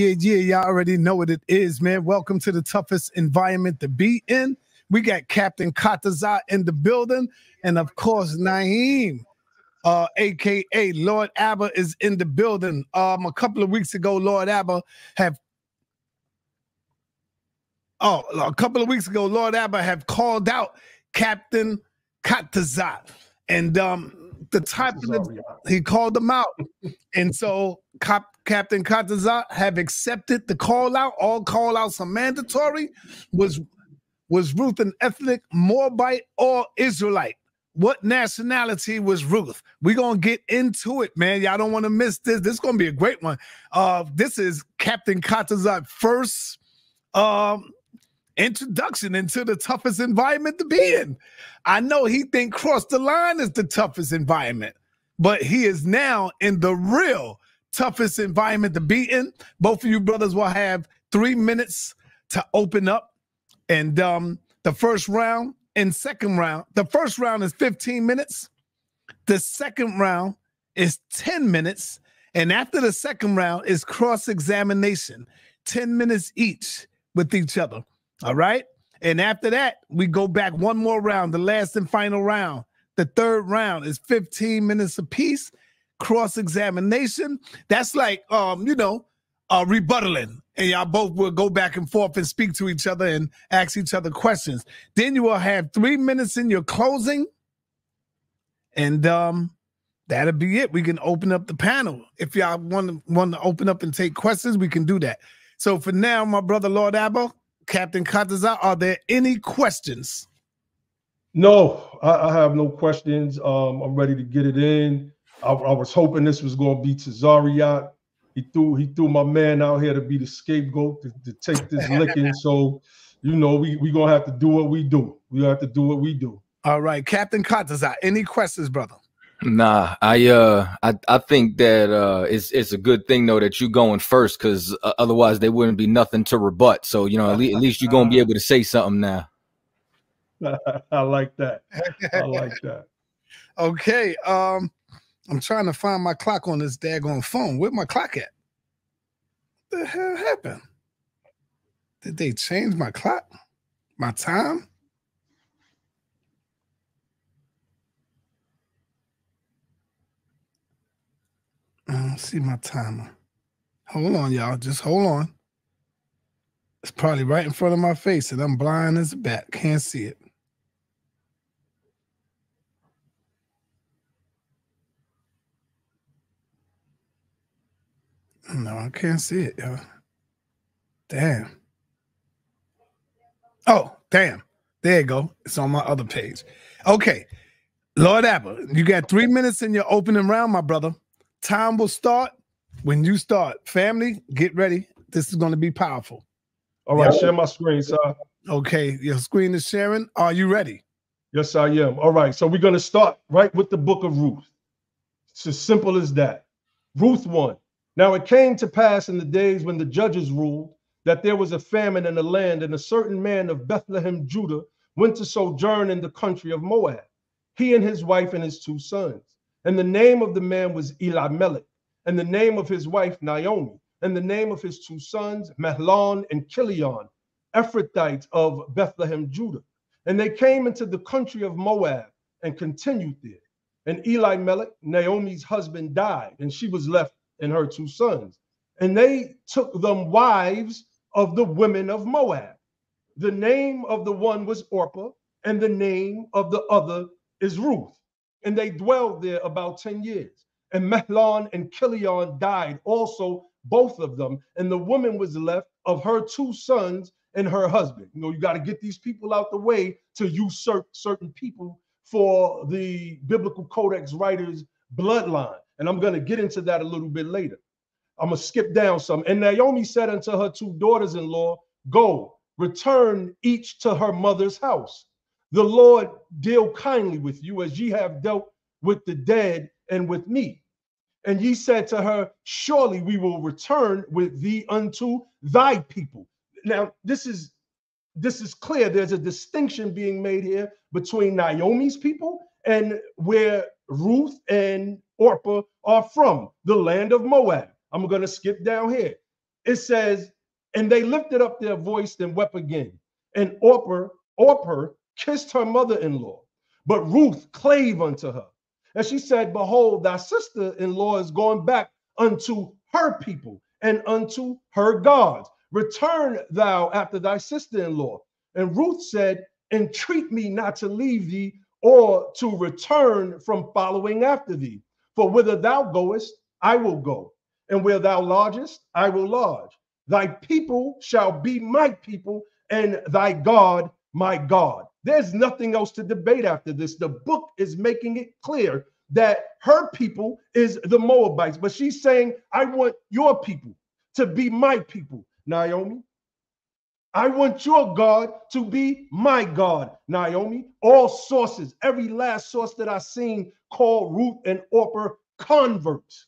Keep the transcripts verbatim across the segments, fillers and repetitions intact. Yeah, yeah, y'all already know what it is, man. Welcome to the toughest environment to be in. We got Captain Katazat in the building, and of course, Naeem, uh, aka Lord Abba, is in the building. Um, a couple of weeks ago, Lord Abba have oh, a couple of weeks ago, Lord Abba have called out Captain Katazat, and um, the type of the, he called them out, and so Cap. Captain Katazat have accepted the call out. All call outs are mandatory. Was was Ruth an ethnic Moabite or Israelite? What nationality was Ruth? We're gonna get into it, man. Y'all don't want to miss this. This is gonna be a great one. Uh, this is Captain Katazat's first um introduction into the toughest environment to be in. I know he think Cross the Line is the toughest environment, but he is now in the real toughest environment to be in. Both of you brothers will have three minutes to open up. And um, the first round and second round, the first round is fifteen minutes. The second round is ten minutes. And after the second round is cross-examination, ten minutes each with each other. All right. And after that, we go back one more round, the last and final round. The third round is fifteen minutes apiece. Cross-examination, that's like, um, you know, uh, rebuttaling. And y'all both will go back and forth and speak to each other and ask each other questions. Then you will have three minutes in your closing. And um, that'll be it. We can open up the panel. If y'all want to, want to open up and take questions, we can do that. So for now, my brother, Lord Abba, Captain Katazat, are there any questions? No, I, I have no questions. Um, I'm ready to get it in. I, I was hoping this was going to be Tazariot. He threw he threw my man out here to be the scapegoat to, to take this licking. So, you know, we we gonna have to do what we do. We have to do what we do. All right, Captain Katazat, any questions, brother? Nah, I uh I I think that uh it's it's a good thing though that you going first, because uh, otherwise there wouldn't be nothing to rebut. So you know, at, le at least you're gonna be able to say something now. I like that. I like that. Okay. Um. I'm trying to find my clock on this daggone phone. Where my clock at? What the hell happened? Did they change my clock? My time? I don't see my timer. Hold on, y'all. Just hold on. It's probably right in front of my face, and I'm blind as a bat. Can't see it. No, I can't see it, yo. Damn. Oh, damn. There you go. It's on my other page. Okay. Lord Abba, you got three minutes in your opening round, my brother. Time will start when you start. Family, get ready. This is going to be powerful. All right, yeah. Share my screen, sir. Okay, your screen is sharing. Are you ready? Yes, I am. All right, so we're going to start right with the book of Ruth. It's as simple as that. Ruth one. Now it came to pass in the days when the judges ruled that there was a famine in the land, and a certain man of Bethlehem, Judah, went to sojourn in the country of Moab, he and his wife and his two sons. And the name of the man was Elimelech, and the name of his wife Naomi, and the name of his two sons Mahlon and Chilion, Ephrathites of Bethlehem, Judah. And they came into the country of Moab and continued there. And Elimelech, Naomi's husband, died, and she was left and her two sons. And they took them wives of the women of Moab. The name of the one was Orpah, and the name of the other is Ruth. And they dwelled there about ten years. And Mahlon and Chilion died also, both of them. And the woman was left of her two sons and her husband. You know, you got to get these people out the way to usurp certain people for the biblical codex writers' bloodline. And I'm going to get into that a little bit later. I'm going to skip down some. And Naomi said unto her two daughters-in-law, go, return each to her mother's house. The Lord deal kindly with you as ye have dealt with the dead and with me. And ye said to her, surely we will return with thee unto thy people. Now, this is, this is clear. There's a distinction being made here between Naomi's people and where Ruth and Orpah are from, the land of Moab. I'm going to skip down here. it says, and they lifted up their voice and wept again. And Orpah, Orpah kissed her mother-in-law, but Ruth clave unto her. And she said, behold, thy sister-in-law is gone back unto her people and unto her gods. Return thou after thy sister-in-law. And Ruth said, entreat me not to leave thee or to return from following after thee. For whither thou goest, I will go. And where thou lodgest, I will lodge. Thy people shall be my people, and thy God, my God. There's nothing else to debate after this. The book is making it clear that her people is the Moabites, but she's saying, I want your people to be my people, Naomi. I want your God to be my God, Naomi. All sources, every last source that I've seen call Ruth and Orpah converts.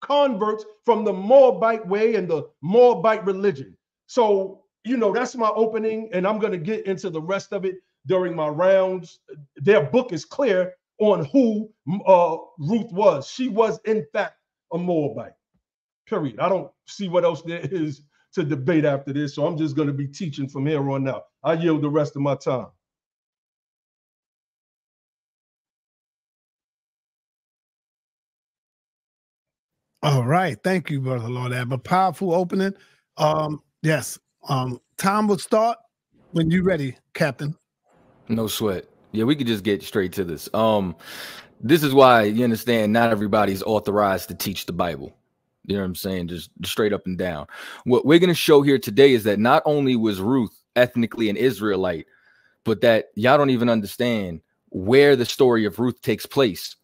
Converts from the Moabite way and the Moabite religion. So, you know, that's my opening, and I'm going to get into the rest of it during my rounds. Their book is clear on who uh, Ruth was. She was, in fact, a Moabite, period. I don't see what else there is to debate after this, so I'm just going to be teaching from here on out. I yield the rest of my time. All right. Thank you, Brother Lord Abba. Powerful opening. Um, yes. Um, time will start when you're ready, Captain. No sweat. Yeah, we could just get straight to this. Um, this is why, you understand, not everybody's authorized to teach the Bible. You know what I'm saying? Just straight up and down. What we're going to show here today is that not only was Ruth ethnically an Israelite, but that y'all don't even understand where the story of Ruth takes place.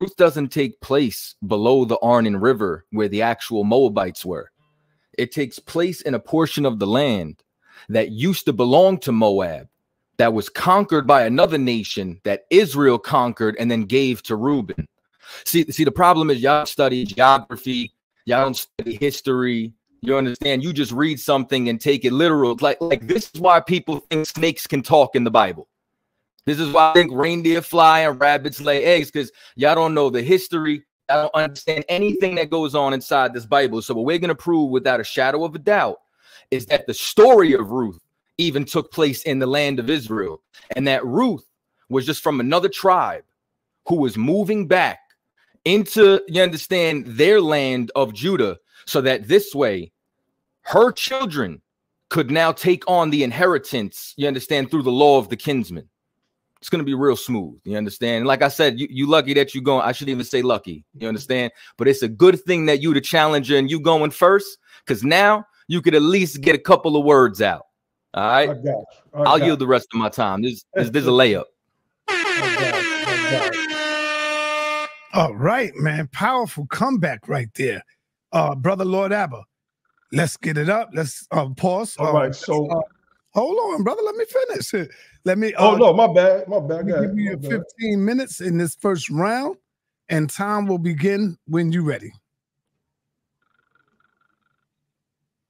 Ruth doesn't take place below the Arnon River where the actual Moabites were. It takes place in a portion of the land that used to belong to Moab, that was conquered by another nation that Israel conquered and then gave to Reuben. See, see, the problem is y'all study geography. Y'all don't study history. You understand? You just read something and take it literal. Like, like this is why people think snakes can talk in the Bible. This is why I think reindeer fly and rabbits lay eggs, because y'all don't know the history. I don't understand anything that goes on inside this Bible. So what we're going to prove without a shadow of a doubt is that the story of Ruth even took place in the land of Israel, and that Ruth was just from another tribe who was moving back into, you understand, their land of Judah, so that this way her children could now take on the inheritance, you understand, through the law of the kinsman. It's going to be real smooth. You understand? And like I said, you, you lucky that you going. I shouldn't even say lucky. You understand? But it's a good thing that you the challenger and you going first, because now you could at least get a couple of words out. All right. I got you. I got I'll you. yield the rest of my time. This, this, this is a layup. I got you. I got you. All right, man. Powerful comeback right there. Uh, Brother Lord Abba, let's get it up. Let's uh, pause. All uh, right. So. Uh, Hold on, brother. Let me finish it. Let me. Oh, uh, no, my bad. My bad. Give me you fifteen minutes in this first round, and time will begin when you're ready.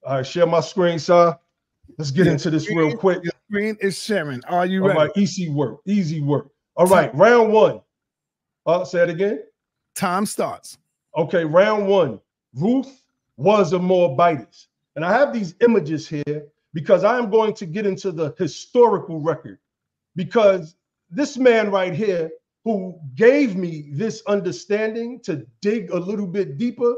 All right, share my screen, sir. Let's get yeah, into this screen, real quick. Your screen is sharing. Are you All ready? All right, easy work. Easy work. All right, time. round one. Uh, say it again. Time starts. Okay, round one. Ruth was a Moabitess. And I have these images here, because I am going to get into the historical record, because this man right here who gave me this understanding to dig a little bit deeper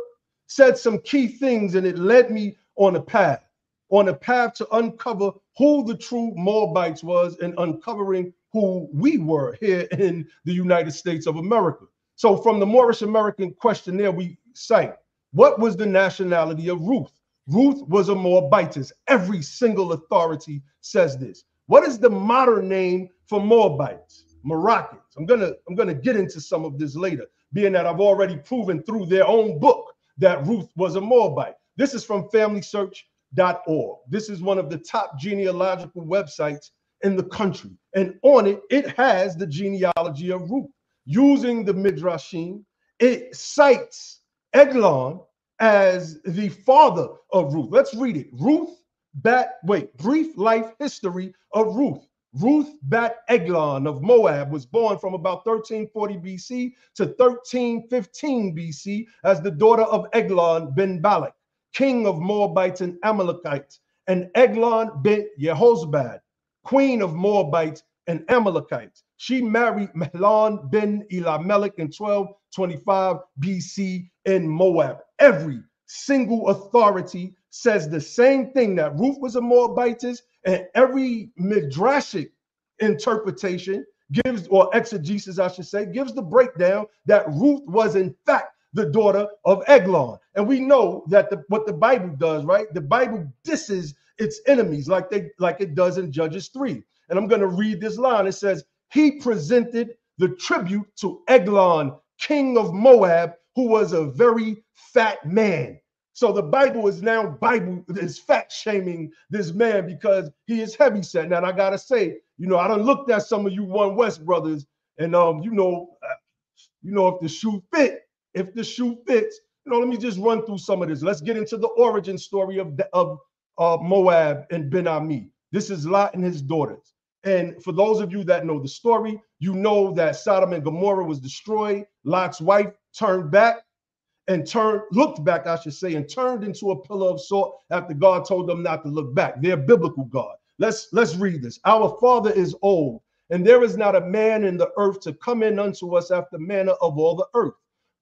said some key things, and it led me on a path, on a path to uncover who the true Moabites was and uncovering who we were here in the United States of America. So from the Moorish American questionnaire, we cite, what was the nationality of Ruth? Ruth was a Moabitess. Every single authority says this. What is the modern name for Moabites? Moroccans. I'm gonna I'm gonna get into some of this later, being that I've already proven through their own book that Ruth was a Moabite. This is from family search dot org. This is one of the top genealogical websites in the country, and on it, it has the genealogy of Ruth. Using the Midrashim, it cites Eglon as the father of Ruth. Let's read it. Ruth bat, wait, brief life history of Ruth. Ruth bat Eglon of Moab was born from about thirteen forty B C to thirteen fifteen B C as the daughter of Eglon ben Balak. king of Moabites and Amalekites, and Eglon bint Jehozabad, queen of Moabites and Amalekites. She married Mahlon ben Elimelech in twelve twenty-five B C in Moab. Every single authority says the same thing, that Ruth was a Moabitess, and every Midrashic interpretation gives, or exegesis, I should say, gives the breakdown that Ruth was in fact the daughter of Eglon. And we know that the, what the Bible does, right? The Bible disses its enemies like they like it does in Judges three. And I'm going to read this line. It says, he presented the tribute to Eglon, king of Moab, who was a very fat man. So the Bible is now Bible is fat shaming this man because he is heavy set. Now, and I got to say, you know, I done looked at some of you One West brothers, and, um, you know, you know, if the shoe fit, if the shoe fits, you know, let me just run through some of this. Let's get into the origin story of the, of uh, Moab and Ben-Ami. This is Lot and his daughters. And for those of you that know the story, you know that Sodom and Gomorrah was destroyed. Lot's wife turned back and turned, looked back, I should say, and turned into a pillar of salt after God told them not to look back. They're biblical God. Let's, let's read this. Our father is old, and there is not a man in the earth to come in unto us after manner of all the earth.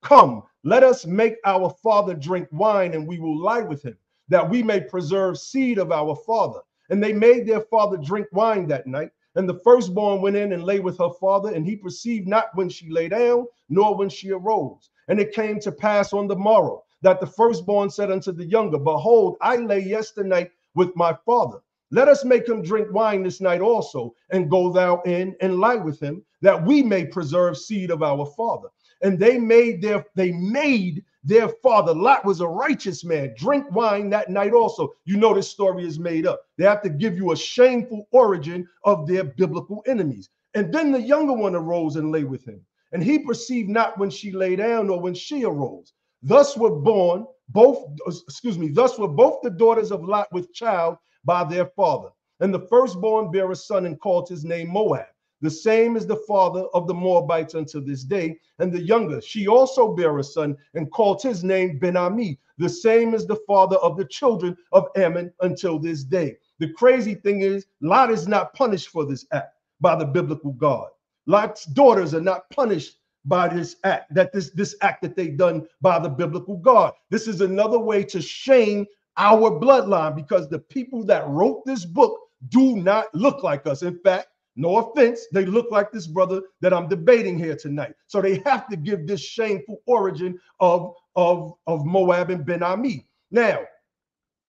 Come, let us make our father drink wine, and we will lie with him, that we may preserve seed of our father. And they made their father drink wine that night. And the firstborn went in and lay with her father, and he perceived not when she lay down, nor when she arose. And it came to pass on the morrow that the firstborn said unto the younger, behold, I lay yesternight with my father. Let us make him drink wine this night also, and go thou in and lie with him, that we may preserve seed of our father. And they made their, they made their father, Lot was a righteous man, drink wine that night also. You know this story is made up. They have to give you a shameful origin of their biblical enemies. And then the younger one arose and lay with him. And he perceived not when she lay down or when she arose. Thus were born both, excuse me, thus were both the daughters of Lot with child by their father. And the firstborn bare a son and called his name Moab. The same is the father of the Moabites unto this day. And the younger, she also bare a son and called his name Ben-Ami. The same is the father of the children of Ammon until this day. The crazy thing is, Lot is not punished for this act by the biblical God. Lot's daughters are not punished by this act, that this, this act that they done by the biblical God. This is another way to shame our bloodline, because the people that wrote this book do not look like us. In fact, no offense, they look like this brother that I'm debating here tonight. So they have to give this shameful origin of, of, of Moab and Ben-Ami. Now,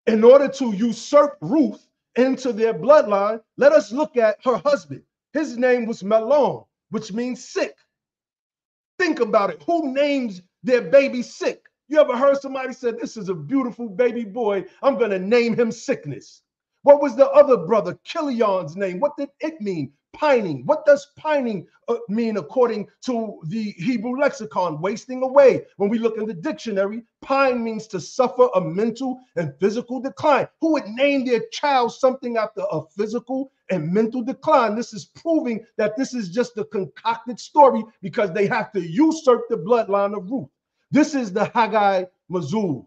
in order to usurp Ruth into their bloodline, let us look at her husband. His name was Mahlon, which means sick. Think about it. Who names their baby sick? You ever heard somebody say, this is a beautiful baby boy, I'm going to name him Sickness? What was the other brother, Chilion's name? What did it mean? Pining. What does pining uh, mean according to the Hebrew lexicon? Wasting away. When we look in the dictionary, pine means to suffer a mental and physical decline. Who would name their child something after a physical and mental decline? This is proving that this is just a concocted story, because they have to usurp the bloodline of Ruth. This is the Haggai Mazuz.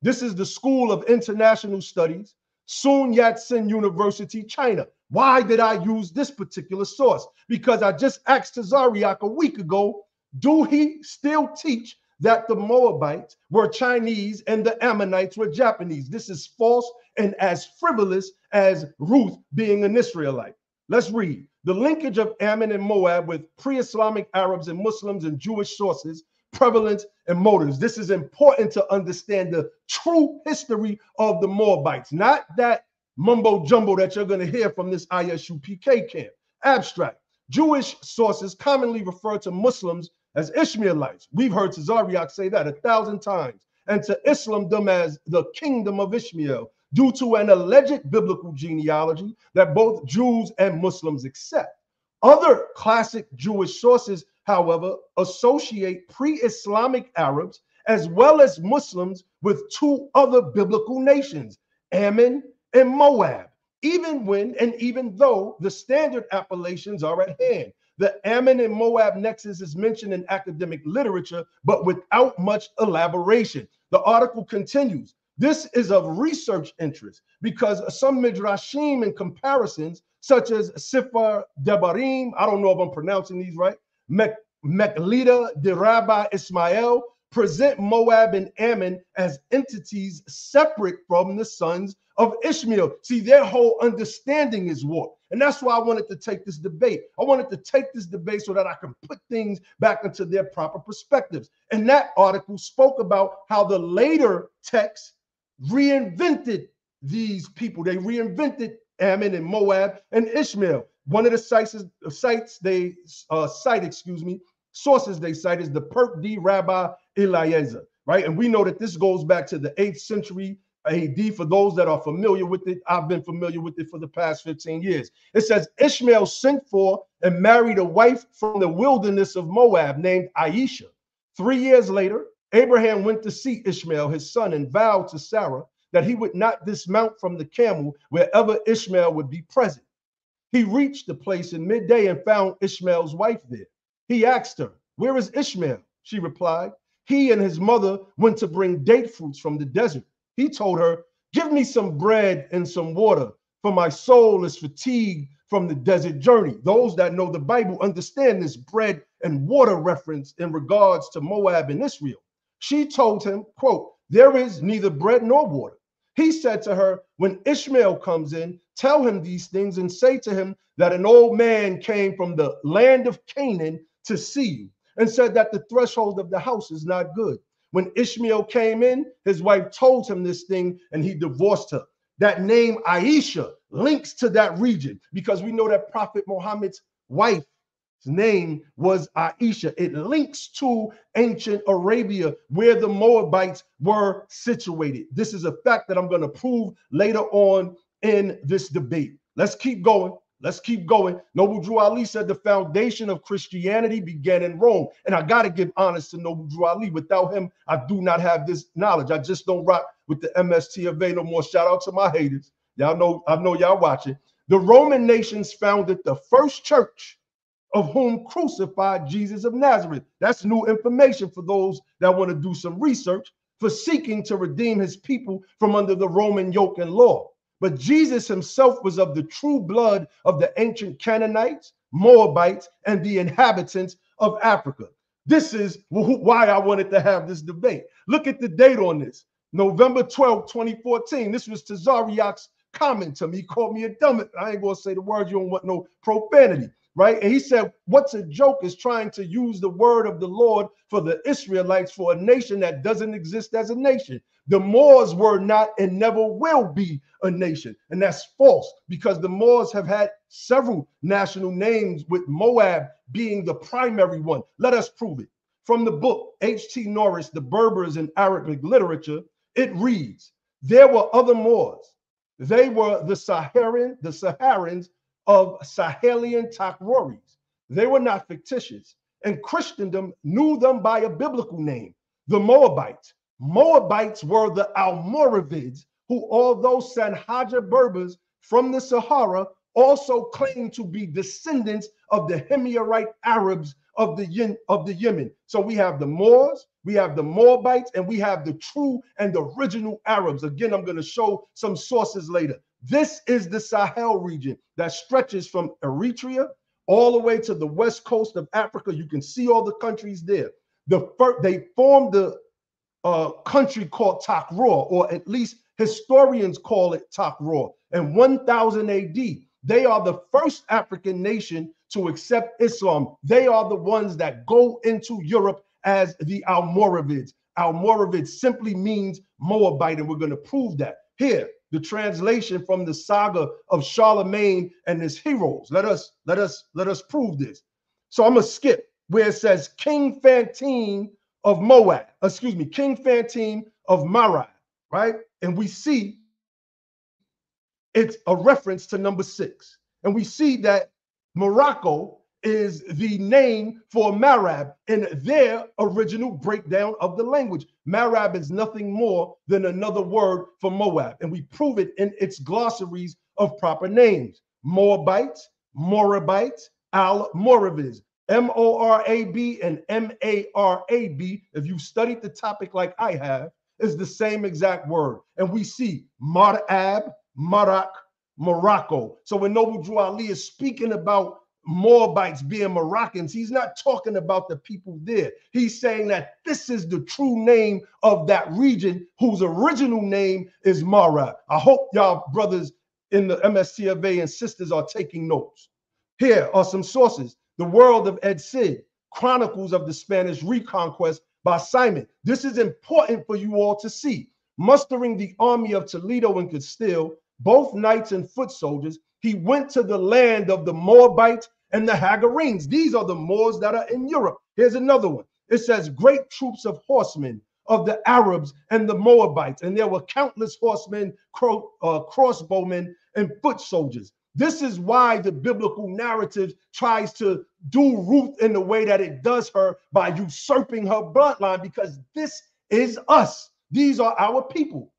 This is the School of International Studies, Sun Yat-sen University, China. Why did I use this particular source? Because I just asked Tazariak a week ago, do he still teach that the Moabites were Chinese and the Ammonites were Japanese? This is false and as frivolous as Ruth being an Israelite. Let's read. The linkage of Ammon and Moab with pre-Islamic Arabs and Muslims and Jewish sources, prevalence, and motives. This is important to understand the true history of the Moabites, not that mumbo jumbo that you're going to hear from this I S U P K camp. Abstract. Jewish sources commonly refer to Muslims as Ishmaelites. We've heard Tazariak say that a thousand times. And to Islamdom as the kingdom of Ishmael, due to an alleged biblical genealogy that both Jews and Muslims accept. Other classic Jewish sources, however, associate pre-Islamic Arabs as well as Muslims with two other biblical nations, Ammon and Moab, even when and even though the standard appellations are at hand. The Ammon and Moab nexus is mentioned in academic literature, but without much elaboration. The article continues. This is of research interest because some Midrashim and comparisons, such as Sifar Debarim, I don't know if I'm pronouncing these right, Mechlita de Rabbi Ismael, present Moab and Ammon as entities separate from the sons of Ishmael. See, their whole understanding is warped. And that's why I wanted to take this debate. I wanted to take this debate so that I can put things back into their proper perspectives. And that article spoke about how the later texts reinvented these people. They reinvented Ammon and Moab and Ishmael. One of the sites, is, sites they uh, cite, excuse me, sources they cite is the Perk D. Rabbi Eliezer, right? And we know that this goes back to the eighth century A D for those that are familiar with it. I've been familiar with it for the past fifteen years. It says Ishmael sent for and married a wife from the wilderness of Moab named Aisha. Three years later, Abraham went to see Ishmael, his son, and vowed to Sarah that he would not dismount from the camel wherever Ishmael would be present. He reached the place in midday and found Ishmael's wife there. He asked her, "Where is Ishmael?" She replied, "He and his mother went to bring date fruits from the desert." He told her, "Give me some bread and some water, for my soul is fatigued from the desert journey." Those that know the Bible understand this bread and water reference in regards to Moab and Israel. She told him, quote, "There is neither bread nor water." He said to her, "When Ishmael comes in, tell him these things and say to him that an old man came from the land of Canaan to see you and said that the threshold of the house is not good. When Ishmael came in, his wife told him this thing and he divorced her." That name Aisha links to that region because we know that Prophet Muhammad's wife's name was Aisha. It links to ancient Arabia where the Moabites were situated. This is a fact that I'm going to prove later on in this debate. Let's keep going. Let's keep going. Noble Drew Ali said the foundation of Christianity began in Rome. And I got to give honors to Noble Drew Ali. Without him, I do not have this knowledge. I just don't rock with the M S T of A no more. Shout out to my haters. Y'all know, I know y'all watching. The Roman nations founded the first church of whom crucified Jesus of Nazareth. That's new information for those that want to do some research for seeking to redeem his people from under the Roman yoke and law. But Jesus himself was of the true blood of the ancient Canaanites, Moabites, and the inhabitants of Africa. This is why I wanted to have this debate. Look at the date on this. November twelfth, twenty fourteen. This was Tazariak's comment to me. He called me a dumb. I ain't going to say the word. You don't want no profanity, right? And he said, what's a joke is trying to use the word of the Lord for the Israelites for a nation that doesn't exist as a nation. The Moors were not and never will be a nation. And that's false because the Moors have had several national names with Moab being the primary one. Let us prove it. From the book H T Norris, The Berbers in Arabic Literature, it reads, there were other Moors. They were the Saharan, the Saharans of Sahelian Takroris. They were not fictitious. And Christendom knew them by a biblical name, the Moabites. Moabites were the Almoravids, who, although Sanhaja Berbers from the Sahara, also claimed to be descendants of the Himyarite Arabs of the, Yen, of the Yemen. So we have the Moors, we have the Moabites, and we have the true and the original Arabs. Again, I'm going to show some sources later. This is the Sahel region that stretches from Eritrea all the way to the west coast of Africa. You can see all the countries there. The first, they formed the a country called Takror, or at least historians call it Takror. And one thousand A D, they are the first African nation to accept Islam. They are the ones that go into Europe as the Almoravids. Almoravid simply means Moabite, and we're going to prove that. Here, the translation from the saga of Charlemagne and his heroes. Let us, let us, let us prove this. So I'm going to skip where it says King Fantine of Moab, excuse me, King Fantine of Marad, right? And we see it's a reference to number six. And we see that Morocco is the name for Marab in their original breakdown of the language. Marab is nothing more than another word for Moab. And we prove it in its glossaries of proper names. Moabites, Morabites, Al-Moravids. M O R A B and M A R A B. If you've studied the topic like I have, is the same exact word. And we see Moab, Marak, Morocco. So when Noble Drew Ali is speaking about Moabites being Moroccans, he's not talking about the people there. He's saying that this is the true name of that region whose original name is Mara. I hope y'all brothers in the M S T of A and sisters are taking notes. Here are some sources. The World of Ed Cid, Chronicles of the Spanish Reconquest by Simon. This is important for you all to see. Mustering the army of Toledo and Castile, both knights and foot soldiers, he went to the land of the Moabites and the Hagarenes. These are the Moors that are in Europe. Here's another one. It says, great troops of horsemen of the Arabs and the Moabites. And there were countless horsemen, cro uh, crossbowmen, and foot soldiers. This is why the biblical narrative tries to do Ruth in the way that it does her by usurping her bloodline, because this is us. These are our people.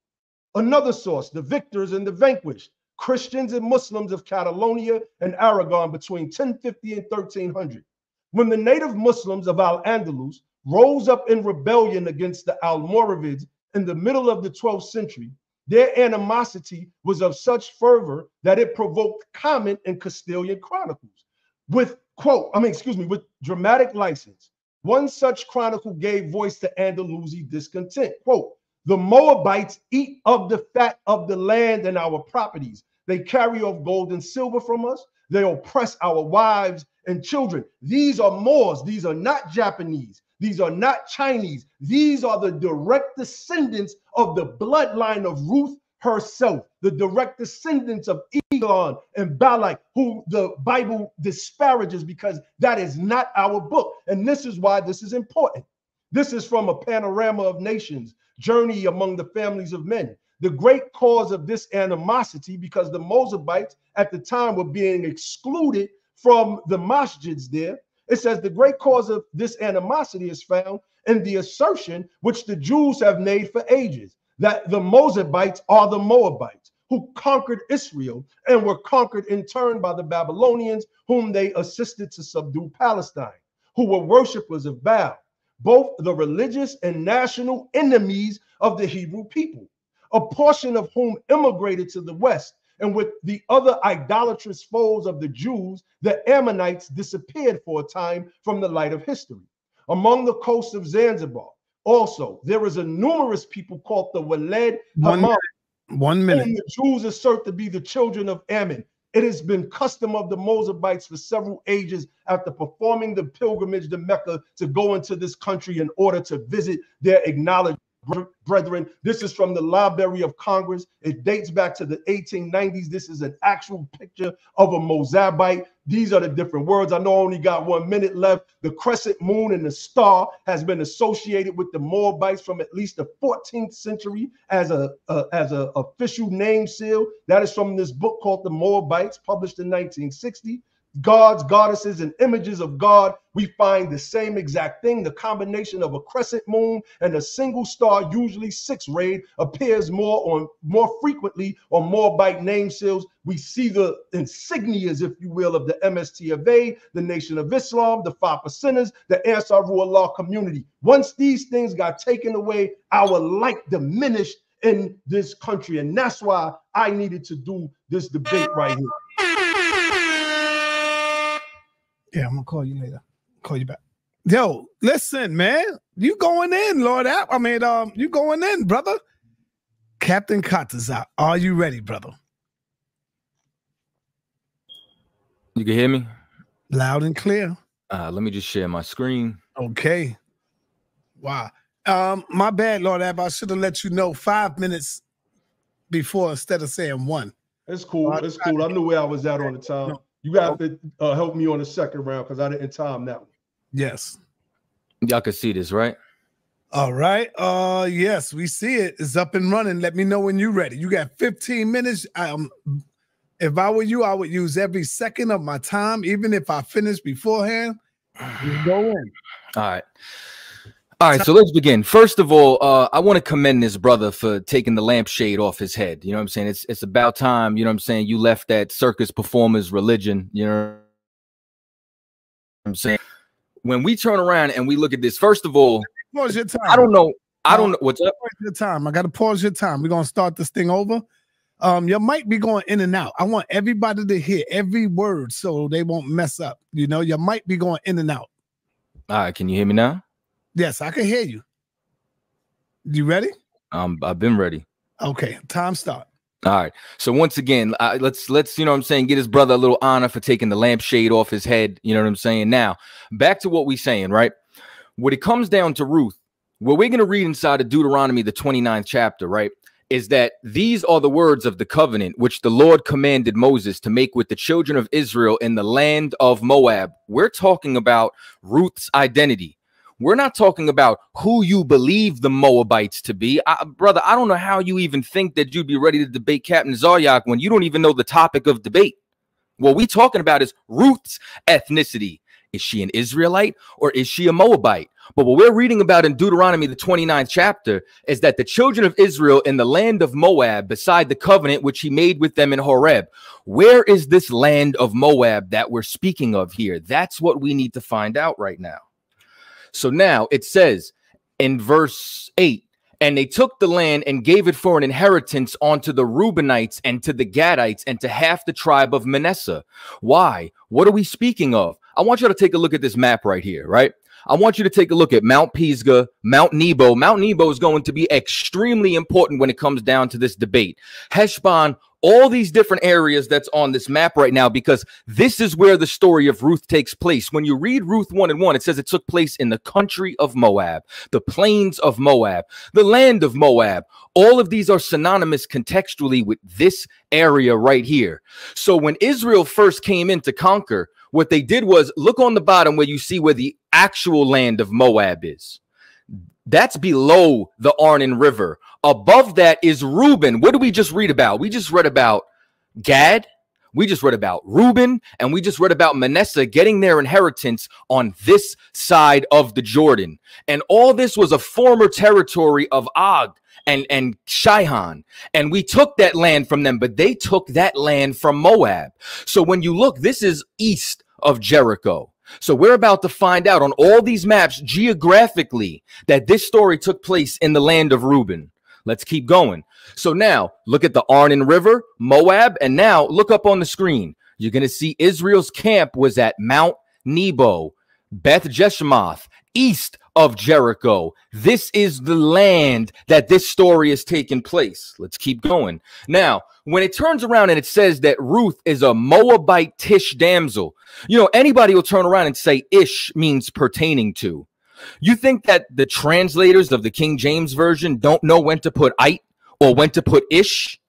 Another source, the victors and the vanquished, Christians and Muslims of Catalonia and Aragon between ten fifty and thirteen hundred. When the native Muslims of Al-Andalus rose up in rebellion against the Almoravids in the middle of the twelfth century, their animosity was of such fervor that it provoked comment in Castilian chronicles with, quote, I mean, excuse me, with dramatic license. One such chronicle gave voice to Andalusian discontent, quote, the Moabites eat of the fat of the land and our properties. They carry off gold and silver from us. They oppress our wives and children. These are Moors. These are not Japanese. These are not Chinese. These are the direct descendants of the bloodline of Ruth herself, the direct descendants of Eglon and Balak, who the Bible disparages because that is not our book. And this is why this is important. This is from A Panorama of Nations, Journey Among the Families of Men. The great cause of this animosity, because the Moabites at the time were being excluded from the masjids there, it says the great cause of this animosity is found in the assertion which the Jews have made for ages, that the Moabites are the Moabites who conquered Israel and were conquered in turn by the Babylonians, whom they assisted to subdue Palestine, who were worshipers of Baal, both the religious and national enemies of the Hebrew people, a portion of whom immigrated to the West. And with the other idolatrous foes of the Jews, the Ammonites disappeared for a time from the light of history. Among the coasts of Zanzibar, also, there is a numerous people called the Waled Hamam, One minute. whom the Jews assert to be the children of Ammon. It has been custom of the Moabites for several ages after performing the pilgrimage to Mecca to go into this country in order to visit their acknowledged brethren. This is from the Library of Congress. It dates back to the eighteen nineties. This is an actual picture of a Moabite. These are the different words. I know I only got one minute left. The crescent moon and the star has been associated with the Moabites from at least the fourteenth century as a uh, as an official name seal. That is from this book called The Moabites, published in nineteen sixty. Gods, goddesses, and images of God, we find the same exact thing. The combination of a crescent moon and a single star, usually six-rayed, appears more on more frequently on Moabite name seals. We see the insignias, if you will, of the M S T of A, the Nation of Islam, the Five Percenters, the Ansarullah community. Once these things got taken away, our light diminished in this country, and that's why I needed to do this debate right here. Yeah, I'm gonna call you later. Call you back. Yo, listen, man. You going in, Lord App. I mean, um, you going in, brother. Captain Katazat, are you ready, brother? You can hear me? Loud and clear. Uh, let me just share my screen. Okay. Wow. Um, my bad, Lord App. I should have let you know five minutes before instead of saying one. It's cool. Uh, it's cool. I knew where I was at on the time. No. You have to uh, help me on the second round because I didn't time that one. Yes. Y'all can see this, right? All right. Uh, yes, we see it. It's up and running. Let me know when you're ready. You got fifteen minutes. Um, if I were you, I would use every second of my time, even if I finish beforehand. You go in. All right. All right, so let's begin. First of all, uh, I want to commend this brother for taking the lampshade off his head. You know what I'm saying? It's it's about time, you know what I'm saying? You left that circus performer's religion, you know what I'm saying? When we turn around and we look at this, first of all, what was your time? I don't know. I don't know what's up. Your time. I got to pause your time. We're going to start this thing over. Um, your mic be going in and out. I want everybody to hear every word so they won't mess up. You know, your mic be going in and out. All right. Can you hear me now? Yes, I can hear you. You ready? Um, I've been ready. Okay. Time start. All right. So once again, uh, let's let's, you know what I'm saying, get his brother a little honor for taking the lampshade off his head. You know what I'm saying? Now, back to what we're saying, right? When it comes down to Ruth, what we're going to read inside of Deuteronomy, the twenty-ninth chapter, right, is that these are the words of the covenant which the Lord commanded Moses to make with the children of Israel in the land of Moab. We're talking about Ruth's identity. We're not talking about who you believe the Moabites to be. I, brother, I don't know how you even think that you'd be ready to debate Captain Zaryok when you don't even know the topic of debate. What we're talking about is Ruth's ethnicity. Is she an Israelite or is she a Moabite? But what we're reading about in Deuteronomy, the twenty-ninth chapter, is that the children of Israel in the land of Moab, beside the covenant which he made with them in Horeb. Where is this land of Moab that we're speaking of here? That's what we need to find out right now. So now it says in verse eight, and they took the land and gave it for an inheritance unto the Reubenites and to the Gadites and to half the tribe of Manasseh. Why? What are we speaking of? I want you to take a look at this map right here, right? I want you to take a look at Mount Pisgah, Mount Nebo. Mount Nebo is going to be extremely important when it comes down to this debate. Heshbon, all these different areas that's on this map right now, because this is where the story of Ruth takes place. When you read Ruth one and one, it says it took place in the country of Moab, the plains of Moab, the land of Moab. All of these are synonymous contextually with this area right here. So when Israel first came in to conquer, what they did was look on the bottom where you see where the actual land of Moab is. That's below the Arnon River. Above that is Reuben. What did we just read about? We just read about Gad. We just read about Reuben. And we just read about Manasseh getting their inheritance on this side of the Jordan. And all this was a former territory of Og and, and Shihon. And we took that land from them, but they took that land from Moab. So when you look, this is east of Jericho. So we're about to find out on all these maps geographically that this story took place in the land of Reuben. Let's keep going. So now look at the Arnon River, Moab, and now look up on the screen. You're going to see Israel's camp was at Mount Nebo, Beth Jeshimoth, east of Jericho. This is the land that this story is taking place. Let's keep going. Now, when it turns around and it says that Ruth is a Moabite Tish damsel, you know, anybody will turn around and say ish means pertaining to. You think that the translators of the King James Version don't know when to put ite or when to put ish?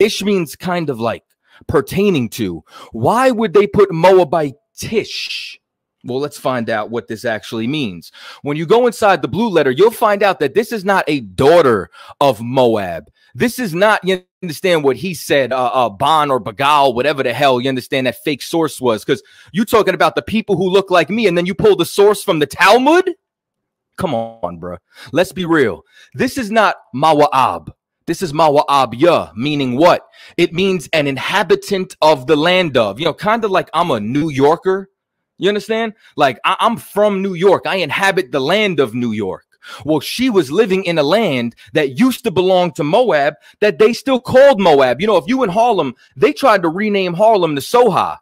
Ish means kind of like pertaining to. Why would they put Moabite Tish? Well, let's find out what this actually means. When you go inside the blue letter, you'll find out that this is not a daughter of Moab. This is not, you understand what he said, uh, uh, Bon or Bagal, whatever the hell, you understand that fake source was. Because you're talking about the people who look like me and then you pull the source from the Talmud? Come on, bro. Let's be real. This is not Moab. This is Moabiyah, meaning what? It means an inhabitant of the land of. You know, kind of like I'm a New Yorker. You understand? Like, I I'm from New York. I inhabit the land of New York. Well, she was living in a land that used to belong to Moab that they still called Moab. You know, if you in Harlem, they tried to rename Harlem to Soha.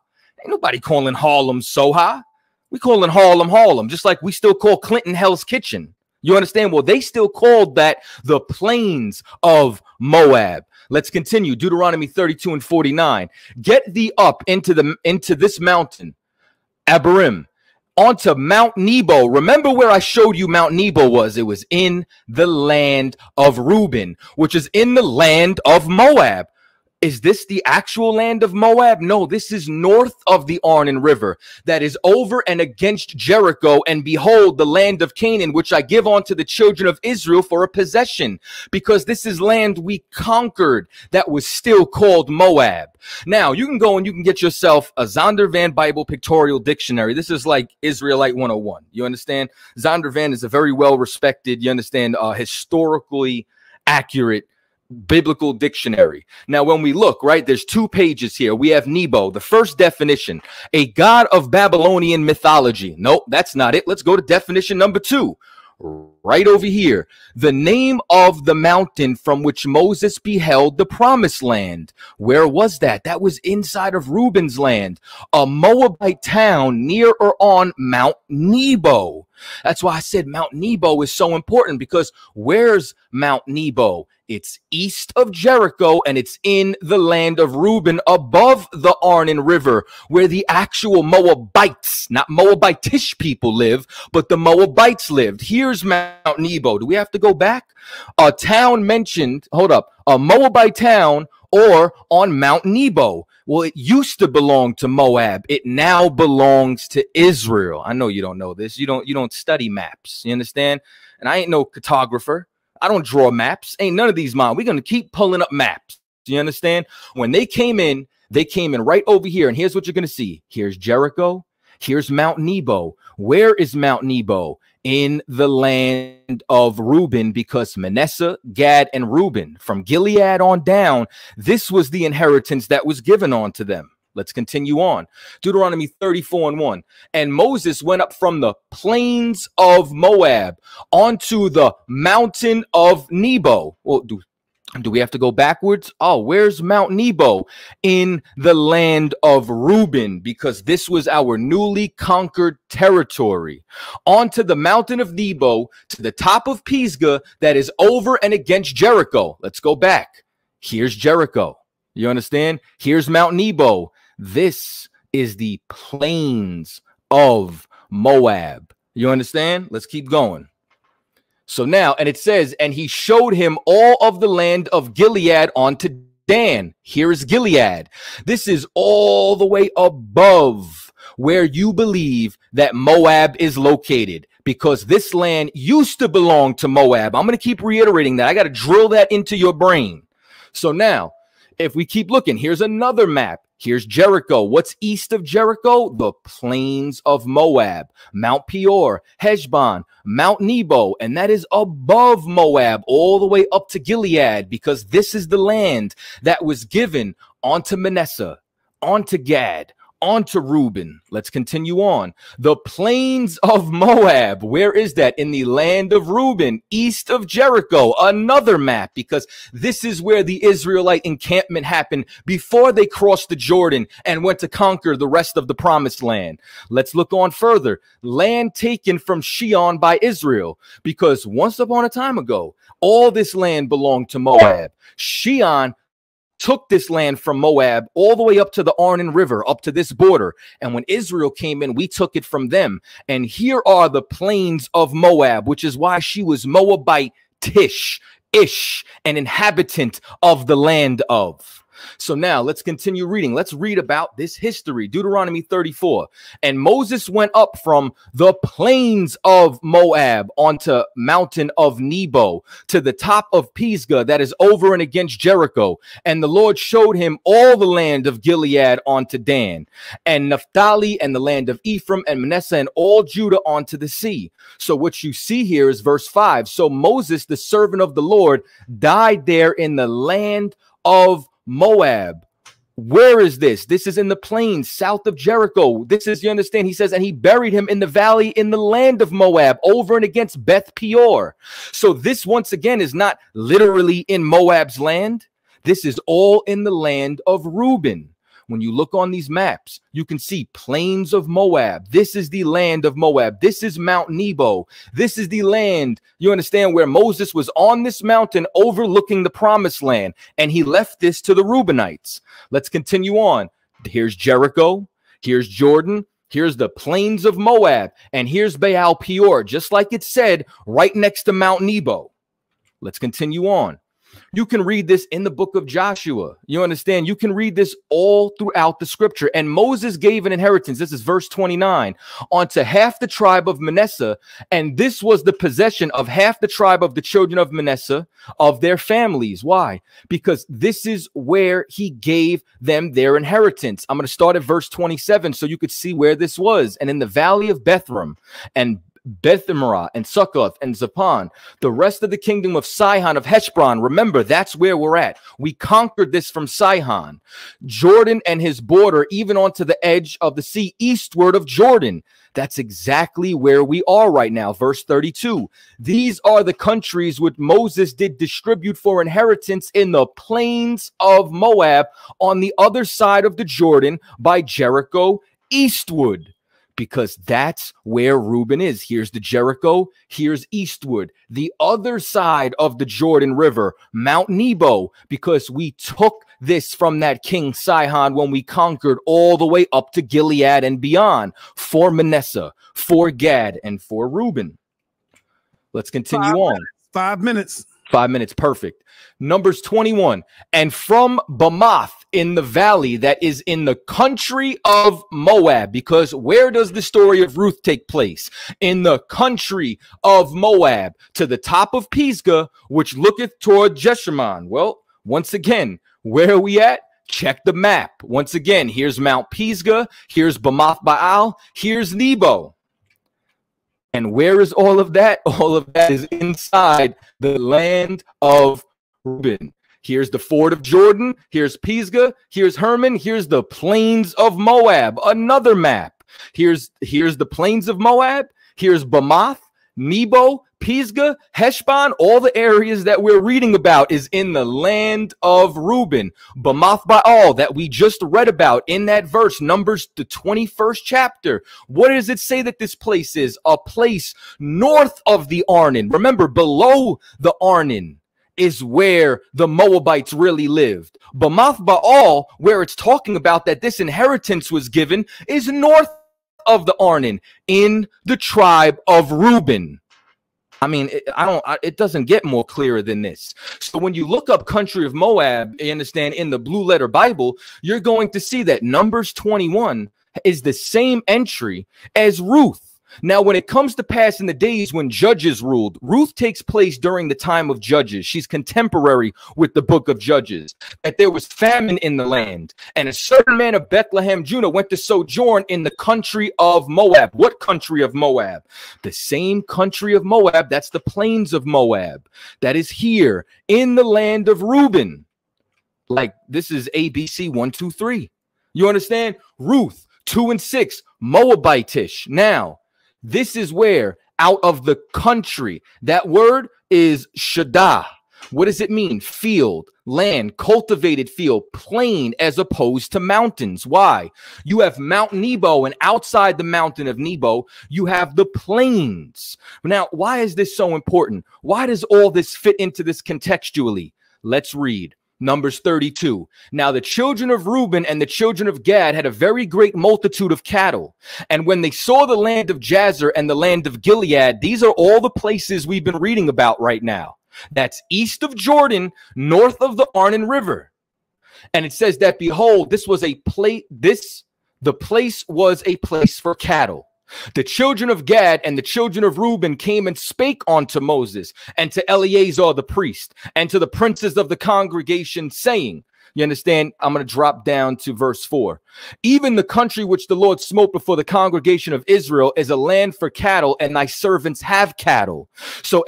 Ain't nobody calling Harlem Soha. We calling Harlem Harlem, just like we still call Clinton Hell's Kitchen. You understand? Well, they still called that the plains of Moab. Let's continue. Deuteronomy thirty-two and forty-nine. Get thee up into the into this mountain, Abarim, onto Mount Nebo. Remember where I showed you Mount Nebo was? It was in the land of Reuben, which is in the land of Moab. Is this the actual land of Moab? No, this is north of the Arnon River that is over and against Jericho. And behold, the land of Canaan, which I give unto the children of Israel for a possession, because this is land we conquered that was still called Moab. Now, you can go and you can get yourself a Zonder Van Bible Pictorial Dictionary. This is like Israelite one oh one. You understand? Zonder Van is a very well-respected, you understand, uh, historically accurate biblical dictionary. Now, when we look, right, there's two pages here. We have Nebo, the first definition, a god of Babylonian mythology. Nope, that's not it. Let's go to definition number two. right over here. The name of the mountain from which Moses beheld the promised land. Where was that? That was inside of Reuben's land. A Moabite town near or on Mount Nebo. That's why I said Mount Nebo is so important, because where's Mount Nebo? It's east of Jericho, and it's in the land of Reuben above the Arnon River, where the actual Moabites, not Moabitish people live, but the Moabites lived. Here's Mount Nebo. Do we have to go back? A town mentioned, hold up, a Moabite town or on Mount Nebo. Well, it used to belong to Moab. It now belongs to Israel. I know you don't know this. You don't, you don't study maps. You understand? And I ain't no cartographer. I don't draw maps. Ain't none of these mine. We're going to keep pulling up maps. Do you understand? When they came in, they came in right over here. And here's what you're going to see. Here's Jericho. Here's Mount Nebo. Where is Mount Nebo? In the land of Reuben, because Manasseh, Gad, and Reuben, from Gilead on down, this was the inheritance that was given unto them. Let's continue on. Deuteronomy thirty-four and one. And Moses went up from the plains of Moab onto the mountain of Nebo. Well, do, do we have to go backwards? Oh, where's Mount Nebo? In the land of Reuben, because this was our newly conquered territory. Onto the mountain of Nebo, to the top of Pisgah, that is over and against Jericho. Let's go back. Here's Jericho. You understand? Here's Mount Nebo. This is the plains of Moab. You understand? Let's keep going. So now, and it says, and he showed him all of the land of Gilead unto Dan. Here is Gilead. This is all the way above where you believe that Moab is located, because this land used to belong to Moab. I'm going to keep reiterating that. I got to drill that into your brain. So now, if we keep looking, here's another map. Here's Jericho. What's east of Jericho? The plains of Moab, Mount Peor, Heshbon, Mount Nebo, and that is above Moab all the way up to Gilead, because this is the land that was given onto Manasseh, onto Gad, onto Reuben. Let's continue on. The plains of Moab. Where is that? In the land of Reuben, east of Jericho. Another map, because this is where the Israelite encampment happened before they crossed the Jordan and went to conquer the rest of the promised land. Let's look on further. Land taken from Shion by Israel, because once upon a time ago, all this land belonged to Moab. Shion took this land from Moab all the way up to the Arnon River, up to this border. And when Israel came in, we took it from them. And here are the plains of Moab, which is why she was Moabite-ish, ish, an inhabitant of the land of. So now let's continue reading. Let's read about this history. Deuteronomy thirty-four. And Moses went up from the plains of Moab onto mountain of Nebo, to the top of Pisgah, that is over and against Jericho. And the Lord showed him all the land of Gilead onto Dan, and Naphtali, and the land of Ephraim, and Manasseh, and all Judah onto the sea. So what you see here is verse five. So Moses, the servant of the Lord, died there in the land of Moab. Where is this? This is in the plains south of Jericho. This is, you understand, he says, and he buried him in the valley in the land of Moab, over and against Beth Peor. So this once again is not literally in Moab's land. This is all in the land of Reuben. When you look on these maps, you can see plains of Moab. This is the land of Moab. This is Mount Nebo. This is the land, you understand, where Moses was on this mountain overlooking the promised land. And he left this to the Reubenites. Let's continue on. Here's Jericho. Here's Jordan. Here's the plains of Moab. And here's Baal Peor, just like it said, right next to Mount Nebo. Let's continue on. You can read this in the book of Joshua. You understand? You can read this all throughout the scripture. And Moses gave an inheritance, this is verse twenty-nine, unto half the tribe of Manasseh. And this was the possession of half the tribe of the children of Manasseh, of their families. Why? Because this is where he gave them their inheritance. I'm going to start at verse twenty-seven so you could see where this was. And in the valley of Bethram and Bethimrah and Succoth and Zapan, the rest of the kingdom of Sihon of Heshbon. Remember, that's where we're at. We conquered this from Sihon. Jordan and his border, even onto the edge of the sea, eastward of Jordan. That's exactly where we are right now. Verse thirty-two, these are the countries which Moses did distribute for inheritance in the plains of Moab on the other side of the Jordan by Jericho eastward, because that's where Reuben is. Here's the Jericho. Here's eastward, the other side of the Jordan River, Mount Nebo, because we took this from that King Sihon when we conquered all the way up to Gilead and beyond, for Manasseh, for Gad, and for Reuben. Let's continue on. Five minutes. Five minutes. Perfect. Numbers twenty-one. And from Bamoth in the valley that is in the country of Moab, because where does the story of Ruth take place? In the country of Moab, to the top of Pisgah, which looketh toward Jeshimon. Well, once again, where are we at? Check the map. Once again, here's Mount Pisgah. Here's Bamoth Baal. Here's Nebo. And where is all of that? All of that is inside the land of Reuben. Here's the ford of Jordan. Here's Pisgah. Here's Hermon. Here's the plains of Moab. Another map. Here's, here's the plains of Moab. Here's Bamoth, Nebo, Pisgah, Heshbon. All the areas that we're reading about is in the land of Reuben. Bamoth Baal that we just read about in that verse, Numbers the twenty-first chapter. What does it say that this place is? A place north of the Arnon. Remember, below the Arnon is where the Moabites really lived. Bamoth Baal, where it's talking about that this inheritance was given, is north of the Arnon in the tribe of Reuben. I mean, it, I don't, I, it doesn't get more clearer than this. So when you look up country of Moab, you understand, in the Blue Letter Bible, you're going to see that Numbers twenty-one is the same entry as Ruth. Now, when it comes to past in the days when Judges ruled, Ruth takes place during the time of Judges. She's contemporary with the book of Judges, that there was famine in the land. And a certain man of Bethlehem, Judah, went to sojourn in the country of Moab. What country of Moab? The same country of Moab. That's the plains of Moab. That is here in the land of Reuben. Like, this is A B C one, two, three. You understand? Ruth two and six, Moabitish. Now, this is where, out of the country. That word is shadah. What does it mean? Field, land, cultivated field, plain as opposed to mountains. Why? You have Mount Nebo, and outside the mountain of Nebo, you have the plains. Now, why is this so important? Why does all this fit into this contextually? Let's read. Numbers thirty-two. Now the children of Reuben and the children of Gad had a very great multitude of cattle. And when they saw the land of Jazer and the land of Gilead, these are all the places we've been reading about right now. That's east of Jordan, north of the Arnon River. And it says that, behold, this was a place, this, the place was a place for cattle. The children of Gad and the children of Reuben came and spake unto Moses and to Eleazar the priest and to the princes of the congregation, saying, you understand, I'm going to drop down to verse four. Even the country which the Lord smote before the congregation of Israel is a land for cattle, and thy servants have cattle. So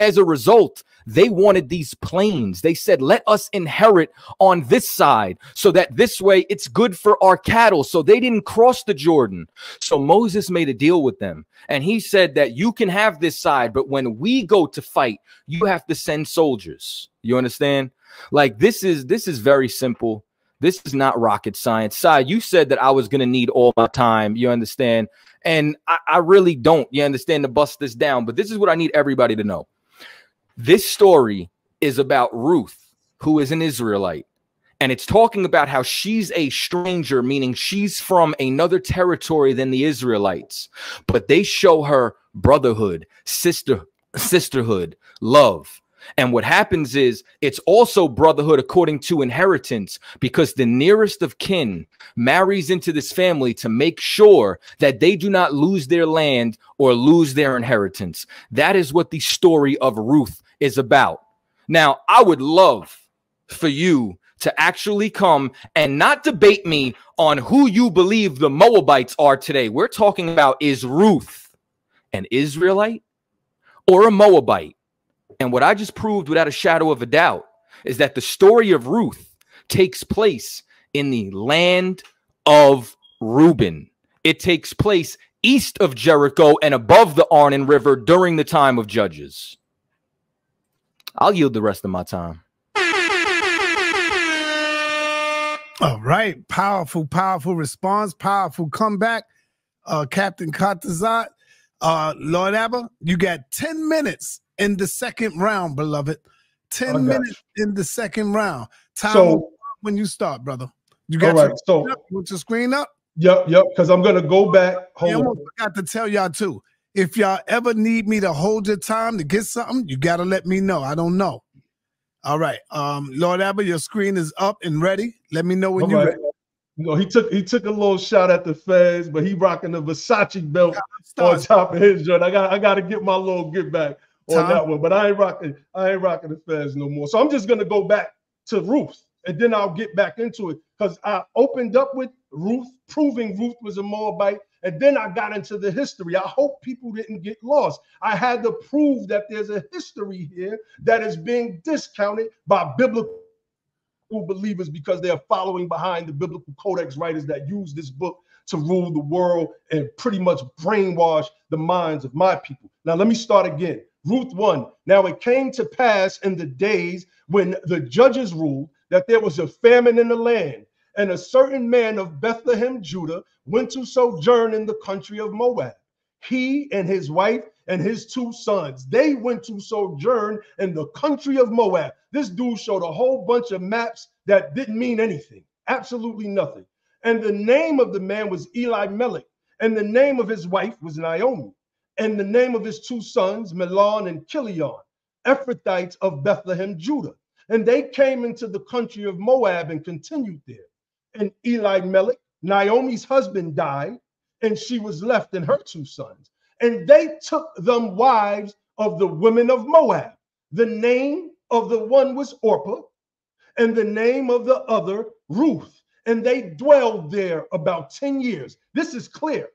as a result, they wanted these plains. They said, let us inherit on this side so that this way it's good for our cattle. So they didn't cross the Jordan. So Moses made a deal with them. And he said that you can have this side, but when we go to fight, you have to send soldiers. You understand? Like, this is, this is very simple. This is not rocket science. Sai, you said that I was going to need all my time. You understand? And I, I really don't, you understand, to bust this down. But this is what I need everybody to know. This story is about Ruth, who is an Israelite, and it's talking about how she's a stranger, meaning she's from another territory than the Israelites, but they show her brotherhood, sister, sisterhood, love. And what happens is it's also brotherhood according to inheritance, because the nearest of kin marries into this family to make sure that they do not lose their land or lose their inheritance. That is what the story of Ruth is about. Now, I would love for you to actually come and not debate me on who you believe the Moabites are today. We're talking about, is Ruth an Israelite or a Moabite? And what I just proved without a shadow of a doubt is that the story of Ruth takes place in the land of Reuben. It takes place east of Jericho and above the Arnon River during the time of Judges. I'll yield the rest of my time. All right. Powerful, powerful response. Powerful comeback. Uh, Captain Katazat. Uh, Lord Abba, you got ten minutes in the second round, beloved. ten okay. minutes in the second round. Time so, when you start, brother. You got all right, your, so, up, you your screen up? Yep, yep, because I'm going to go back. Hold I almost on. forgot to tell y'all, too. If y'all ever need me to hold your time to get something, you got to let me know. I don't know. All right. Um, Lord Abba, your screen is up and ready. Let me know when you're right. ready. You know, he took he took a little shot at the feds, but he rocking the Versace belt on top of his joint. I got I got to get my little get back on Tom. that one, but I ain't rocking I ain't rocking the feds no more. So I'm just gonna go back to Ruth, and then I'll get back into it because I opened up with Ruth proving Ruth was a Moabite, and then I got into the history. I hope people didn't get lost. I had to prove that there's a history here that is being discounted by biblical believers because they are following behind the biblical codex writers that use this book to rule the world and pretty much brainwash the minds of my people. Now, let me start again. Ruth one. Now, it came to pass in the days when the judges ruled that there was a famine in the land, and a certain man of Bethlehem, Judah, went to sojourn in the country of Moab. He and his wife and his two sons, they went to sojourn in the country of Moab. This dude showed a whole bunch of maps that didn't mean anything, absolutely nothing. And the name of the man was Elimelech, and the name of his wife was Naomi, and the name of his two sons, Mahlon and Chilion, Ephrathites of Bethlehem, Judah. And they came into the country of Moab and continued there. And Elimelech, Naomi's husband, died, and she was left and her two sons. And they took them wives of the women of Moab. The name of the one was Orpah, and the name of the other Ruth. And they dwelled there about ten years. This is clear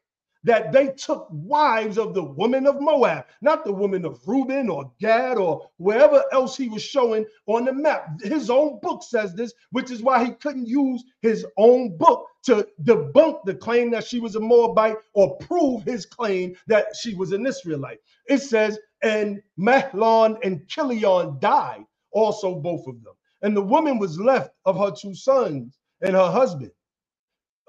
that they took wives of the women of Moab, not the women of Reuben or Gad or wherever else he was showing on the map. His own book says this, which is why he couldn't use his own book to debunk the claim that she was a Moabite or prove his claim that she was an Israelite. It says, and Mahlon and Chilion died, also both of them. And the woman was left of her two sons and her husband.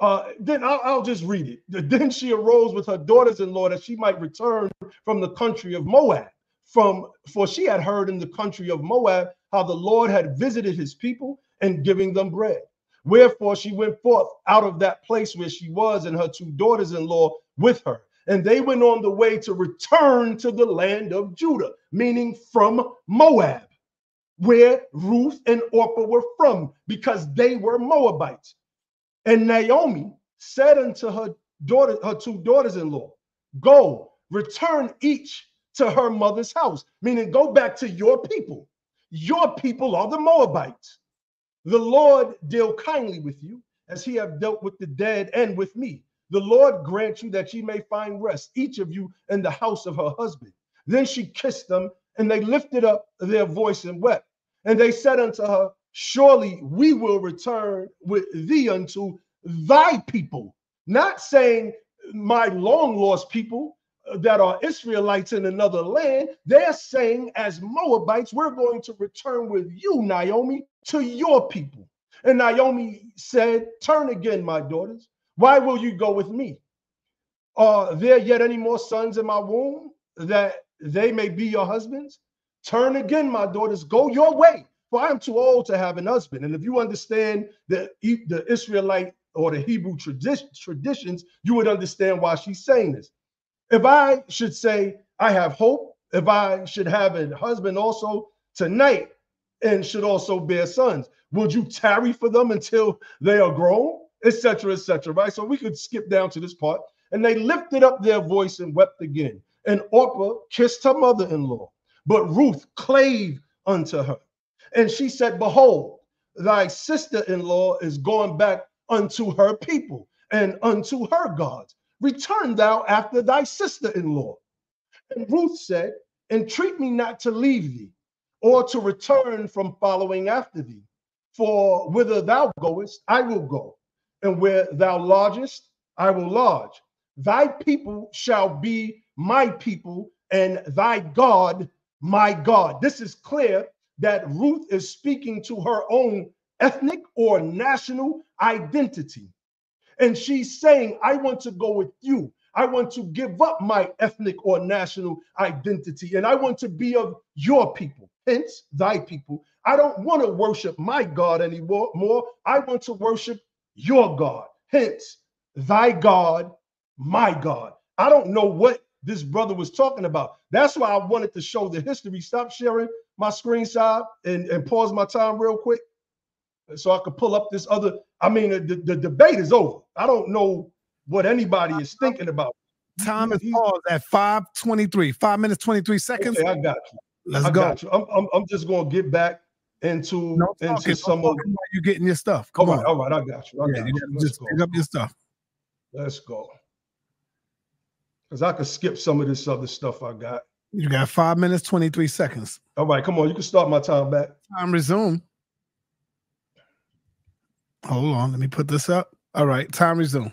Uh, then I'll, I'll just read it. Then she arose with her daughters-in-law that she might return from the country of Moab. From, for she had heard in the country of Moab how the Lord had visited his people and giving them bread. Wherefore she went forth out of that place where she was and her two daughters-in-law with her. And they went on the way to return to the land of Judah, meaning from Moab, where Ruth and Orpah were from, because they were Moabites. And Naomi said unto her daughter, her two daughters-in-law, go, return each to her mother's house, meaning go back to your people. Your people are the Moabites. The Lord deal kindly with you, as he have dealt with the dead and with me. The Lord grant you that ye may find rest, each of you in the house of her husband. Then she kissed them, and they lifted up their voice and wept. And they said unto her, surely we will return with thee unto thy people. Not saying my long lost people that are Israelites in another land. They're saying as Moabites, we're going to return with you, Naomi, to your people. And Naomi said, turn again, my daughters. Why will you go with me? Are there yet any more sons in my womb that they may be your husbands? Turn again, my daughters, go your way. For I am too old to have an husband. And if you understand the, the Israelite or the Hebrew tradi- traditions, you would understand why she's saying this. If I should say, I have hope, if I should have a husband also tonight and should also bear sons, would you tarry for them until they are grown, et cetera, et cetera, right? So we could skip down to this part. And they lifted up their voice and wept again. And Orpah kissed her mother-in-law, but Ruth clave unto her. And she said, behold, thy sister-in-law is going back unto her people and unto her gods. Return thou after thy sister-in-law. And Ruth said, entreat me not to leave thee or to return from following after thee. For whither thou goest, I will go. And where thou lodgest, I will lodge. Thy people shall be my people, and thy God my God. This is clear that Ruth is speaking to her own ethnic or national identity. And she's saying, I want to go with you. I want to give up my ethnic or national identity, and I want to be of your people, hence thy people. I don't want to worship my God anymore. More, I want to worship your God, hence thy God, my God. I don't know what this brother was talking about. That's why I wanted to show the history. Stop sharing my screenshot and, and pause my time real quick so I could pull up this other. I mean, the, the debate is over. I don't know what anybody is thinking about. Time is paused at five twenty-three, five minutes, twenty-three seconds. Okay, I got you. Let's I go. Got you. I'm, I'm, I'm just going to get back into, no into talking, some no of you getting your stuff. Come all on. Right, all right, I got you. I yeah, got you. you just go. Pick up your stuff. Let's go. Because I could skip some of this other stuff I got. You got five minutes, twenty-three seconds. All right, come on. You can start my time back. Time resume. Hold on. Let me put this up. All right, time resume.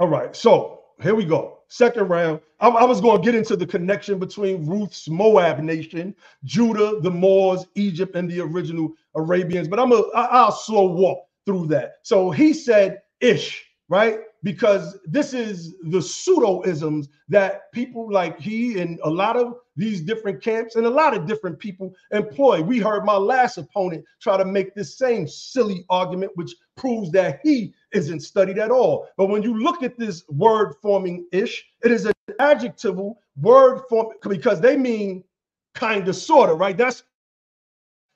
All right, so here we go. Second round. I, I was going to get into the connection between Ruth's Moab nation, Judah, the Moors, Egypt, and the original Arabians, but I'm a, I, I'll slow walk through that. So he said Ish, right? Because this is the pseudo-isms that people like he and a lot of these different camps and a lot of different people employ. We heard my last opponent try to make this same silly argument, which proves that he isn't studied at all. But when you look at this word forming Ish, it is an adjectival word form because they mean kind of, sort of, right? That's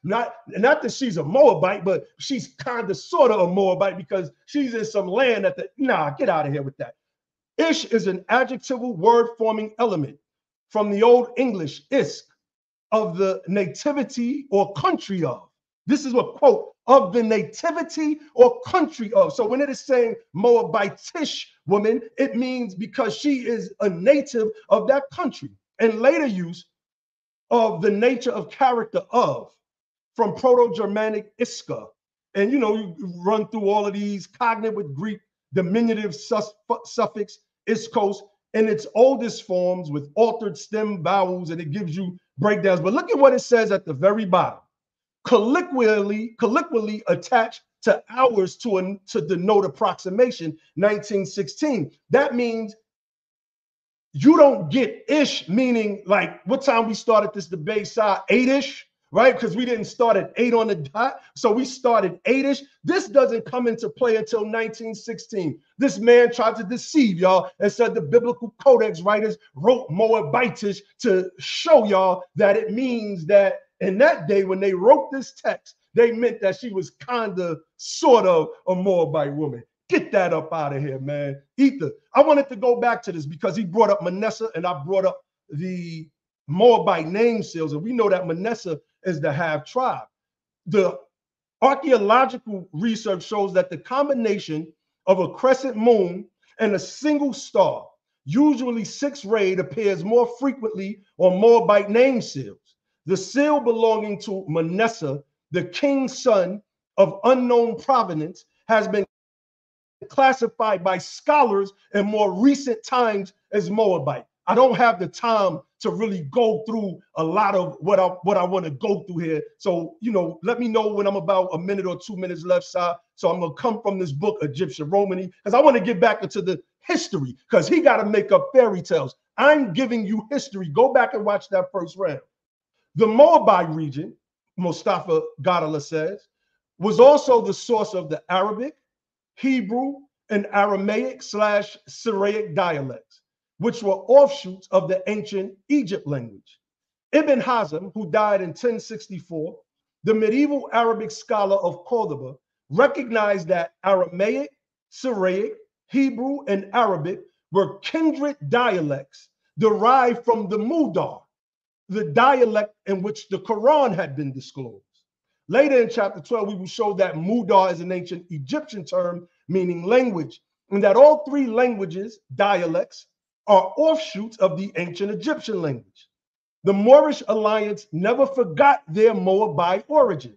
Not, not that she's a Moabite, but she's kind of sort of a Moabite because she's in some land that the, nah, get out of here with that. Ish is an adjectival word forming element from the Old English, isk, of the nativity or country of. This is what quote, of the nativity or country of. So when it is saying Moabitish woman, it means because she is a native of that country. And later use of the nature of character of, from Proto-Germanic Iska. And you know, you run through all of these cognate with Greek diminutive suffix iskos in its oldest forms with altered stem vowels, and it gives you breakdowns. But look at what it says at the very bottom. Colloquially, colloquially attached to hours to, a, to denote approximation, nineteen sixteen. That means you don't get ish, meaning like what time we started this debate, side eight-ish. Right? Because we didn't start at eight on the dot. So we started eight-ish. This doesn't come into play until nineteen sixteen. This man tried to deceive y'all and said the biblical codex writers wrote Moabitish to show y'all that it means that in that day when they wrote this text, they meant that she was kind of, sort of a Moabite woman. Get that up out of here, man. Ether. I wanted to go back to this because he brought up Manasseh and I brought up the Moabite name seals. And we know that Manasseh is the half tribe. The archaeological research shows that the combination of a crescent moon and a single star, usually sixth rayed, appears more frequently on Moabite name seals. The seal belonging to Manasseh, the king's son of unknown provenance, has been classified by scholars in more recent times as Moabite. I don't have the time to really go through a lot of what I what I want to go through here. So, you know, let me know when I'm about a minute or two minutes left side. So I'm going to come from this book, Egyptian Romany, because I want to get back into the history because he got to make up fairy tales. I'm giving you history. Go back and watch that first round. The Moabite region, Mustafa Gadala says, was also the source of the Arabic, Hebrew, and Aramaic slash Syriac dialects, which were offshoots of the ancient Egypt language. Ibn Hazm, who died in ten sixty-four, the medieval Arabic scholar of Cordoba, recognized that Aramaic, Syriac, Hebrew, and Arabic were kindred dialects derived from the Mudar, the dialect in which the Quran had been disclosed. Later in chapter twelve, we will show that Mudar is an ancient Egyptian term meaning language, and that all three languages, dialects, are offshoots of the ancient Egyptian language. The Moorish alliance never forgot their Moabite origin.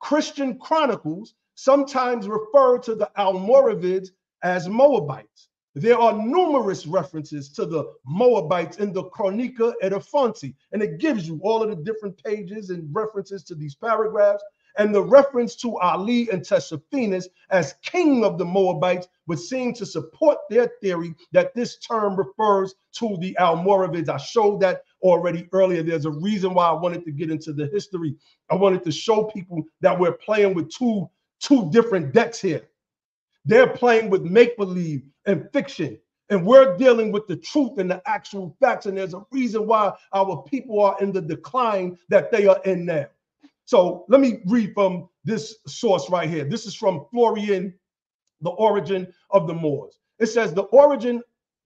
Christian chronicles sometimes refer to the Almoravids as Moabites. There are numerous references to the Moabites in the Chronica Edaphanti, and it gives you all of the different pages and references to these paragraphs. And the reference to Ali and Tesaphinus as king of the Moabites would seem to support their theory that this term refers to the Almoravids. I showed that already earlier. There's a reason why I wanted to get into the history. I wanted to show people that we're playing with two, two different decks here. They're playing with make-believe and fiction, and we're dealing with the truth and the actual facts. And there's a reason why our people are in the decline that they are in now. So let me read from this source right here. This is from Florian, The Origin of the Moors. It says, the origin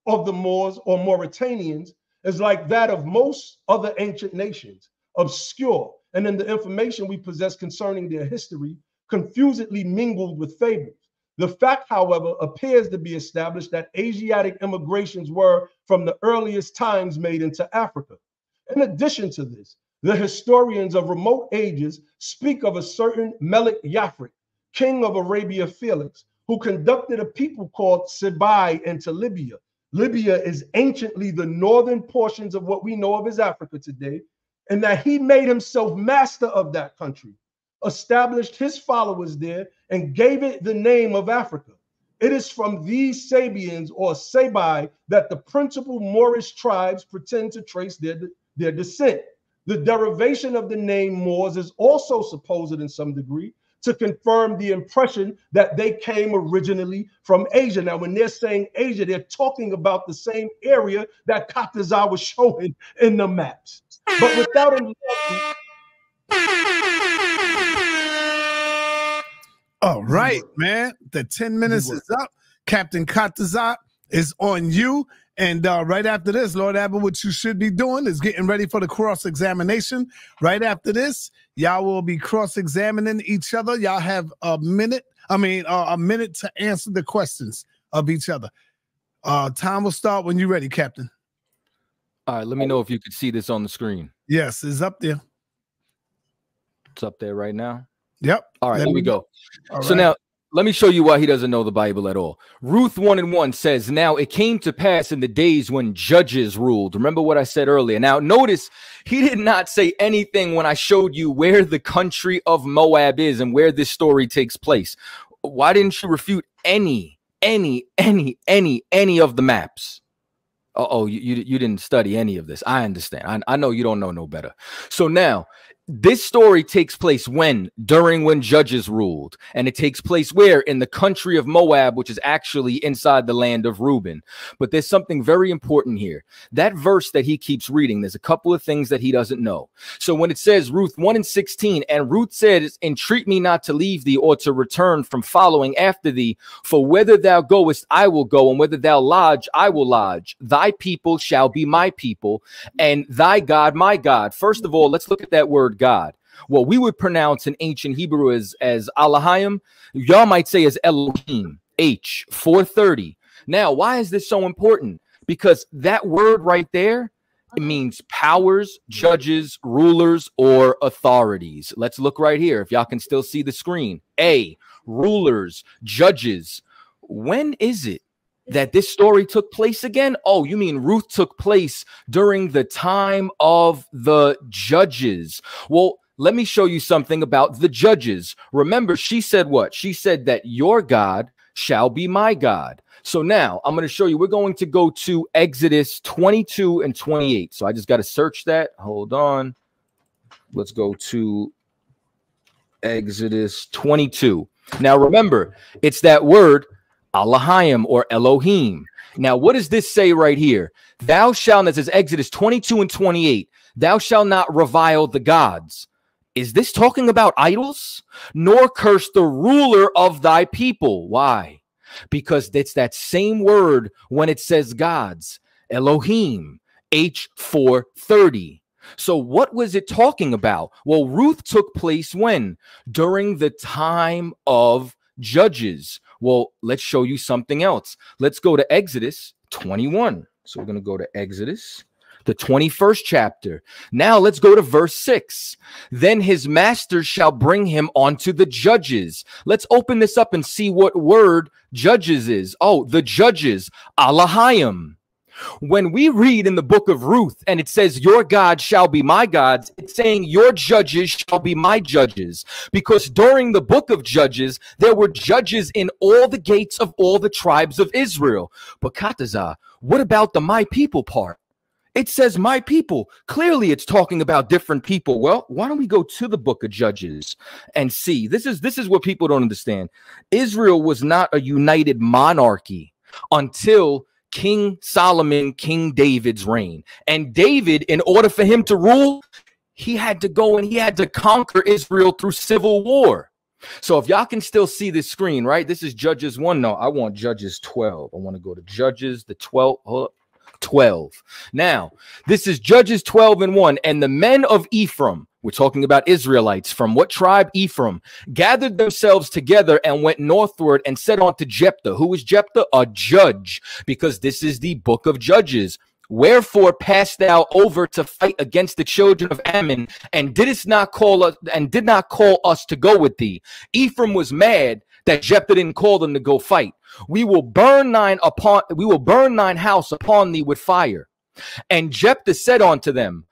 of the Moors or Mauritanians is like that of most other ancient nations, obscure, and in the information we possess concerning their history, confusedly mingled with fables. The fact, however, appears to be established that Asiatic immigrations were from the earliest times made into Africa. In addition to this, the historians of remote ages speak of a certain Melik Yafrit, king of Arabia Felix, who conducted a people called Sibai into Libya. Libya is anciently the northern portions of what we know of as Africa today, and that he made himself master of that country, established his followers there, and gave it the name of Africa. It is from these Sabians or Sabai that the principal Moorish tribes pretend to trace their, their descent. The derivation of the name Moors is also supposed in some degree to confirm the impression that they came originally from Asia. Now, when they're saying Asia, they're talking about the same area that Katazat was showing in the maps. But without him... All right, man. The ten minutes is up. Captain Katazat is on you. And uh, right after this, Lord Abba, what you should be doing is getting ready for the cross-examination. Right after this, y'all will be cross-examining each other. Y'all have a minute, I mean, uh, a minute to answer the questions of each other. Uh, time will start when you're ready, Captain. All right, let me know if you could see this on the screen. Yes, it's up there. It's up there right now? Yep. All right, here we go. All so right. now... Let me show you why he doesn't know the Bible at all. Ruth one and one says, now it came to pass in the days when judges ruled. Remember what I said earlier. Now notice he did not say anything when I showed you where the country of Moab is and where this story takes place. Why didn't you refute any, any, any, any, any of the maps? Uh-oh, you, you, you didn't study any of this. I understand. I, I know you don't know no better. So now... this story takes place when? During when judges ruled. And it takes place where? In the country of Moab, which is actually inside the land of Reuben. But there's something very important here. That verse that he keeps reading, there's a couple of things that he doesn't know. So when it says Ruth one and sixteen, and Ruth says, entreat me not to leave thee or to return from following after thee, for whether thou goest, I will go, and whether thou lodge, I will lodge. Thy people shall be my people, and thy God, my God. First of all, let's look at that word. God. What we would pronounce in ancient Hebrew as, as Elohim, y'all might say as Elohim, H four thirty. Now, why is this so important? Because that word right there, it means powers, judges, rulers, or authorities. Let's look right here, if y'all can still see the screen. A, rulers, judges. When is it that this story took place again? Oh, you mean Ruth took place during the time of the judges. Well, let me show you something about the judges. Remember, she said what? She said that your God shall be my God. So now I'm going to show you. We're going to go to Exodus twenty-two and twenty-eight. So I just got to search that. Hold on. Let's go to Exodus twenty-two. Now, remember, it's that word Elohim or Elohim. Now, what does this say right here? Thou shalt, this is Exodus twenty-two and twenty-eight, thou shalt not revile the gods. Is this talking about idols? Nor curse the ruler of thy people. Why? Because it's that same word when it says gods, Elohim, H four thirty. So what was it talking about? Well, Ruth took place when? During the time of judges. Well, let's show you something else. Let's go to Exodus twenty-one. So we're going to go to Exodus the twenty-first chapter. Now let's go to verse six. Then his master shall bring him onto the judges. Let's open this up and see what word judges is. Oh, the judges, Alahayim. When we read in the book of Ruth and it says, your God shall be my gods, it's saying your judges shall be my judges. Because during the book of Judges, there were judges in all the gates of all the tribes of Israel. But Katazat, what about the my people part? It says my people. Clearly, it's talking about different people. Well, why don't we go to the book of Judges and see? This is, this is what people don't understand. Israel was not a united monarchy until King Solomon, King David's reign. And David, in order for him to rule, he had to go and he had to conquer Israel through civil war. So if y'all can still see this screen, right? This is Judges one. No, I want Judges twelve. I want to go to Judges, the twelve. twelve. Now, this is Judges twelve and one. And the men of Ephraim, we're talking about Israelites, from what tribe? Ephraim, gathered themselves together and went northward and set on to Jephthah. Who is Jephthah? A judge, because this is the book of Judges. Wherefore passed thou over to fight against the children of Ammon, and didst not call us, and did not call us to go with thee. Ephraim was mad that Jephthah didn't call them to go fight. We will burn thine upon, we will burn thine house upon thee with fire. And Jephthah said unto them,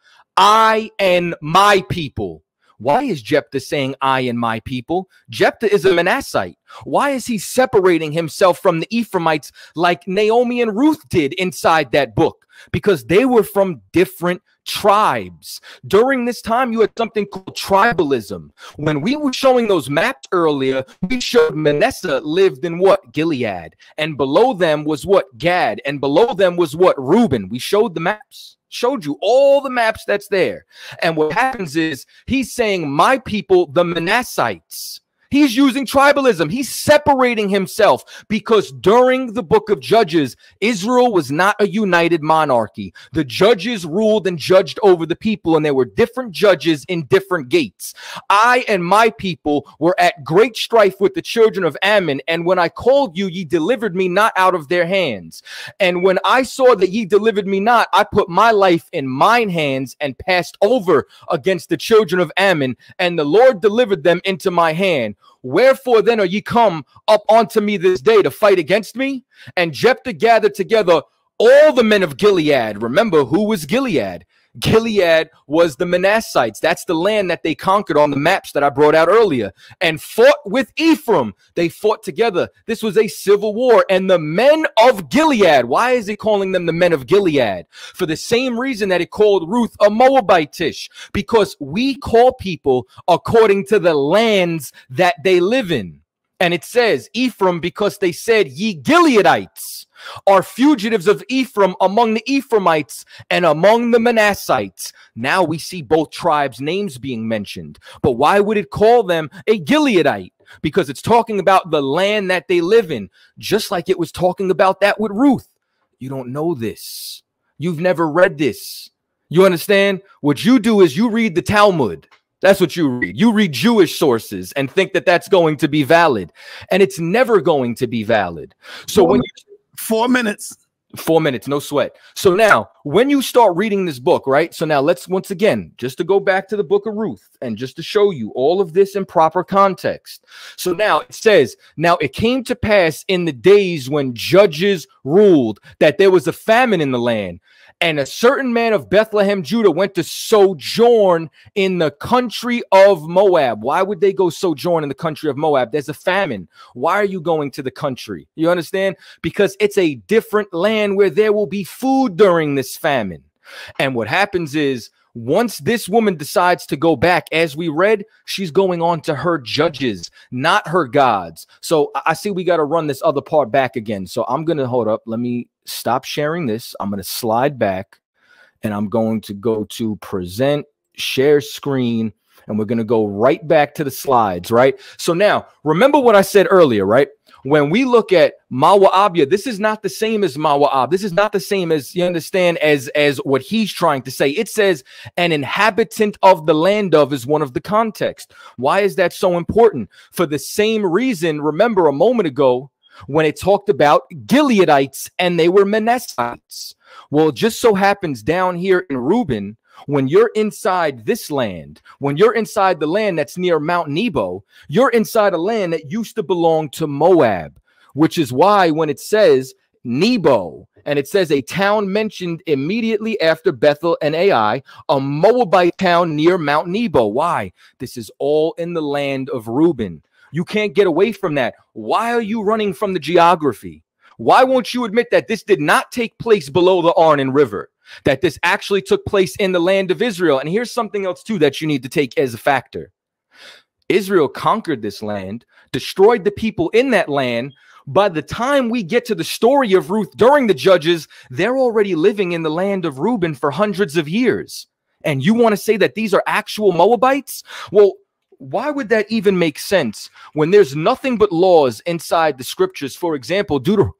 I and my people. Why is Jephthah saying I and my people? Jephthah is a Manassite. Why is he separating himself from the Ephraimites like Naomi and Ruth did inside that book? Because they were from different tribes. During this time, you had something called tribalism. When we were showing those maps earlier, we showed Manasseh lived in what? Gilead. And below them was what? Gad. And below them was what? Reuben. We showed the maps. Showed you all the maps that's there. And what happens is he's saying my people, the Manassites. He's using tribalism. He's separating himself because during the book of Judges, Israel was not a united monarchy. The judges ruled and judged over the people, and there were different judges in different gates. I and my people were at great strife with the children of Ammon, and when I called you, ye delivered me not out of their hands. And when I saw that ye delivered me not, I put my life in mine hands and passed over against the children of Ammon, and the Lord delivered them into my hand. Wherefore then are ye come up unto me this day to fight against me? And Jephthah gathered together all the men of Gilead. Remember, who was Gilead? Gilead was the Manassites. That's the land that they conquered on the maps that I brought out earlier. And fought with Ephraim. They fought together. This was a civil war. And the men of Gilead. Why is he calling them the men of Gilead? For the same reason that he called Ruth a Moabitish. Because we call people according to the lands that they live in. And it says Ephraim, because they said, ye Gileadites are fugitives of Ephraim among the Ephraimites and among the Manassites. Now we see both tribes' names being mentioned. But why would it call them a Gileadite? Because it's talking about the land that they live in, just like it was talking about that with Ruth. You don't know this. You've never read this. You understand? What you do is you read the Talmud. That's what you read. You read Jewish sources and think that that's going to be valid. And it's never going to be valid. So when you... Four minutes. Four minutes, no sweat. So now, when you start reading this book, right? So now let's, once again, just to go back to the book of Ruth and just to show you all of this in proper context. So now it says, now it came to pass in the days when judges ruled that there was a famine in the land. And a certain man of Bethlehem, Judah, went to sojourn in the country of Moab. Why would they go sojourn in the country of Moab? There's a famine. Why are you going to the country? You understand? Because it's a different land where there will be food during this famine. And what happens is, once this woman decides to go back, as we read, she's going on to her judges, not her gods. So I see we got to run this other part back again. So I'm going to hold up. Let me stop sharing this. I'm going to slide back and I'm going to go to present, share screen, and we're going to go right back to the slides, right? So now remember what I said earlier, right? When we look at Moabia, this is not the same as Moab. This is not the same as, you understand, as, as what he's trying to say. It says an inhabitant of the land of is one of the context. Why is that so important? For the same reason, remember a moment ago, when it talked about Gileadites and they were Manasseites. Well, it just so happens down here in Reuben, when you're inside this land, when you're inside the land that's near Mount Nebo, you're inside a land that used to belong to Moab, which is why when it says Nebo, and it says a town mentioned immediately after Bethel and Ai, a Moabite town near Mount Nebo. Why? This is all in the land of Reuben. You can't get away from that. Why are you running from the geography? Why won't you admit that this did not take place below the Arnon River, that this actually took place in the land of Israel? And here's something else, too, that you need to take as a factor. Israel conquered this land, destroyed the people in that land. By the time we get to the story of Ruth during the Judges, they're already living in the land of Reuben for hundreds of years. And you want to say that these are actual Moabites? Well, why would that even make sense when there's nothing but laws inside the scriptures? For example, Deuteronomy.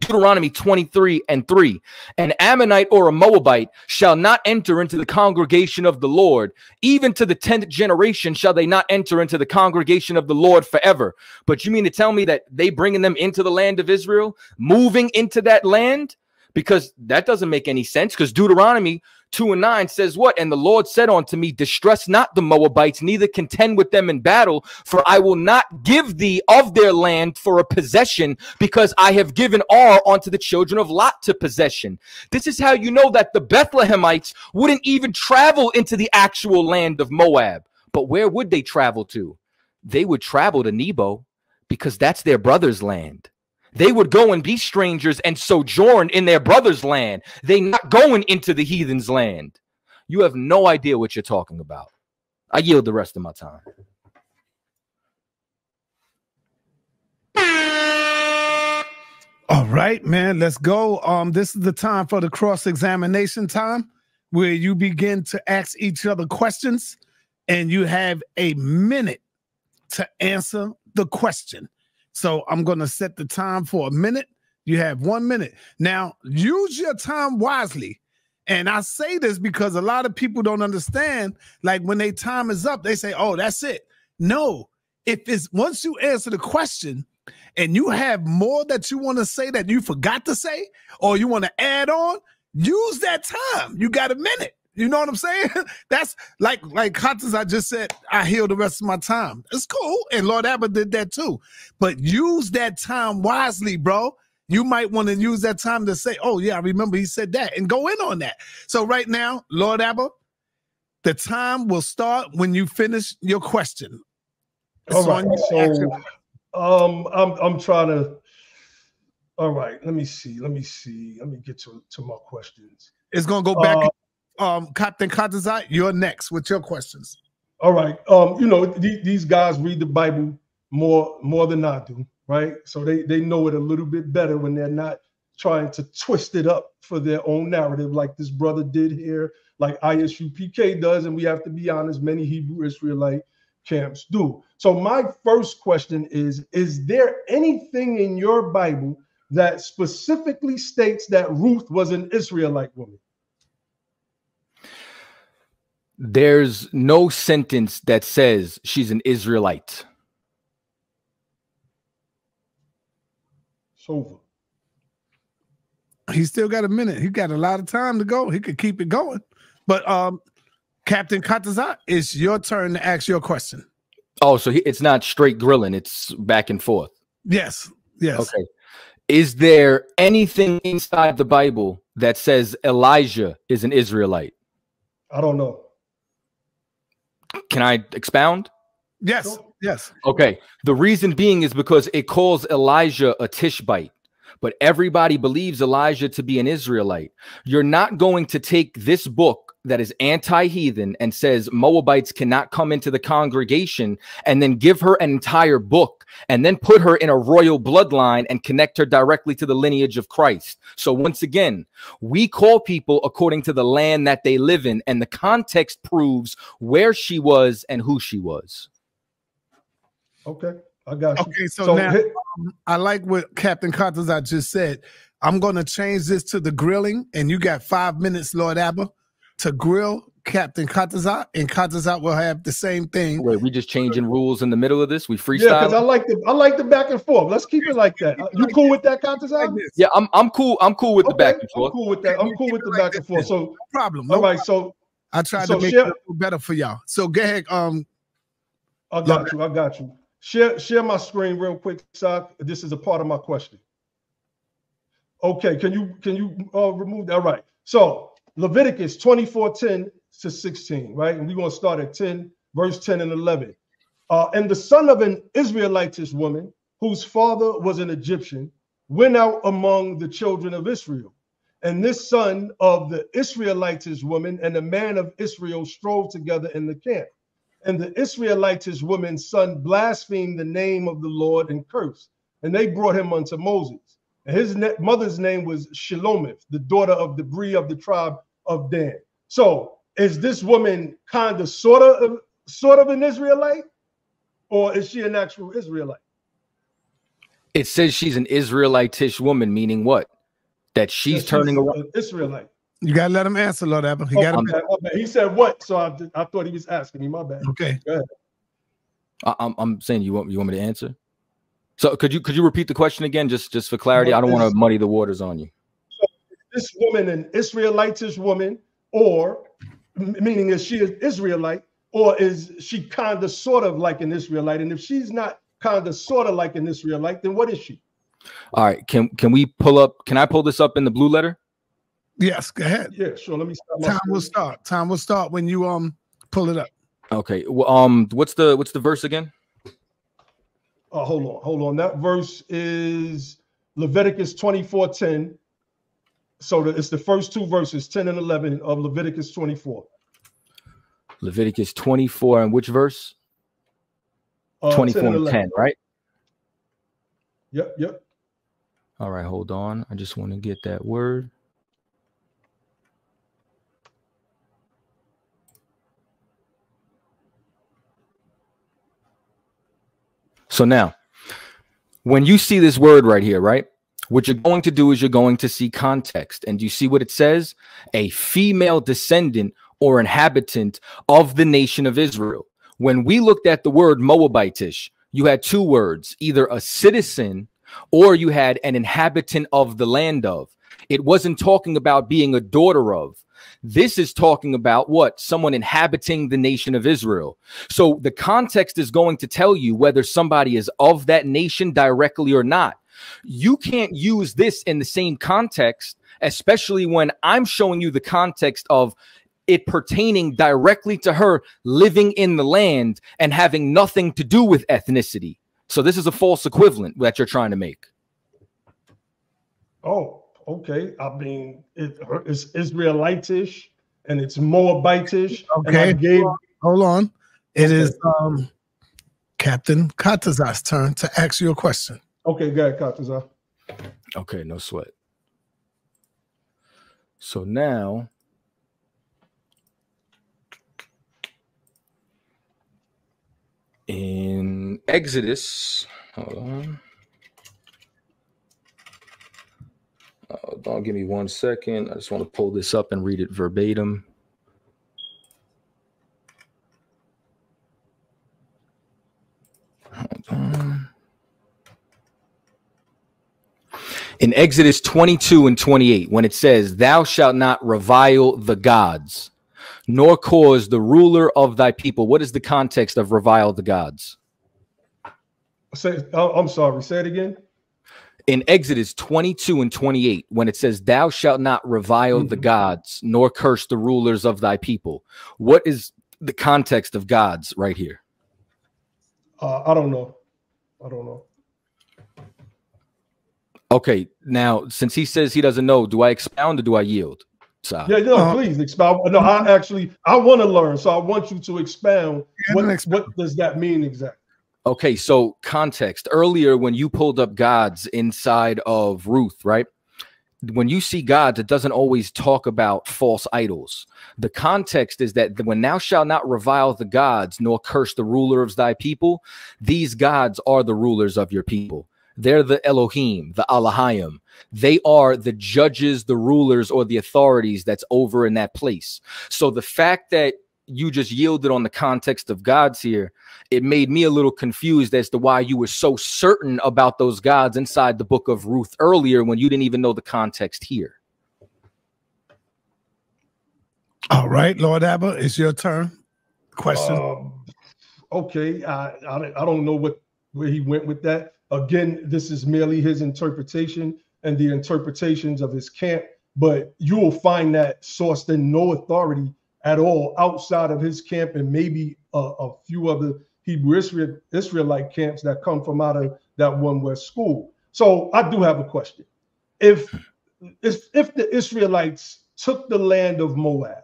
Deuteronomy twenty-three and three, an Ammonite or a Moabite shall not enter into the congregation of the Lord. Even to the tenth generation shall they not enter into the congregation of the Lord forever. But you mean to tell me that they bringing them into the land of Israel, moving into that land? Because that doesn't make any sense, because Deuteronomy two and nine says what? And the Lord said unto me, distress not the Moabites, neither contend with them in battle, for I will not give thee of their land for a possession, because I have given all unto the children of Lot to possession. This is how you know that the Bethlehemites wouldn't even travel into the actual land of Moab. But where would they travel to? They would travel to Nebo, because that's their brother's land. They would go and be strangers and sojourn in their brother's land. They not going into the heathen's land. You have no idea what you're talking about. I yield the rest of my time. All right, man, let's go. Um, this is the time for the cross-examination time, where you begin to ask each other questions, and you have a minute to answer the question. So I'm going to set the time for a minute. You have one minute. Now, use your time wisely. And I say this because a lot of people don't understand, like when their time is up, they say, oh, that's it. No, if it's once you answer the question and you have more that you want to say that you forgot to say or you want to add on, use that time. You got a minute. You know what I'm saying? That's like, like Katazat, I just said, I heal the rest of my time. It's cool. And Lord Abba did that too. But use that time wisely, bro. You might want to use that time to say, oh, yeah, I remember he said that, and go in on that. So right now, Lord Abba, the time will start when you finish your question. All right. So, um, I'm, I'm trying to. All right. Let me see. Let me see. Let me get to, to my questions. It's going to go back. Uh, Um, Captain Katazat, you're next with your questions. All right. Um, you know, th these guys read the Bible more more than I do, right? So they, they know it a little bit better when they're not trying to twist it up for their own narrative like this brother did here, like I S U P K does, and we have to be honest, many Hebrew Israelite camps do. So my first question is, is there anything in your Bible that specifically states that Ruth was an Israelite woman? There's no sentence that says she's an Israelite. It's over. He's still got a minute. He got a lot of time to go. He could keep it going. But um, Captain Katazat, it's your turn to ask your question. Oh, so he, it's not straight grilling. It's back and forth. Yes. Yes. Okay. Is there anything inside the Bible that says Elijah is an Israelite? I don't know. Can I expound? Yes, yes. Okay. The reason being is because it calls Elijah a Tishbite, but everybody believes Elijah to be an Israelite. You're not going to take this book that is anti-heathen and says Moabites cannot come into the congregation and then give her an entire book and then put her in a royal bloodline and connect her directly to the lineage of Christ. So once again, we call people according to the land that they live in, and the context proves where she was and who she was. Okay, I got you. Okay, so, so now um, I like what Captain Katazat just said. I'm going to change this to the grilling, and you got five minutes, Lord Abba, to grill Captain Katazat, and Katazat will have the same thing. Wait, we just changing rules in the middle of this? We freestyle? Yeah, because I like the I like the back and forth. Let's keep it like that. You cool with that, Katazat? Yeah, I'm I'm cool. I'm cool with okay, the back and forth. I'm cool with that. I'm cool with the back and forth. So no problem. No all right. So I tried so to make share, it better for y'all. So go ahead. Um, I got you. I got you. Share share my screen real quick, Sock. This is a part of my question. Okay, can you can you uh, remove that? All right. So Leviticus twenty-four ten to sixteen, right? And we're going to start at ten, verse ten and eleven. Uh, and the son of an Israelitish woman, whose father was an Egyptian, went out among the children of Israel. And this son of the Israelitish woman and the man of Israel strove together in the camp. And the Israelitish woman's son blasphemed the name of the Lord and cursed. And they brought him unto Moses. And his mother's name was Shelomith, the daughter of Debri of the tribe of Dan. So is this woman kind of sort of sort of an Israelite, or is she an actual Israelite? It says she's an Israelitish woman, meaning what? That she's, yeah, she's turning around. Israelite. You gotta let him answer, Lord Abba. You gotta okay, okay. He said what? So I, did, I thought he was asking me. My bad. Okay. Go ahead. I, I'm I'm saying you want you want me to answer. So could you could you repeat the question again, just just for clarity? I don't want to muddy the waters on you. So is this woman an Israelitish woman, or meaning is she an Israelite, or is she kind of sort of like an Israelite? And if she's not kind of sort of like an Israelite, then what is she? All right, can can we pull up? Can I pull this up in the blue letter? Yes, go ahead. Yeah, sure. Let me start. Time will start. Time will start when you um pull it up. Okay. Well, um, what's the what's the verse again? Oh, hold on, hold on. That verse is Leviticus twenty-four ten. So the, it's the first two verses, ten and eleven of Leviticus twenty-four. Leviticus twenty-four, and which verse? Uh, twenty-four and ten, right? Yep, yep. All right, hold on. I just want to get that word. So now, when you see this word right here, right, what you're going to do is you're going to see context. And do you see what it says? A female descendant or inhabitant of the nation of Israel. When we looked at the word Moabitish, you had two words, either a citizen or you had an inhabitant of the land of. It wasn't talking about being a daughter of. This is talking about what? Someone inhabiting the nation of Israel. So the context is going to tell you whether somebody is of that nation directly or not. You can't use this in the same context, especially when I'm showing you the context of it pertaining directly to her living in the land and having nothing to do with ethnicity. So this is a false equivalent that you're trying to make. Oh. Okay, I mean, it, it's Israelitish and it's Moabitish. Okay, gave... hold on. It okay. is um, Captain Katazat's turn to ask you a question. Okay, go ahead, Katazat. Okay, no sweat. So now, in Exodus, hold on. Hold on, give me one second. I just want to pull this up and read it verbatim. Hold on. In Exodus twenty-two and twenty-eight, when it says, "Thou shalt not revile the gods, nor cause the ruler of thy people." What is the context of revile the gods? Say, I'm sorry, say it again. In Exodus twenty-two and twenty-eight, when it says, "Thou shalt not revile mm-hmm. the gods, nor curse the rulers of thy people," what is the context of gods right here? Uh, I don't know. I don't know. Okay, now, since he says he doesn't know, do I expound or do I yield? So, yeah, no, uh, please expound. No, I actually, I want to learn, so I want you to expound. What, expound. What does that mean exactly? Okay, so context. Earlier, when you pulled up gods inside of Ruth, right? When you see gods, it doesn't always talk about false idols. The context is that when "thou shalt not revile the gods, nor curse the ruler of thy people," these gods are the rulers of your people. They're the Elohim, the Elohim. They are the judges, the rulers, or the authorities that's over in that place. So the fact that you just yielded on the context of gods here, it made me a little confused as to why you were so certain about those gods inside the book of Ruth earlier when you didn't even know the context here. All right, Lord Abba, it's your turn. Question. Um, okay, I, I I don't know what where he went with that. Again, this is merely his interpretation and the interpretations of his camp, but you will find that sourced in no authority at all outside of his camp and maybe a, a few other Hebrew Israel, Israelite camps that come from out of that one West school. So I do have a question. If, if, if the Israelites took the land of Moab,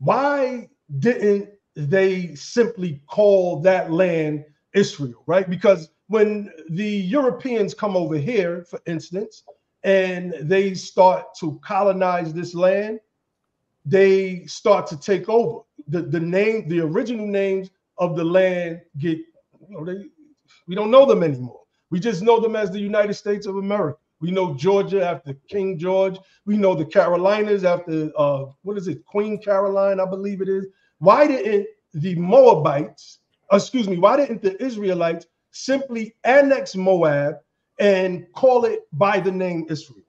why didn't they simply call that land Israel, right? Because when the Europeans come over here, for instance, and they start to colonize this land, they start to take over. The, the name, the original names of the land get, you know, they, we don't know them anymore. We just know them as the United States of America. We know Georgia after King George. We know the Carolinas after, uh, what is it, Queen Caroline, I believe it is. Why didn't the Moabites, excuse me, why didn't the Israelites simply annex Moab and call it by the name Israel?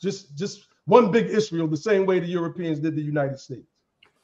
Just just one big Israel, the same way the Europeans did the United States.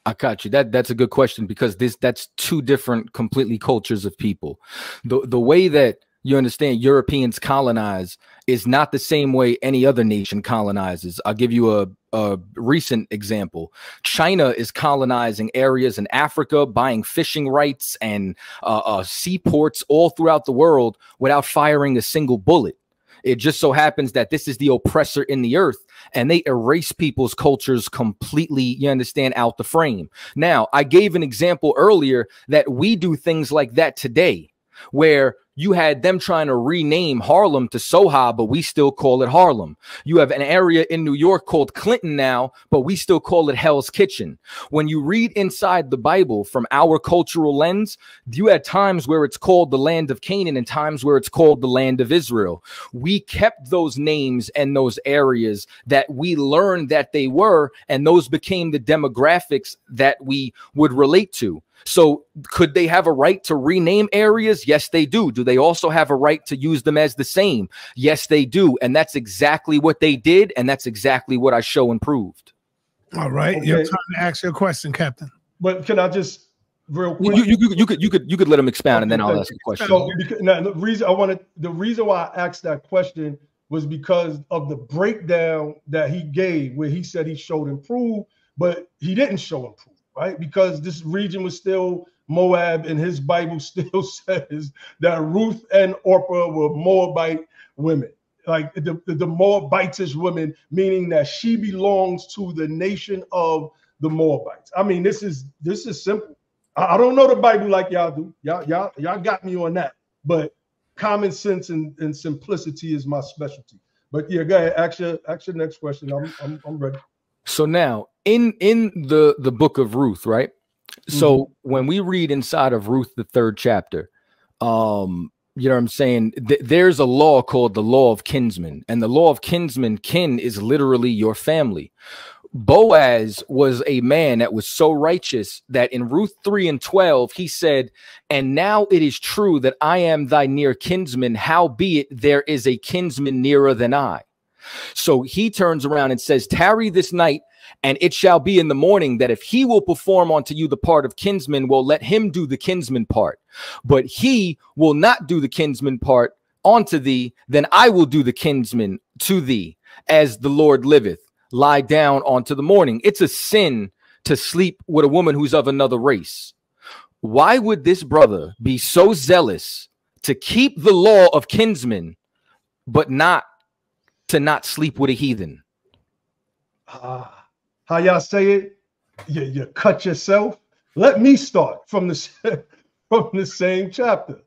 I got you. That that's a good question, because this that's two different completely cultures of people. The the way that you understand Europeans colonize is not the same way any other nation colonizes. I'll give you a, a recent example. China is colonizing areas in Africa, buying fishing rights and uh, uh, seaports all throughout the world without firing a single bullet. It just so happens that this is the oppressor in the earth, and they erase people's cultures completely, you understand, out the frame. Now, I gave an example earlier that we do things like that today, where you had them trying to rename Harlem to Soha, but we still call it Harlem. You have an area in New York called Clinton now, but we still call it Hell's Kitchen. When you read inside the Bible from our cultural lens, you had times where it's called the land of Canaan and times where it's called the land of Israel. We kept those names and those areas that we learned that they were, and those became the demographics that we would relate to. So could they have a right to rename areas? Yes, they do. Do they also have a right to use them as the same? Yes, they do. And that's exactly what they did. And that's exactly what I show and proved. All right. Okay. You're trying to ask your question, Captain. But can I just real quick? You, you, you, you, could, you, could, you could let him expound, and then I'll ask a question. So, because, now, the, reason I wanted, the reason why I asked that question was because of the breakdown that he gave, where he said he showed and proved, but he didn't show and prove. Right, because this region was still Moab, and his Bible still says that Ruth and Orpah were Moabite women, like the, the, the Moabitish women, meaning that she belongs to the nation of the Moabites. I mean, this is this is simple. I, I don't know the Bible like y'all do. Y'all, y'all, y'all got me on that. But common sense and, and simplicity is my specialty. But yeah, go ahead. Ask your, ask your next question. I'm I'm, I'm ready. So now in in the, the book of Ruth, right? So mm-hmm. when we read inside of Ruth, the third chapter, um, you know what I'm saying? Th there's a law called the law of kinsmen, and the law of kinsmen, kin is literally your family. Boaz was a man that was so righteous that in Ruth three and twelve, he said, "And now it is true that I am thy near kinsman, howbeit there is a kinsman nearer than I." So he turns around and says, "Tarry this night, and it shall be in the morning that if he will perform unto you the part of kinsman, well, let him do the kinsman part. But he will not do the kinsman part unto thee, then I will do the kinsman to thee, as the Lord liveth. Lie down unto the morning." It's a sin to sleep with a woman who's of another race. Why would this brother be so zealous to keep the law of kinsman, but not to not sleep with a heathen? Ah, how y'all say it? You, you cut yourself. Let me start from the from the same chapter.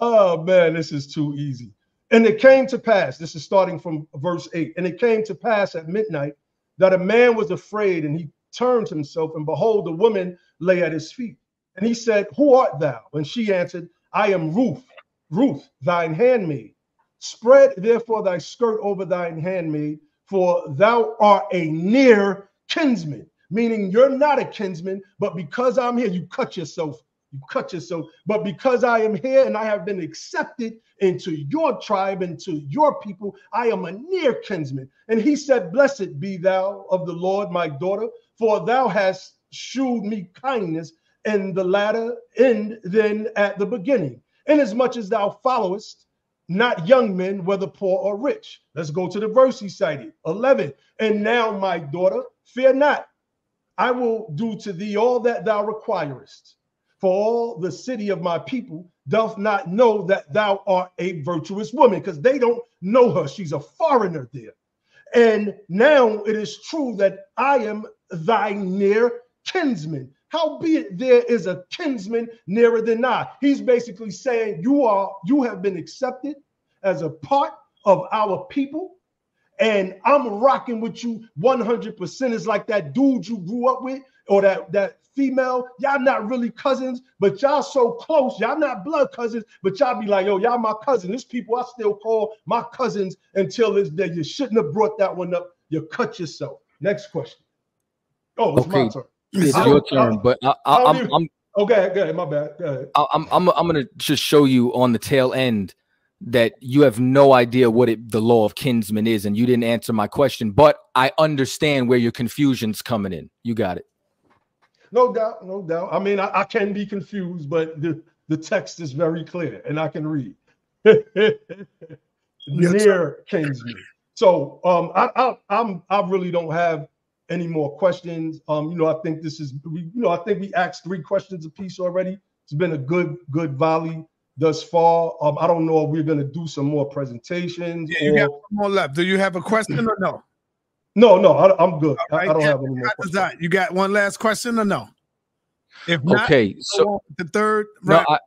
Oh man, this is too easy. "And it came to pass," this is starting from verse eight, "and it came to pass at midnight that a man was afraid, and he turned himself, and behold, the woman lay at his feet. And he said, 'Who art thou?' And she answered, 'I am Ruth, Ruth, thine handmaid.' Spread therefore thy skirt over thine handmaid, for thou art a near kinsman. Meaning you're not a kinsman, but because I'm here, you cut yourself. You cut yourself. But because I am here and I have been accepted into your tribe, into your people, I am a near kinsman. And he said, blessed be thou of the Lord, my daughter, for thou hast shewed me kindness in the latter end than at the beginning, inasmuch as thou followest not young men, whether poor or rich. Let's go to the verse he cited, eleven. And now, my daughter, fear not. I will do to thee all that thou requirest. For all the city of my people doth not know that thou art a virtuous woman, because they don't know her. She's a foreigner there. And now it is true that I am thy near kinsman. Howbeit there is a kinsman nearer than I. He's basically saying you are, you have been accepted as a part of our people, and I'm rocking with you one hundred percent. It's like that dude you grew up with, or that, that female. Y'all not really cousins, but y'all so close. Y'all not blood cousins, but y'all be like, yo, y'all my cousin. There's people I still call my cousins until this day. You shouldn't have brought that one up. You cut yourself. Next question. Oh, it's okay. My turn. It's I, your turn, I, but I, I, I'm, I'm, I'm okay. Go ahead, my bad. Go ahead. I, I'm, I'm, I'm gonna just show you on the tail end that you have no idea what it, the law of kinsman is, and you didn't answer my question. But I understand where your confusion's coming in. You got it. No doubt, no doubt. I mean, I, I can be confused, but the the text is very clear, and I can read. Near kinsman. So, um, I, I, I'm, I really don't have any more questions. Um, you know, I think this is, we, you know, I think we asked three questions apiece already. It's been a good, good volley thus far. Um, I don't know if we're gonna do some more presentations. Yeah, you or... got one more left. Do you have a question or no? No, no, I, I'm good. Right. I, I don't have any more questions. You got one last question or no? If not, okay, so the third. Right. No,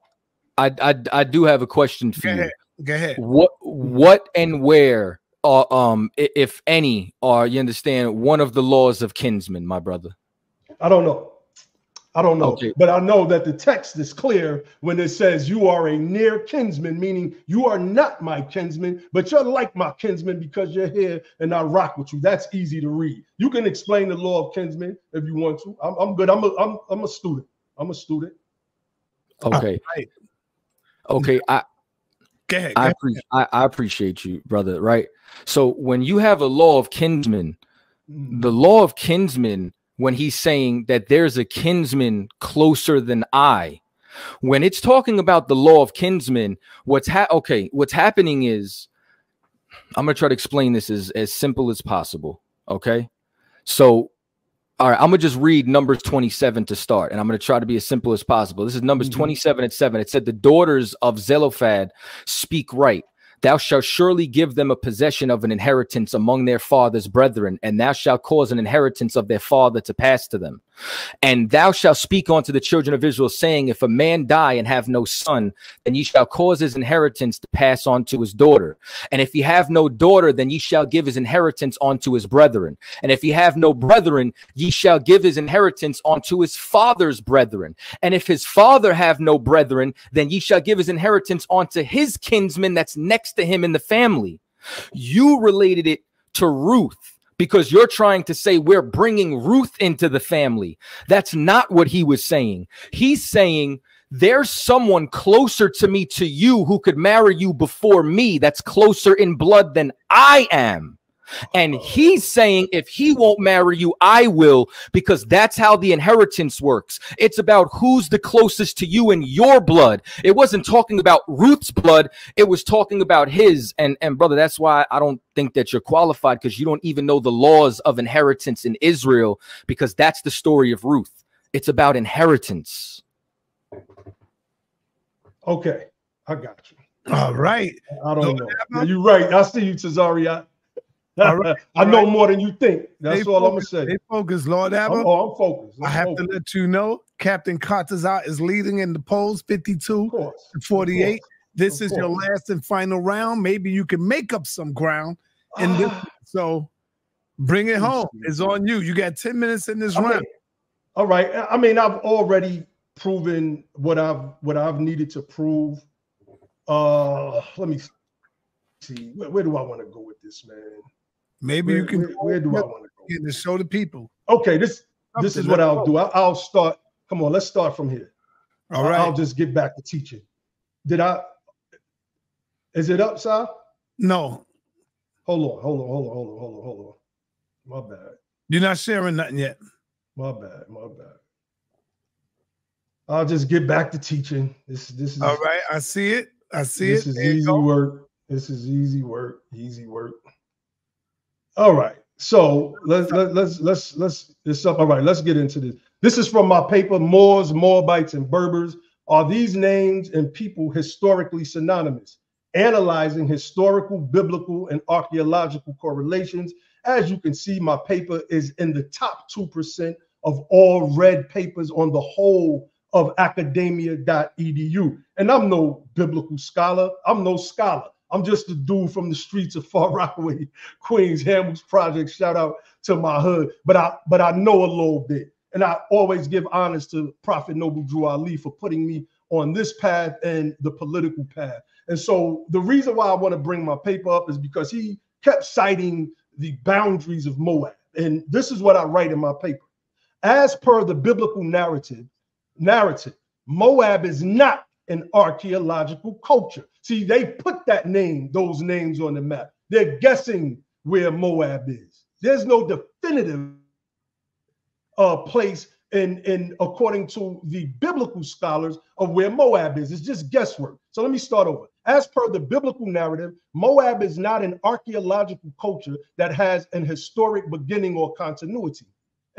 I, I, I, I do have a question for Go you. Ahead. Go ahead. What, what, and where? Or uh, um, if any, or you understand, one of the laws of kinsmen, my brother? I don't know. I don't know. Okay. But I know that the text is clear when it says you are a near kinsman, meaning you are not my kinsman, but you're like my kinsman because you're here and I rock with you. That's easy to read. You can explain the law of kinsmen if you want to. I'm, I'm good. I'm a, I'm, I'm a student. I'm a student. Okay. Right. Okay. I. Go ahead, go I, appreciate, I, I appreciate you, brother. Right. So when you have a law of kinsmen, the law of kinsmen, when he's saying that there's a kinsman closer than I, when it's talking about the law of kinsmen, what's ha okay? What's happening is, I'm gonna try to explain this as as simple as possible. Okay. So, all right, I'm gonna just read Numbers twenty-seven to start, and I'm gonna try to be as simple as possible. This is Numbers mm-hmm. twenty-seven and seven. It said, the daughters of Zelophehad speak right. Thou shalt surely give them a possession of an inheritance among their father's brethren, and thou shalt cause an inheritance of their father to pass to them. And thou shalt speak unto the children of Israel, saying, if a man die and have no son, then ye shall cause his inheritance to pass on to his daughter. And if he have no daughter, then ye shall give his inheritance unto his brethren. And if he have no brethren, ye shall give his inheritance unto his father's brethren. And if his father have no brethren, then ye shall give his inheritance unto his kinsman that's next to him in the family. You related it to Ruth, because you're trying to say we're bringing Ruth into the family. That's not what he was saying. He's saying there's someone closer to me, to you, who could marry you before me, that's closer in blood than I am. And he's saying if he won't marry you, I will, because that's how the inheritance works. It's about who's the closest to you in your blood. It wasn't talking about Ruth's blood. It was talking about his. And, and brother, that's why I don't think that you're qualified, because you don't even know the laws of inheritance in Israel, because that's the story of Ruth. It's about inheritance. Okay, I got you. All right. I don't know. Yeah, you're right. I see you, Cesaria. All right, I know right. more than you think. That's they all focus, I'm gonna say. They focus, Lord Abba. I'm, oh, I'm focused. I'm I have focused. to let you know, Captain Katazat is leading in the polls, fifty-two to forty-eight. This is your last and final round. Maybe you can make up some ground in this. So bring it home. It's on you. You got ten minutes in this I round. Mean, all right. I mean, I've already proven what I've what I've needed to prove. Uh, let me. see, where, where do I want to go with this, man? Maybe where, you can. Where, where do I want to go? And to show the people. Okay, this this is what I'll do. I'll, I'll start. Come on, let's start from here. All right. I'll just get back to teaching. Did I? Is it up, Si? No. Hold on, hold on, hold on, hold on, hold on, hold on. My bad. You're not sharing nothing yet. My bad, my bad. I'll just get back to teaching. This, this is all right. I see it. I see it. This is easy work. This is easy work. Easy work. All right. So let's let, let's let's let's this up. All right. Let's get into this. This is from my paper. Moors, Moabites, and Berbers. Are these names and people historically synonymous? Analyzing historical, biblical, and archaeological correlations. As you can see, my paper is in the top two percent of all read papers on the whole of academia dot e d u. And I'm no biblical scholar. I'm no scholar. I'm just a dude from the streets of Far Rockaway, Queens, Hamels Project. Shout out to my hood. But I but I know a little bit. And I always give honors to Prophet Noble Drew Ali for putting me on this path and the political path. And so the reason why I want to bring my paper up is because he kept citing the boundaries of Moab. And this is what I write in my paper. As per the biblical narrative, Narrative. Moab is not an archaeological culture. See, they put that name, those names on the map. They're guessing where Moab is. There's no definitive uh, place in, in according to the biblical scholars of where Moab is. It's just guesswork. So let me start over. As per the biblical narrative, Moab is not an archaeological culture that has an historic beginning or continuity.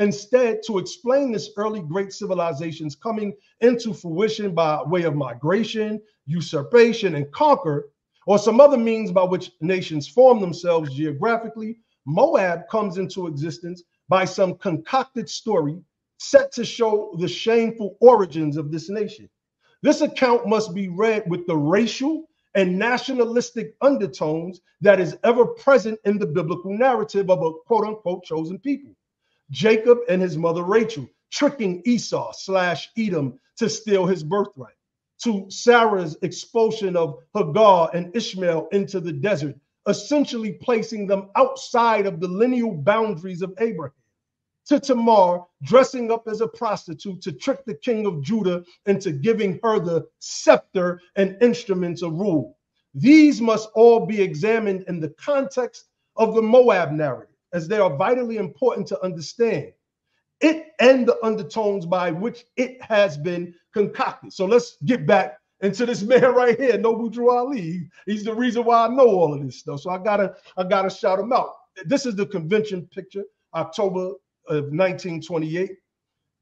Instead, to explain this early great civilization's coming into fruition by way of migration, usurpation, and conquer, or some other means by which nations form themselves geographically, Moab comes into existence by some concocted story set to show the shameful origins of this nation. This account must be read with the racial and nationalistic undertones that is ever present in the biblical narrative of a quote-unquote chosen people. Jacob and his mother Rachel tricking Esau slash Edom to steal his birthright, to Sarah's expulsion of Hagar and Ishmael into the desert, essentially placing them outside of the lineal boundaries of Abraham, to Tamar dressing up as a prostitute to trick the king of Judah into giving her the scepter and instruments of rule. These must all be examined in the context of the Moab narrative, as they are vitally important to understand it and the undertones by which it has been concocted. So let's get back into this man right here, Noble Drew Ali. He's the reason why I know all of this stuff. So I gotta, I gotta shout him out. This is the convention picture, October of nineteen twenty-eight.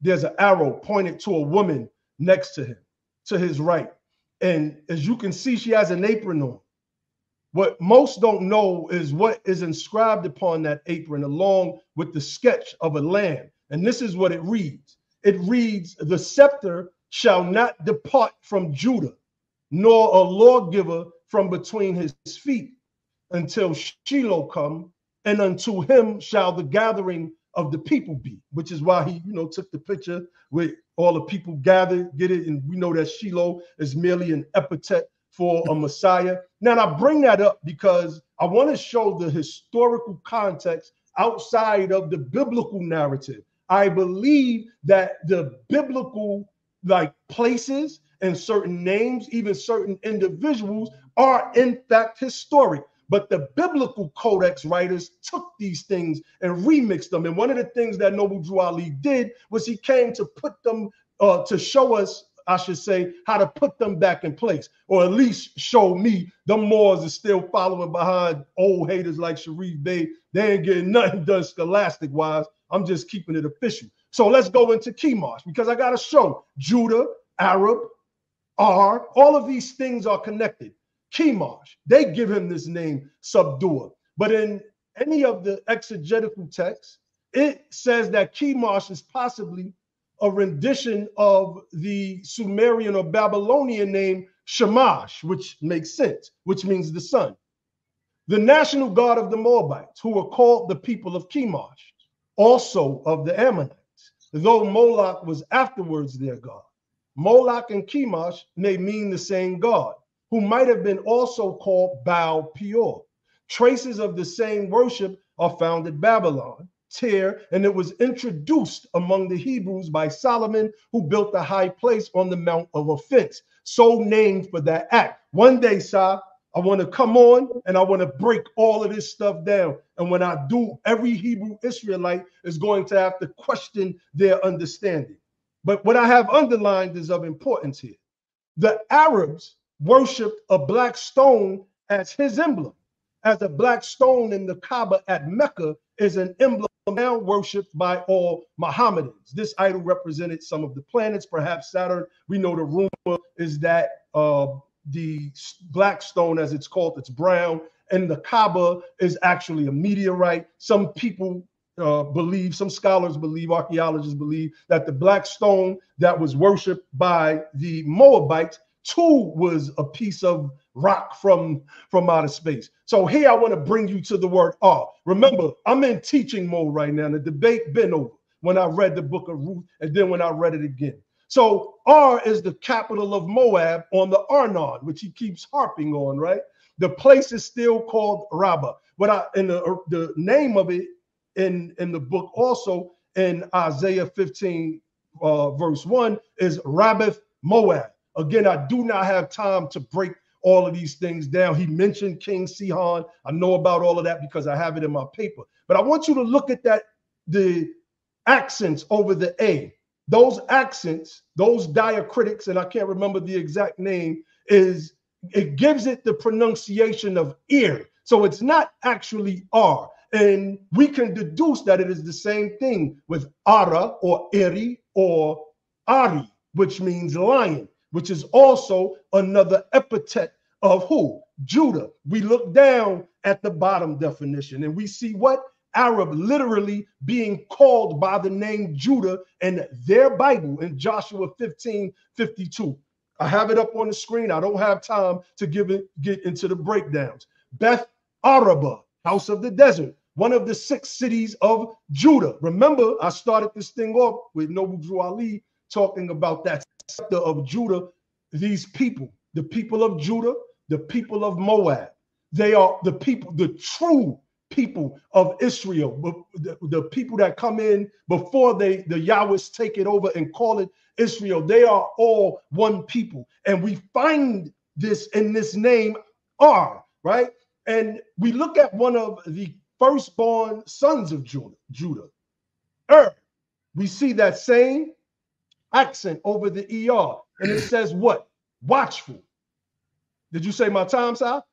There's an arrow pointed to a woman next to him, to his right. And as you can see, she has an apron on. What most don't know is what is inscribed upon that apron along with the sketch of a lamb. And this is what it reads. It reads, the scepter shall not depart from Judah, nor a lawgiver from between his feet until Shiloh come, and unto him shall the gathering of the people be, which is why he, you know, took the picture with all the people gathered, get it? And we know that Shiloh is merely an epithet for a Messiah. Now, I bring that up because I want to show the historical context outside of the biblical narrative. I believe that the biblical like places and certain names, even certain individuals, are in fact historic. But the biblical codex writers took these things and remixed them. And one of the things that Noble Drew Ali did was he came to put them uh, to show us I should say, how to put them back in place, or at least show me the Moors are still following behind old haters like Sharif Bey. They ain't getting nothing done scholastic wise. I'm just keeping it official. So let's go into Chemosh, because I got to show Judah, Arab, R, all of these things are connected. Chemosh, they give him this name, Subduer. But in any of the exegetical texts, it says that Chemosh is possibly a rendition of the Sumerian or Babylonian name Chemosh, which makes sense, which means the sun. The national guard of the Moabites, who were called the people of Chemosh, also of the Ammonites, though Moloch was afterwards their god. Moloch and Chemosh may mean the same god, who might have been also called Baal Peor. Traces of the same worship are found at Babylon, Tyre, and it was introduced among the Hebrews by Solomon, who built the high place on the Mount of Offense, so named for that act. One day, Sa, I want to come on and I want to break all of this stuff down. And when I do, every Hebrew Israelite is going to have to question their understanding. But what I have underlined is of importance here. The Arabs worshipped a black stone as his emblem, as a black stone in the Kaaba at Mecca is an emblem now worshipped by all Mohammedans. This idol represented some of the planets, perhaps Saturn. We know the rumor is that uh, the black stone, as it's called, it's brown, and the Kaaba is actually a meteorite. Some people uh, believe, some scholars believe, archaeologists believe that the black stone that was worshipped by the Moabites too was a piece of rock from from outer space. So here I want to bring you to the word R. Remember, I'm in teaching mode right now. The debate been over when I read the book of Ruth and then when I read it again. So R is the capital of Moab on the Arnon, which he keeps harping on, right? The place is still called Rabbah. But I, in the, the name of it in, in the book also in Isaiah fifteen, uh, verse one is Rabbah Moab. Again, I do not have time to break all of these things down. He mentioned King Sihon. I know about all of that because I have it in my paper. But I want you to look at that, the accents over the A. Those accents, those diacritics, and I can't remember the exact name, is it gives it the pronunciation of ear. So it's not actually R. And we can deduce that it is the same thing with Ara or Eri or Ari, which means lion, which is also another epithet of who? Judah. We look down at the bottom definition and we see what? Arab literally being called by the name Judah in their Bible in Joshua fifteen fifty-two. I have it up on the screen. I don't have time to give it, get into the breakdowns. Beth Araba, house of the desert, one of the six cities of Judah. Remember, I started this thing off with Noble Drew Ali talking about that scepter of Judah, these people, the people of Judah, the people of Moab. They are the people, the true people of Israel, the, the people that come in before they the Yahwehs take it over and call it Israel. They are all one people. And we find this in this name R, right? And we look at one of the firstborn sons of Judah, Judah, Er. We see that same accent over the E R. And it says what? Watchful. Did you say my time, Sal?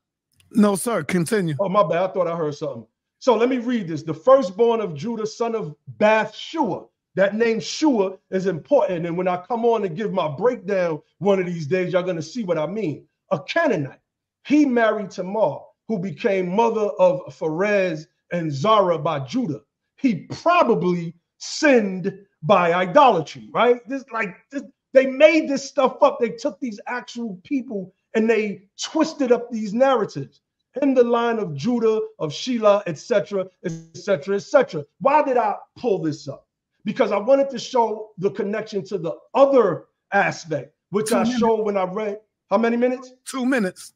No, sir. Continue. Oh, my bad. I thought I heard something. So let me read this. The firstborn of Judah, son of Bathshua. That name Shua is important. And when I come on and give my breakdown one of these days, y'all going to see what I mean. A Canaanite. He married Tamar, who became mother of Pharez and Zarah by Judah. He probably sinned by idolatry, right? This like this, they made this stuff up. They took these actual people and they twisted up these narratives. In the line of Judah, of Shelah, et cetera, et cetera, et cetera. Why did I pull this up? Because I wanted to show the connection to the other aspect, which I showed when I read how many minutes? Two minutes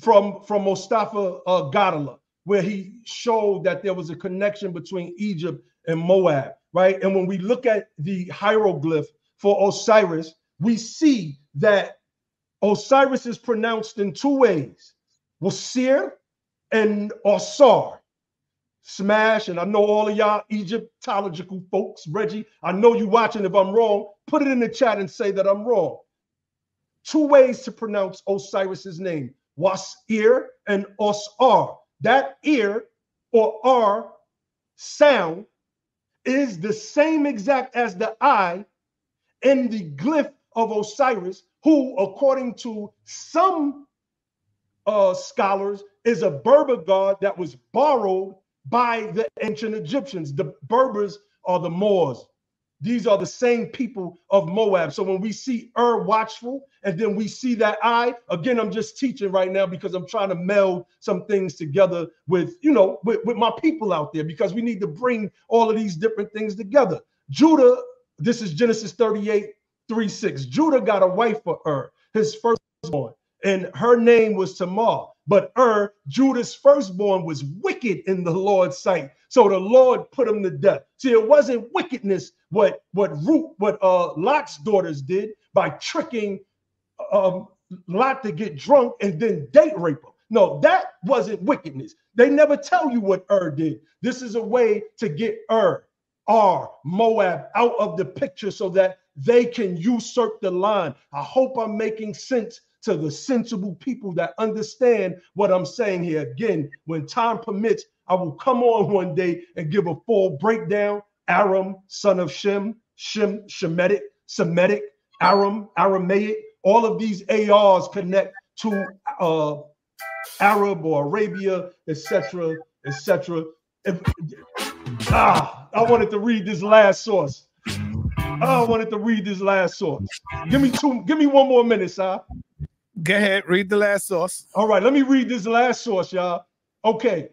from from Mustafa uh, Gadala, where he showed that there was a connection between Egypt and Moab, right? And when we look at the hieroglyph for Osiris, we see that Osiris is pronounced in two ways, Wasir and Osar. Smash, and I know all of y'all Egyptological folks, Reggie, I know you watching. If I'm wrong, put it in the chat and say that I'm wrong. Two ways to pronounce Osiris's name, Wasir and Osar. That ear or R sound is the same exact as the I in the glyph of Osiris, who, according to some uh, scholars, is a Berber god that was borrowed by the ancient Egyptians. The Berbers are the Moors. These are the same people of Moab. So when we see Er watchful, and then we see that I, again, I'm just teaching right now because I'm trying to meld some things together with, you know, with, with my people out there, because we need to bring all of these different things together. Judah, this is Genesis thirty-eight, three six. Judah got a wife for Er, his firstborn, and her name was Tamar. But Ur, Judah's firstborn, was wicked in the Lord's sight. So the Lord put him to death. See, it wasn't wickedness what what Ruth, what uh, Lot's daughters did by tricking um, Lot to get drunk and then date rape him. No, that wasn't wickedness. They never tell you what Ur did. This is a way to get Ur, Ar, Moab out of the picture so that they can usurp the line. I hope I'm making sense to the sensible people that understand what I'm saying here. Again, when time permits, I will come on one day and give a full breakdown. Aram, son of Shem, Shem, Shemitic, Semitic, Aram, Aramaic, all of these A Rs connect to uh, Arab or Arabia, et cetera, et cetera. Ah, I wanted to read this last source. I wanted to read this last source. Give me two, give me one more minute, sir. Go ahead, read the last source. All right, let me read this last source, y'all. Okay,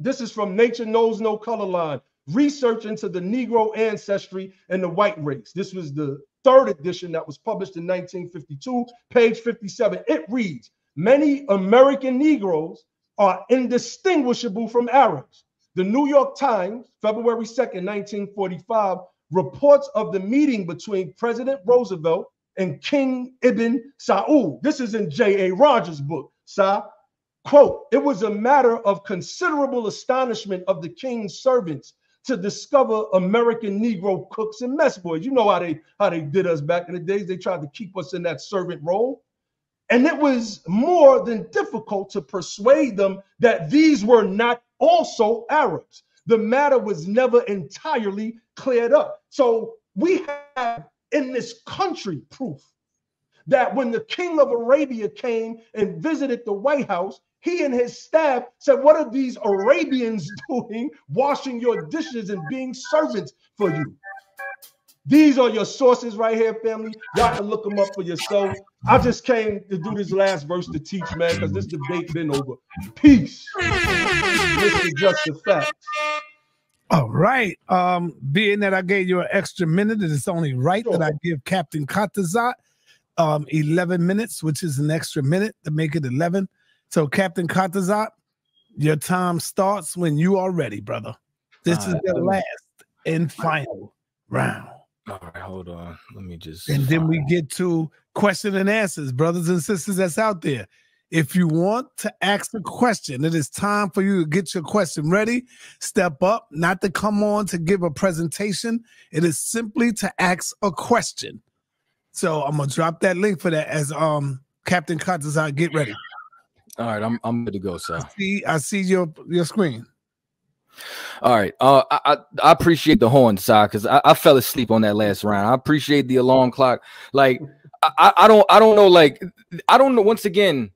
this is from Nature Knows No Color Line, Research into the Negro Ancestry and the White Race. This was the third edition that was published in nineteen fifty-two, page fifty-seven. It reads, many American Negroes are indistinguishable from Arabs. The New York Times, February second, nineteen forty-five, reports of the meeting between President Roosevelt and King Ibn Saud. This is in J A. Rogers' book, Sa. Quote, it was a matter of considerable astonishment of the king's servants to discover American Negro cooks and mess boys. You know how they, how they did us back in the days. They tried to keep us in that servant role. And it was more than difficult to persuade them that these were not also Arabs. The matter was never entirely cleared up. So we have in this country proof that when the king of Arabia came and visited the White House, he and his staff said, what are these Arabians doing washing your dishes and being servants for you? These are your sources right here, family. Y'all can look them up for yourself. I just came to do this last verse to teach, man, because this debate been over. Peace. This is just the facts. All right. Um, being that I gave you an extra minute, it is only right sure. that I give Captain Katazat um, eleven minutes, which is an extra minute to make it eleven. So, Captain Katazat, your time starts when you are ready, brother. This uh, is the last and final round. All right, hold on. Let me just... And then we get to question and answers, brothers and sisters that's out there. If you want to ask a question, it is time for you to get your question ready. Step up, not to come on to give a presentation. It is simply to ask a question. So I'm going to drop that link for that as um Captain Katazat, get ready. All right, I'm, I'm good to go, sir. I see, I see your, your screen. All right. Uh, I, I appreciate the horn, sir, because I, I fell asleep on that last round. I appreciate the alarm clock. Like, I, I don't I don't know, like, I don't know, once again,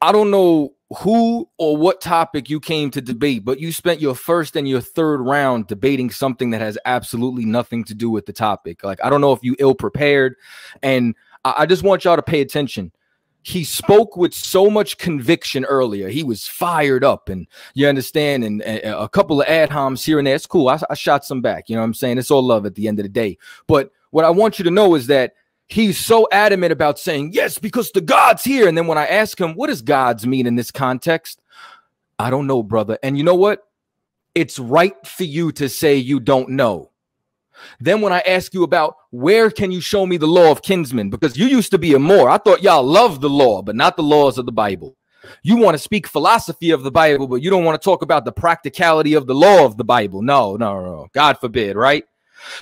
I don't know who or what topic you came to debate, but you spent your first and your third round debating something that has absolutely nothing to do with the topic. Like, I don't know if you ill prepared, and I, I just want y'all to pay attention. He spoke with so much conviction earlier. He was fired up, and you understand, and, and a couple of ad homs here and there. It's cool. I, I shot some back. You know what I'm saying? It's all love at the end of the day. But what I want you to know is that he's so adamant about saying, yes, because the God's here. And then when I ask him, what does God's mean in this context? I don't know, brother. And you know what? It's right for you to say you don't know. Then when I ask you about where can you show me the law of kinsmen, because you used to be a Moor. I thought y'all loved the law, but not the laws of the Bible. You want to speak philosophy of the Bible, but you don't want to talk about the practicality of the law of the Bible. No, no, no. God forbid, right?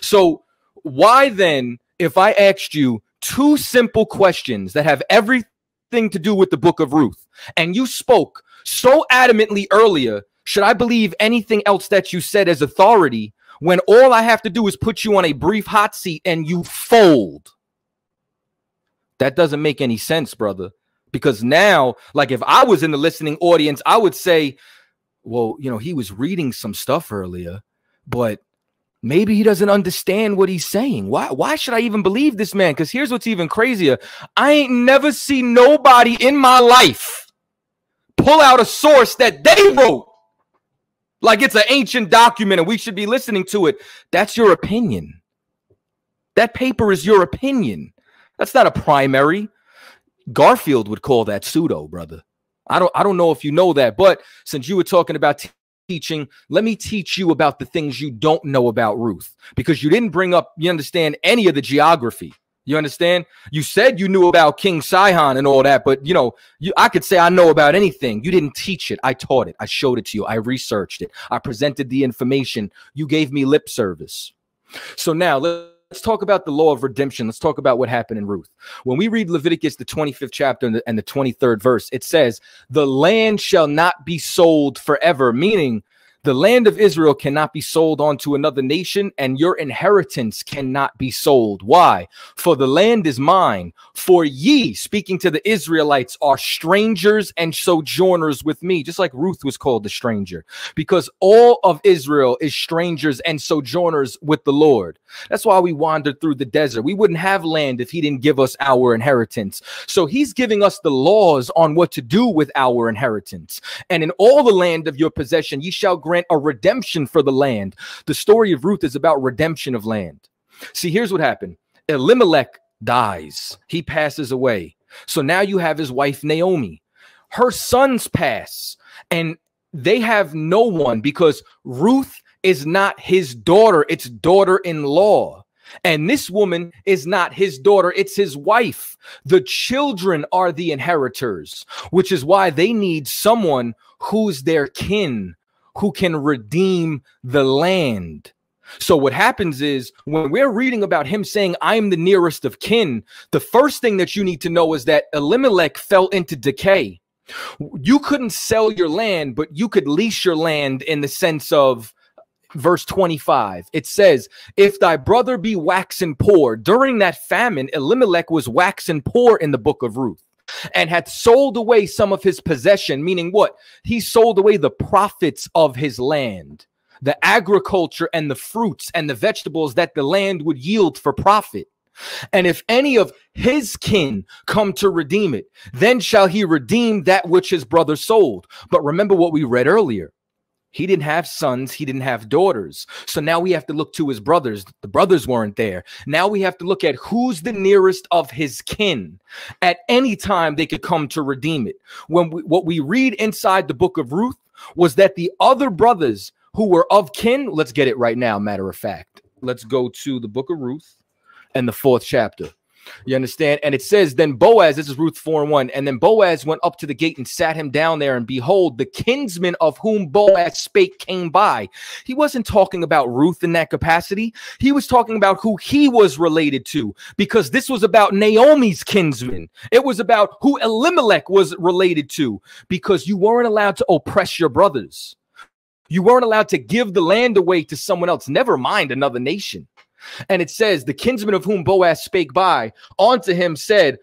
So why then, if I asked you two simple questions that have everything to do with the book of Ruth, and you spoke so adamantly earlier, should I believe anything else that you said as authority? When all I have to do is put you on a brief hot seat and you fold. That doesn't make any sense, brother. Because now, like if I was in the listening audience, I would say, well, you know, he was reading some stuff earlier, but maybe he doesn't understand what he's saying. Why, why should I even believe this man? Because here's what's even crazier. I ain't never seen nobody in my life pull out a source that they wrote. Like it's an ancient document and we should be listening to it. That's your opinion. That paper is your opinion. That's not a primary. Garfield would call that pseudo, brother. I don't, I don't know if you know that, but since you were talking about teaching, let me teach you about the things you don't know about Ruth, because you didn't bring up, you understand, any of the geography. You understand? You said you knew about King Sihon and all that, but, you know, you, I could say I know about anything. You didn't teach it. I taught it. I showed it to you. I researched it. I presented the information. You gave me lip service. So now let's talk about the law of redemption. Let's talk about what happened in Ruth. When we read Leviticus, the twenty-fifth chapter and the, and the twenty-third verse, it says, the land shall not be sold forever, meaning the land of Israel cannot be sold onto another nation, and your inheritance cannot be sold. Why? For the land is mine. For ye, speaking to the Israelites, are strangers and sojourners with me, just like Ruth was called the stranger, because all of Israel is strangers and sojourners with the Lord. That's why we wandered through the desert. We wouldn't have land if he didn't give us our inheritance. So he's giving us the laws on what to do with our inheritance. And in all the land of your possession, ye shall grant a redemption for the land. The story of Ruth is about redemption of land. See, here's what happened. Elimelech dies. He passes away. So now you have his wife, Naomi. Her sons pass, and they have no one because Ruth is not his daughter. It's daughter-in-law. And this woman is not his daughter. It's his wife. The children are the inheritors, which is why they need someone who's their kin, who can redeem the land. So what happens is, when we're reading about him saying, I am the nearest of kin, the first thing that you need to know is that Elimelech fell into decay. You couldn't sell your land, but you could lease your land in the sense of verse twenty-five. It says, if thy brother be waxen poor. During that famine, Elimelech was waxen poor in the book of Ruth, and had sold away some of his possession, meaning what? He sold away the profits of his land, the agriculture and the fruits and the vegetables that the land would yield for profit. And if any of his kin come to redeem it, then shall he redeem that which his brother sold. But remember what we read earlier. He didn't have sons. He didn't have daughters. So now we have to look to his brothers. The brothers weren't there. Now we have to look at who's the nearest of his kin. At any time, they could come to redeem it. When we, what we read inside the book of Ruth was that the other brothers who were of kin, let's get it right now, matter of fact. Let's go to the book of Ruth and the fourth chapter. You understand? And it says, then Boaz, this is Ruth four and one, and then Boaz went up to the gate and sat him down there, and behold, the kinsman of whom Boaz spake came by. He wasn't talking about Ruth in that capacity. He was talking about who he was related to, because this was about Naomi's kinsman. It was about who Elimelech was related to, because you weren't allowed to oppress your brothers. You weren't allowed to give the land away to someone else, never mind another nation. And it says, the kinsman of whom Boaz spake by unto him said,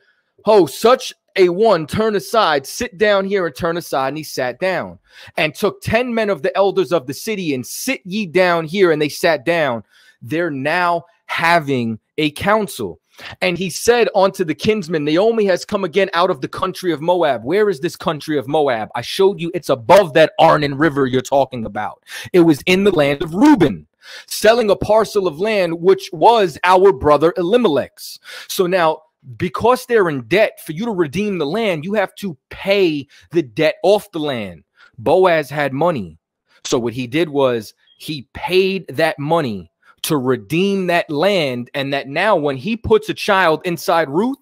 Ho, such a one, turn aside, sit down here and turn aside. And he sat down and took ten men of the elders of the city and sit ye down here. And they sat down. They're now having a council. And he said unto the kinsman, Naomi has come again out of the country of Moab. Where is this country of Moab? I showed you it's above that Arnon River you're talking about. It was in the land of Reuben, selling a parcel of land, which was our brother Elimelech's. So now, because they're in debt, for you to redeem the land, you have to pay the debt off the land. Boaz had money. So what he did was he paid that money to redeem that land, and that now when he puts a child inside Ruth,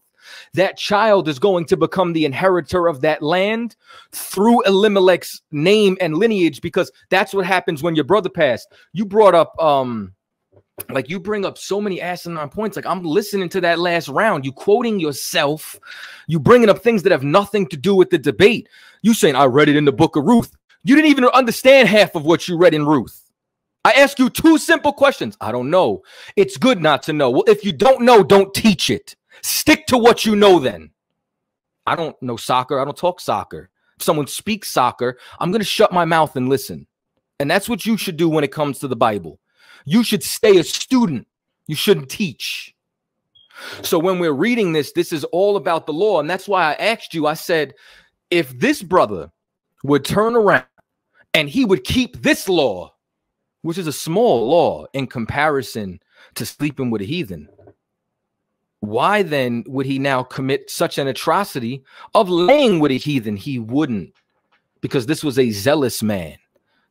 that child is going to become the inheritor of that land through Elimelech's name and lineage, because that's what happens when your brother passed. You brought up, um, like you bring up so many asinine points. Like, I'm listening to that last round. You quoting yourself. You bringing up things that have nothing to do with the debate. You saying, I read it in the book of Ruth. You didn't even understand half of what you read in Ruth. I asked you two simple questions. I don't know. It's good not to know. Well, if you don't know, don't teach it. Stick to what you know then. I don't know soccer. I don't talk soccer. If someone speaks soccer, I'm going to shut my mouth and listen. And that's what you should do when it comes to the Bible. You should stay a student. You shouldn't teach. So when we're reading this, this is all about the law. And that's why I asked you, I said, if this brother would turn around and he would keep this law, which is a small law in comparison to sleeping with a heathen, Why then would he now commit such an atrocity of laying with a heathen? He wouldn't, because this was a zealous man.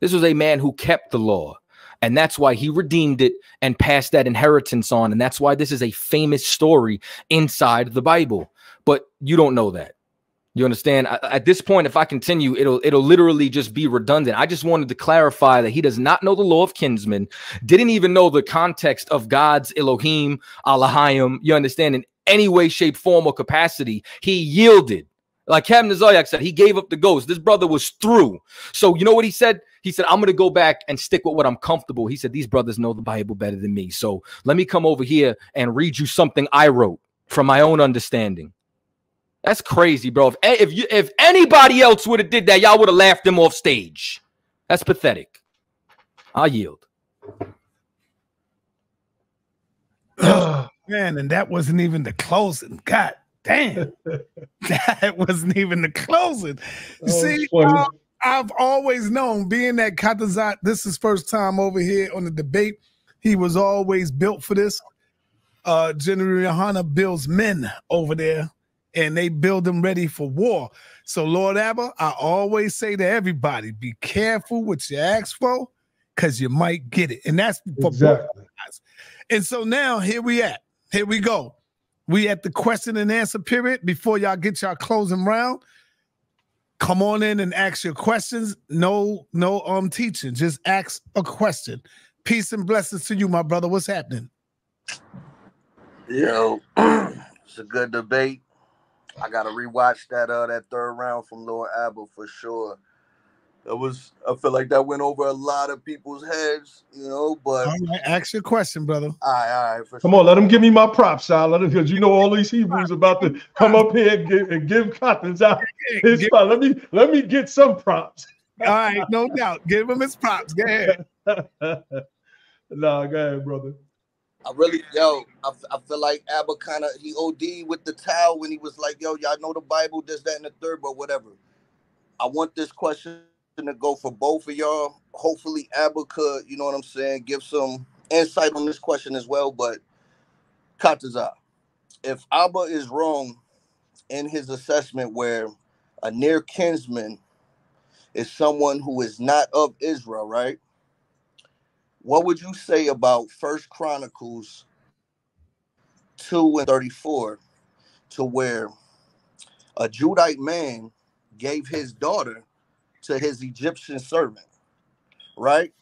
This was a man who kept the law. And that's why he redeemed it and passed that inheritance on. And that's why this is a famous story inside the Bible. But you don't know that. You understand? At this point, if I continue, it'll it'll literally just be redundant. I just wanted to clarify that he does not know the law of kinsmen, didn't even know the context of God's Elohim, Elohim. You understand? In any way, shape, form, or capacity, he yielded. Like Captain Katazat said, he gave up the ghost. This brother was through. So you know what he said? He said, I'm going to go back and stick with what I'm comfortable. He said, these brothers know the Bible better than me. So let me come over here and read you something I wrote from my own understanding. That's crazy, bro. If if, you, if anybody else would have did that, y'all would have laughed them off stage. That's pathetic. I'll yield. Oh, man, and that wasn't even the closing. God damn. That wasn't even the closing. Oh, see, uh, I've always known, being that Katazat, this is first time over here on the debate. He was always built for this. Uh, General Yohana builds men over there, and they build them ready for war. So Lord Abba, I always say to everybody, be careful what you ask for, because you might get it. And that's for exactly. both guys. And so now here we at. Here we go. We at the question and answer period. Before y'all get y'all closing round, come on in and ask your questions. No, no um teaching. Just ask a question. Peace and blessings to you, my brother. What's happening? Yo, it's a good debate. I gotta rewatch that uh that third round from Lord Abba for sure. That was I feel like that went over a lot of people's heads, you know. But all right, ask your question, brother. All right, all right. For come sure. on, let him give me my props, Al. Let him, because you know all these Hebrews about to come up here and give, and give Cottons out his props. Let me let me get some props. All right, no doubt. Give him his props. Go ahead. Nah, go ahead, brother. I really, yo, I, I feel like Abba kind of, he O D'd with the towel when he was like, yo, y'all know the Bible, this, that, and the third, but whatever. I want this question to go for both of y'all. Hopefully Abba could, you know what I'm saying, give some insight on this question as well, but Katazat, if Abba is wrong in his assessment where a near kinsman is someone who is not of Israel, right? What would you say about First Chronicles two and thirty-four, to where a Judite man gave his daughter to his Egyptian servant, right?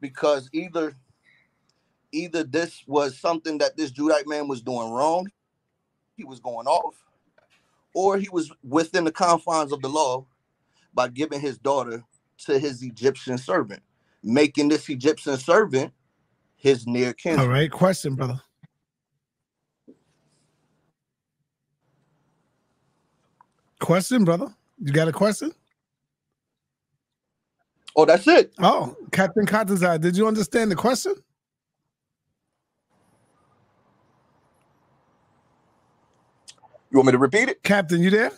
Because either, either this was something that this Judite man was doing wrong, he was going off, or he was within the confines of the law by giving his daughter to his Egyptian servant, making this Egyptian servant his near kinsman. All right, question, brother. Question, brother. You got a question? Oh, that's it. Oh, Captain Katazat, did you understand the question? You want me to repeat it? Captain, you there?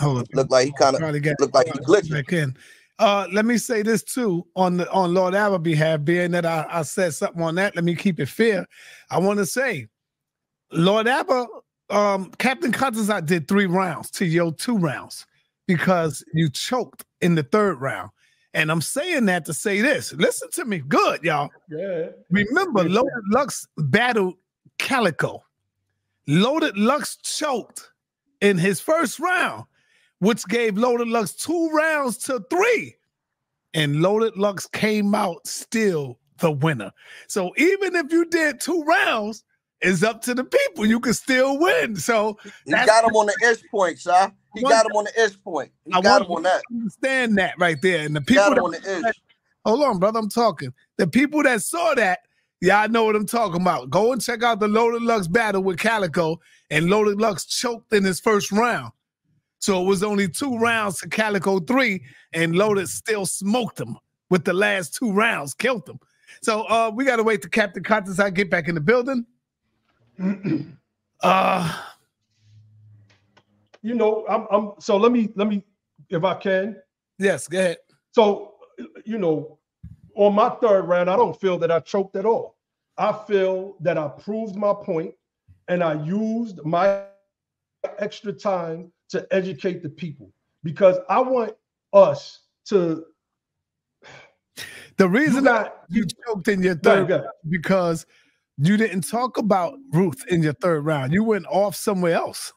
Hold on. Look like he kind of looked like he glitched. Uh, let me say this too on the on Lord Abba's behalf, being that I, I said something on that. Let me keep it fair. I want to say, Lord Abba, um, Captain Katazat did three rounds to your two rounds because you choked in the third round. And I'm saying that to say this. Listen to me, good y'all. Yeah. Remember, yeah. Loaded Lux battled Calico. Loaded Lux choked in his first round, which gave Loaded Lux two rounds to three. And Loaded Lux came out still the winner. So even if you did two rounds, it's up to the people. You can still win. So he got him on the edge point, sir. He got him on the edge point. He got him on that. Understand that right there. And the people on the edge. Hold on, brother. I'm talking. The people that saw that, y'all know what I'm talking about. Go and check out the Loaded Lux battle with Calico, and Loaded Lux choked in his first round. So it was only two rounds to Calico three, and Loaded still smoked him with the last two rounds, killed him. So uh, we got to wait till Captain Katazat get back in the building. uh, you know, I'm, I'm. So let me, let me, if I can. Yes, go ahead. So, you know, on my third round, I don't feel that I choked at all. I feel that I proved my point and I used my extra time to educate the people, because I want us to. The reason that you choked in your third round, because you didn't talk about Ruth in your third round. You went off somewhere else.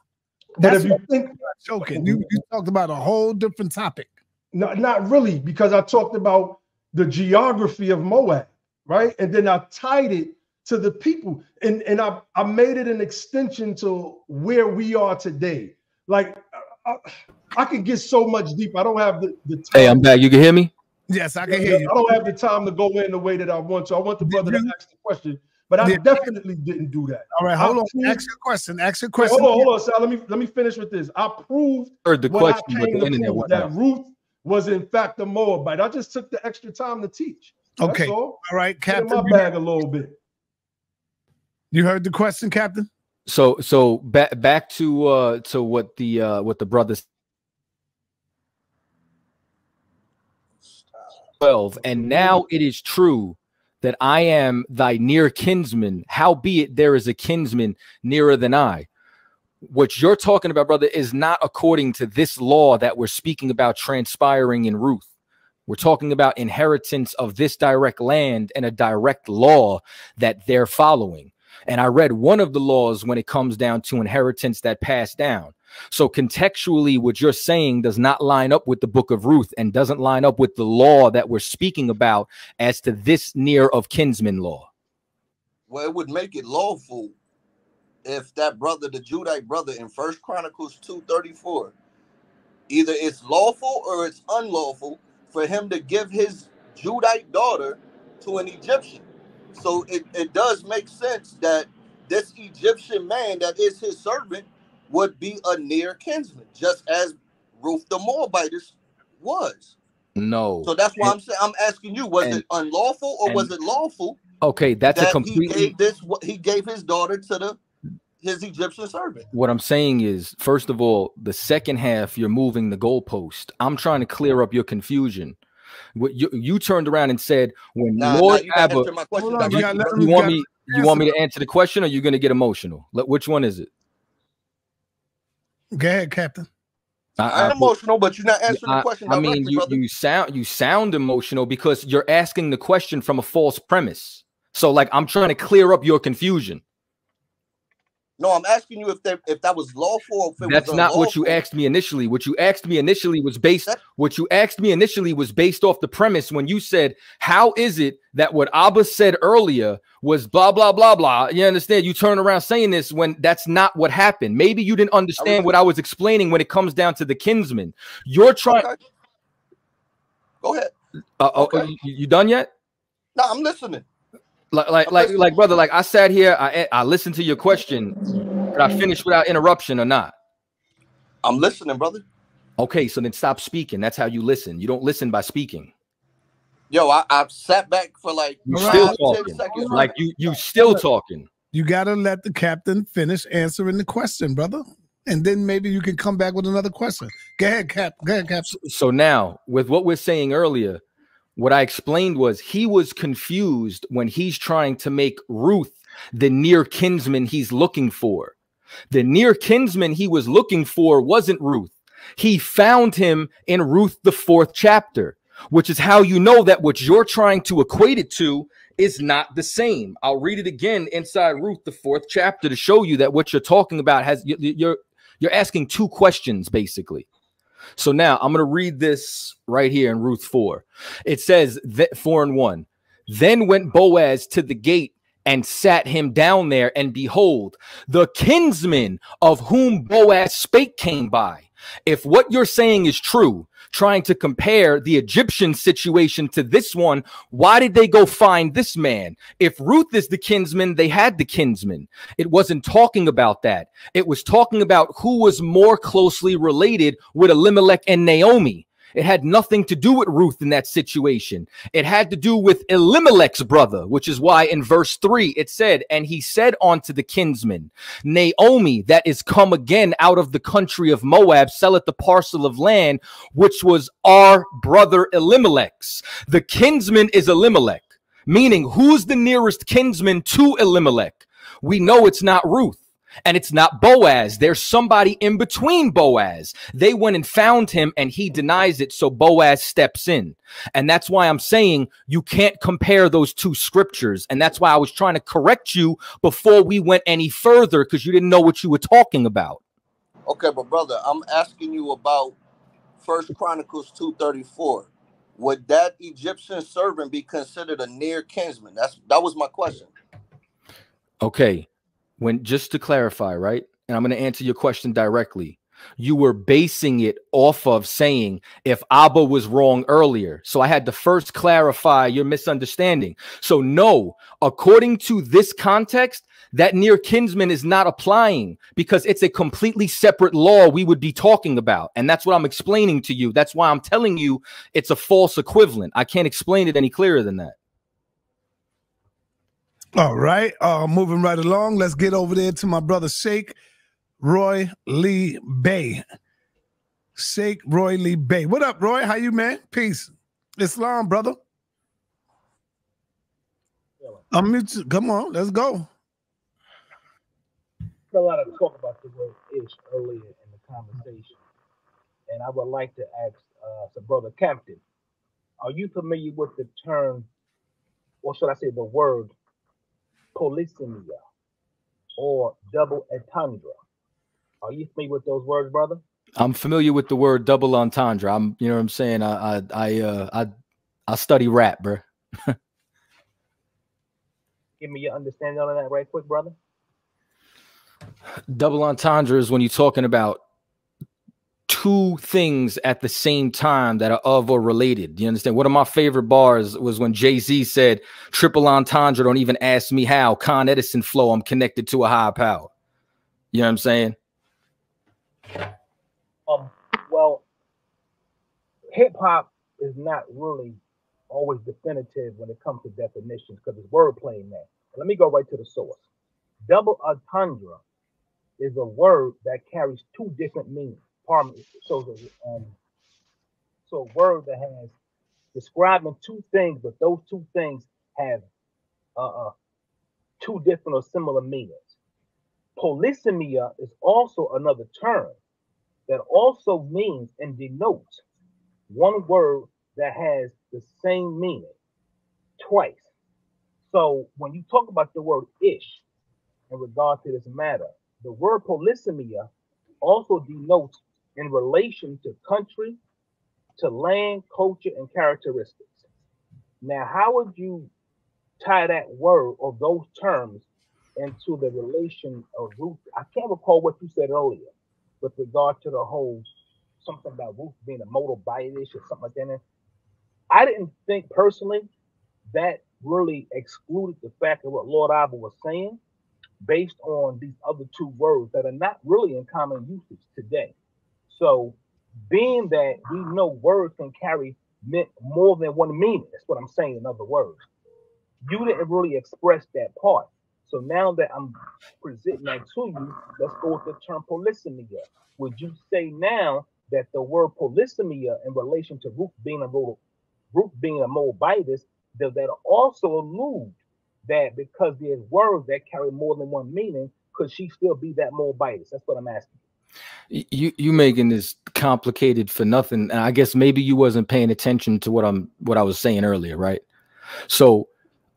But That's if you think joking, you, you talked about a whole different topic. No, not really, because I talked about the geography of Moab, right? And then I tied it to the people, and and I I made it an extension to where we are today. Like I, I could get so much deeper. I don't have the, the time. Hey, I'm back. You can hear me? Yes, I can hear you. I don't have the time to go in the way that I want to. I want the brother to ask the question, but I definitely didn't do that. All right, hold on. Ask your question. Ask your question. Hold on, hold on. So let me let me finish with this. I proved that Ruth was in fact a Moabite. I just took the extra time to teach. Okay. All right, Captain. Get in my bag a little bit. You heard the question, Captain? So so back back to uh to what the uh what the brothers twelve, and now it is true that I am thy near kinsman, howbeit there is a kinsman nearer than I. What you're talking about, brother, is not according to this law that we're speaking about transpiring in Ruth. We're talking about inheritance of this direct land and a direct law that they're following. And I read one of the laws when it comes down to inheritance that passed down. So contextually, what you're saying does not line up with the book of Ruth and doesn't line up with the law that we're speaking about as to this near of kinsman law. Well, it would make it lawful if that brother, the Judite brother in First Chronicles two thirty-four, either it's lawful or it's unlawful for him to give his Judite daughter to an Egyptian. So it, it does make sense that this Egyptian man that is his servant would be a near kinsman, just as Ruth the Moabitess was. No. So that's why and, I'm saying I'm asking you: was and, it unlawful or and, was it lawful? Okay, that's that a completely. He gave this he gave his daughter to the his Egyptian servant. What I'm saying is, first of all, the second half you're moving the goalpost. I'm trying to clear up your confusion. What you you turned around and said when nah, Lord nah, Abba. You, on, you, you, you want me? You want me to answer the question, or are you going to get emotional? Let, which one is it? Go ahead, Captain. I'm emotional, but you're not answering I, the question. I mean, you, you sound you sound emotional because you're asking the question from a false premise. So, like, I'm trying to clear up your confusion. No, I'm asking you if that if that was lawful. If it That's was not unlawful. What you asked me initially. What you asked me initially was based. That's what you asked me initially was based off the premise when you said, "How is it that what Abba said earlier was blah blah blah blah?" You understand? You turn around saying this when that's not what happened. Maybe you didn't understand I what I was explaining when it comes down to the kinsman. You're trying. Okay. Go ahead. Uh, okay. Oh, you, you done yet? No, I'm listening. Like, like, like, like, brother, like I sat here, I, I listened to your question. Did I finish without interruption or not? I'm listening, brother. Okay, so then stop speaking. That's how you listen. You don't listen by speaking. Yo, I, I've sat back for like you still talking. Seconds. Like you, you still talking. You gotta let the captain finish answering the question, brother, and then maybe you can come back with another question. Go ahead, Cap. Go ahead, Cap. So now, with what we're saying earlier, what I explained was he was confused when he's trying to make Ruth the near kinsman he's looking for. The near kinsman he was looking for wasn't Ruth. He found him in Ruth, the fourth chapter, which is how you know that what you're trying to equate it to is not the same. I'll read it again inside Ruth, the fourth chapter, to show you that what you're talking about has you're you're asking two questions, basically. So now I'm going to read this right here in Ruth four. It says that four and one. Then went Boaz to the gate and sat him down there. And behold, the kinsman of whom Boaz spake came by. If what you're saying is true, trying to compare the Egyptian situation to this one, why did they go find this man? If Ruth is the kinsman, they had the kinsman. It wasn't talking about that. It was talking about who was more closely related with Elimelech and Naomi. It had nothing to do with Ruth in that situation. It had to do with Elimelech's brother, which is why in verse three it said, and he said unto the kinsman, Naomi, that is come again out of the country of Moab, selleth the parcel of land, which was our brother Elimelech's. The kinsman is Elimelech. meaning who's the nearest kinsman to Elimelech? We know it's not Ruth and it's not Boaz. There's somebody in between Boaz. They went and found him and he denies it. So Boaz steps in. And that's why I'm saying you can't compare those two scriptures. And that's why I was trying to correct you before we went any further, because you didn't know what you were talking about. Okay, but brother, I'm asking you about First Chronicles two thirty-four. Would that Egyptian servant be considered a near kinsman? That's that was my question. Okay, when just to clarify, right? And I'm going to answer your question directly. You were basing it off of saying if Abba was wrong earlier. So I had to first clarify your misunderstanding. So no, according to this context, that near kinsman is not applying because it's a completely separate law we would be talking about. And that's what I'm explaining to you. That's why I'm telling you it's a false equivalent. I can't explain it any clearer than that. All right. Uh, moving right along. Let's get over there to my brother, Sheikh Roy Lee Bay. Sheikh Roy Lee Bay. What up, Roy? How you, man? Peace. Islam, brother. I'm Come on. Let's go. A lot of talk about the word ish earlier in the conversation, and I would like to ask uh the brother Captain, are you familiar with the term, or should I say the word, polysemy or double entendre? Are you familiar with those words, brother? I'm familiar with the word double entendre. I'm, you know what I'm saying, I I I uh I I study rap, bro. Give me your understanding on that right quick, brother. Double entendre is when you're talking about two things at the same time that are of or related. You understand? One of my favorite bars was when Jay-Z said, triple entendre, don't even ask me how. Con Edison flow, I'm connected to a higher power. You know what I'm saying? Um, well, hip-hop is not really always definitive when it comes to definitions because it's wordplay now. Let me go right to the source. Double entendre is a word that carries two different meanings. Pardon me. So, um, so a word that has describing two things, but those two things have uh, uh, two different or similar meanings. Polysemia is also another term that also means and denotes one word that has the same meaning twice. So when you talk about the word ish, in regard to this matter, the word polysemia also denotes in relation to country, to land, culture, and characteristics. Now, how would you tie that word or those terms into the relation of Ruth? I can't recall what you said earlier with regard to the whole something about Ruth being a motorbike-ish or something like that. I didn't think personally that really excluded the fact of what Lord Abba was saying, based on these other two words that are not really in common usage today. So being that we know words can carry more than one meaning, that's what I'm saying in other words, you didn't really express that part. So now that I'm presenting that to you, let's go with the term polysemia. Would you say now that the word polysemia in relation to Ruth being a Ruth being a Moabitess, does that also allude that because there's words that carry more than one meaning, could she still be that Moabitess? That's what I'm asking. You you making this complicated for nothing. And I guess maybe you wasn't paying attention to what I'm what I was saying earlier, right? So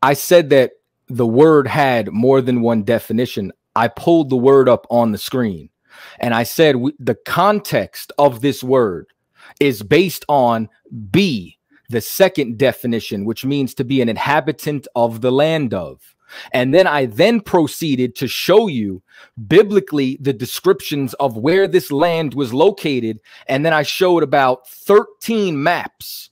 I said that the word had more than one definition. I pulled the word up on the screen and I said we, the context of this word is based on be. The second definition, which means to be an inhabitant of the land of. And then I then proceeded to show you biblically the descriptions of where this land was located. And then I showed about thirteen maps,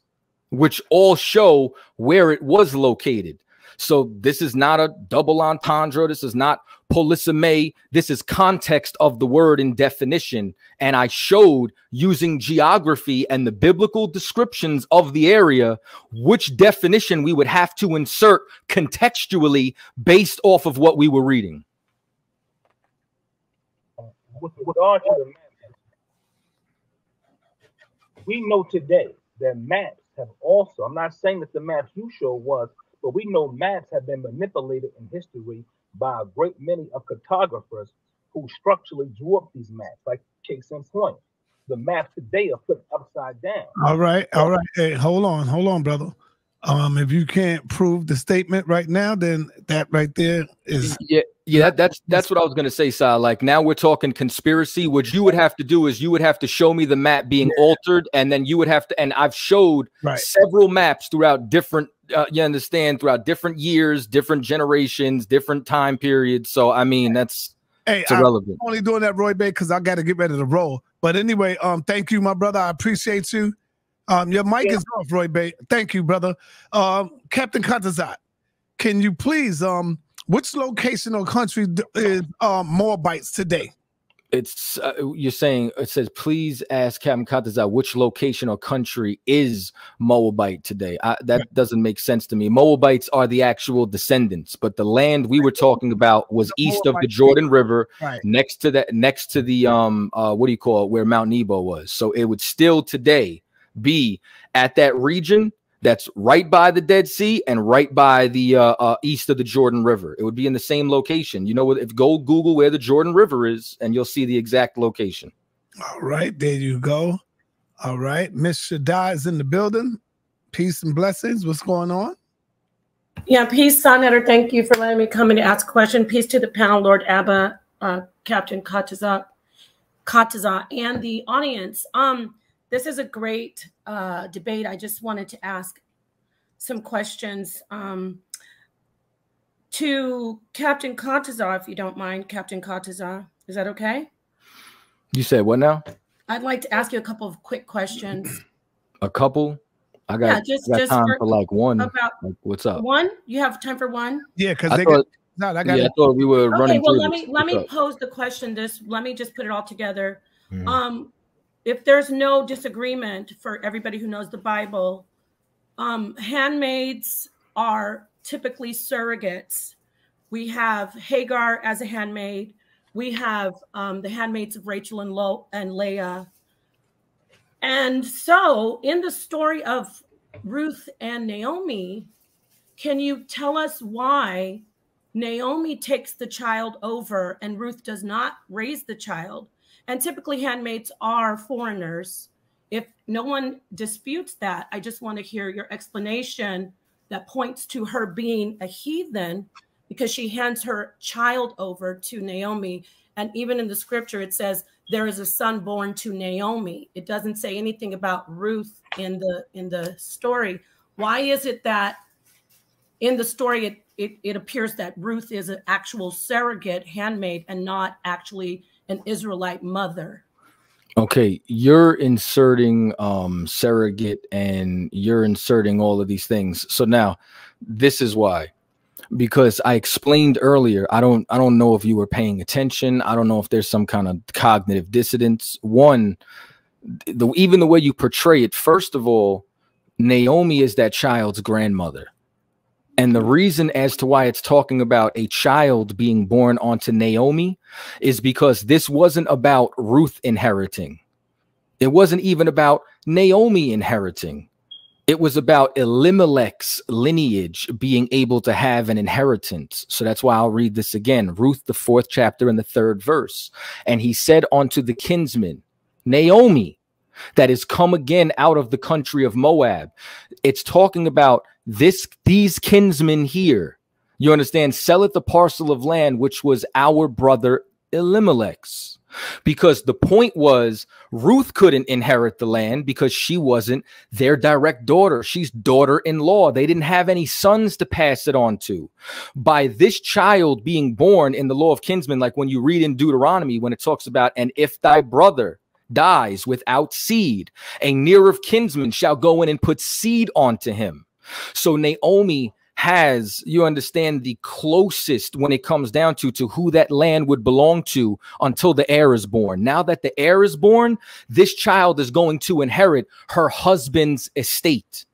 which all show where it was located. So this is not a double entendre. This is not polysemy. This is context of the word and definition. And I showed using geography and the biblical descriptions of the area, which definition we would have to insert contextually based off of what we were reading. With regard to the maps, we know today that maps have also, I'm not saying that the maps you show was, But we know maps have been manipulated in history by a great many of cartographers who structurally drew up these maps. Like case in point, the maps today are flipped upside down. All right, all right. Hey, hold on, hold on, brother. Um, if you can't prove the statement right now, then that right there is yeah, yeah. That, that's that's what I was gonna say, Si. Like now we're talking conspiracy. What you would have to do is you would have to show me the map being yeah. altered, and then you would have to. And I've showed right. several maps throughout different. Uh, you understand throughout different years, different generations, different time periods. So I mean, that's hey, it's irrelevant. I'm only doing that, Roy Bay, because I got to get ready to roll. But anyway, um, thank you, my brother. I appreciate you. Um, your mic yeah. is off, Roy Bay. Thank you, brother. Um, Captain Katazat, can you please, um, which location or country is um, Moabites today? It's uh, you're saying it says, please ask Captain Katazat which location or country is Moabite today. I, that right. doesn't make sense to me. Moabites are the actual descendants, but the land we were talking about was the east Moabite of the Jordan State. River, right. next to that, next to the um, uh, what do you call it, where Mount Nebo was. So it would still today be at that region that's right by the Dead Sea and right by the uh, uh, east of the Jordan River. It would be in the same location. You know, if go Google where the Jordan River is, and you'll see the exact location. All right, there you go. All right, Miss Shaddai is in the building. Peace and blessings. What's going on? Yeah, peace, Sa Neter. Thank you for letting me come in to ask a question. Peace to the panel, Lord Abba, uh, Captain Katazat, Katazat, and the audience. Um. This is a great uh, debate. I just wanted to ask some questions um, to Captain Katazat, if you don't mind, Captain Katazat. Is that okay? You said what now? I'd like to ask you a couple of quick questions. A couple? I got, yeah, just, I got just time for, for like one. About like, what's up? One? You have time for one? Yeah, because they thought, got, no, I got yeah, I thought we were okay, running well, through let me, let me pose the question. This, let me just put it all together. Mm. Um, If there's no disagreement for everybody who knows the Bible, um, handmaids are typically surrogates. We have Hagar as a handmaid. We have um, the handmaids of Rachel and, Lo and Leah. And so in the story of Ruth and Naomi, can you tell us why Naomi takes the child over and Ruth does not raise the child? And typically handmaids are foreigners. If no one disputes that, I just want to hear your explanation that points to her being a heathen because she hands her child over to Naomi. And even in the scripture, it says there is a son born to Naomi. It doesn't say anything about Ruth in the in the story. Why is it that in the story, it, it, it appears that Ruth is an actual surrogate handmaid and not actually an Israelite mother? Okay, you're inserting um, surrogate and you're inserting all of these things. So now this is why, because I explained earlier, I don't, I don't know if you were paying attention. I don't know if there's some kind of cognitive dissonance. One, the, even the way you portray it, first of all, Naomi is that child's grandmother. And the reason as to why it's talking about a child being born onto Naomi is because this wasn't about Ruth inheriting. It wasn't even about Naomi inheriting. It was about Elimelech's lineage being able to have an inheritance. So that's why I'll read this again. Ruth, the fourth chapter and the third verse. And he said unto the kinsman, Naomi, that is come again out of the country of Moab. It's talking about this, these kinsmen here, you understand, selleth the parcel of land, which was our brother Elimelech's. Because the point was Ruth couldn't inherit the land because she wasn't their direct daughter. She's daughter-in-law. They didn't have any sons to pass it on to. By this child being born in the law of kinsmen, like when you read in Deuteronomy, when it talks about, and if thy brother dies without seed, a near of kinsman shall go in and put seed onto him. So Naomi has, you understand, the closest when it comes down to, to who that land would belong to until the heir is born. Now that the heir is born, this child is going to inherit her husband's estate.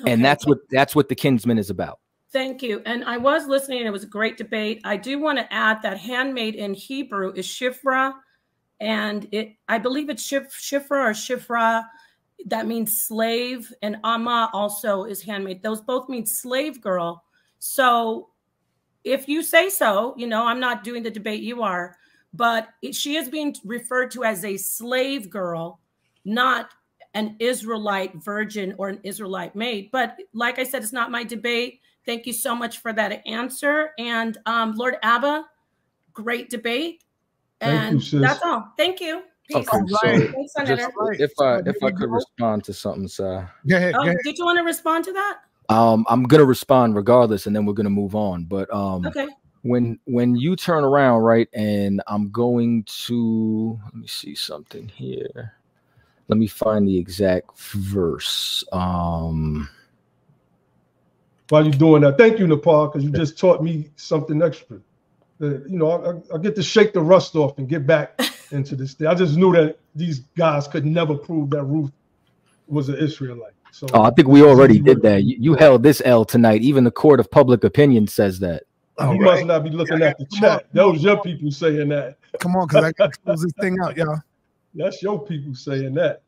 Okay. And that's what, that's what the kinsman is about. Thank you. And I was listening and it was a great debate. I do want to add that handmaid in Hebrew is shifra. And it, I believe it's shif, shifra or shifra, that means slave, and Amma also is handmaid. Those both mean slave girl. So if you say so, you know, I'm not doing the debate, you are, but she is being referred to as a slave girl, not an Israelite virgin or an Israelite maid. But like I said, it's not my debate. Thank you so much for that answer. And um, Lord Abba, great debate. And you, that's all. Thank you. Peace. Okay, so Thanks, just, if I if I could respond to something, Sai. Yeah, oh, yeah. Did you want to respond to that? Um, I'm gonna respond regardless, and then we're gonna move on. But um, okay. When when you turn around, right, and I'm going to let me see something here. Let me find the exact verse. Um, While you're doing that, thank you, Nepal, because you just taught me something extra. Uh, you know, I, I get to shake the rust off and get back into this thing. I just knew that these guys could never prove that Ruth was an Israelite. So oh, I think we already did that. You, you held this L tonight. Even the court of public opinion says that. You right. must not be looking yeah, at the chat. On. That was your people saying that. Come on, because I got to close this thing out, y'all. That's your people saying that.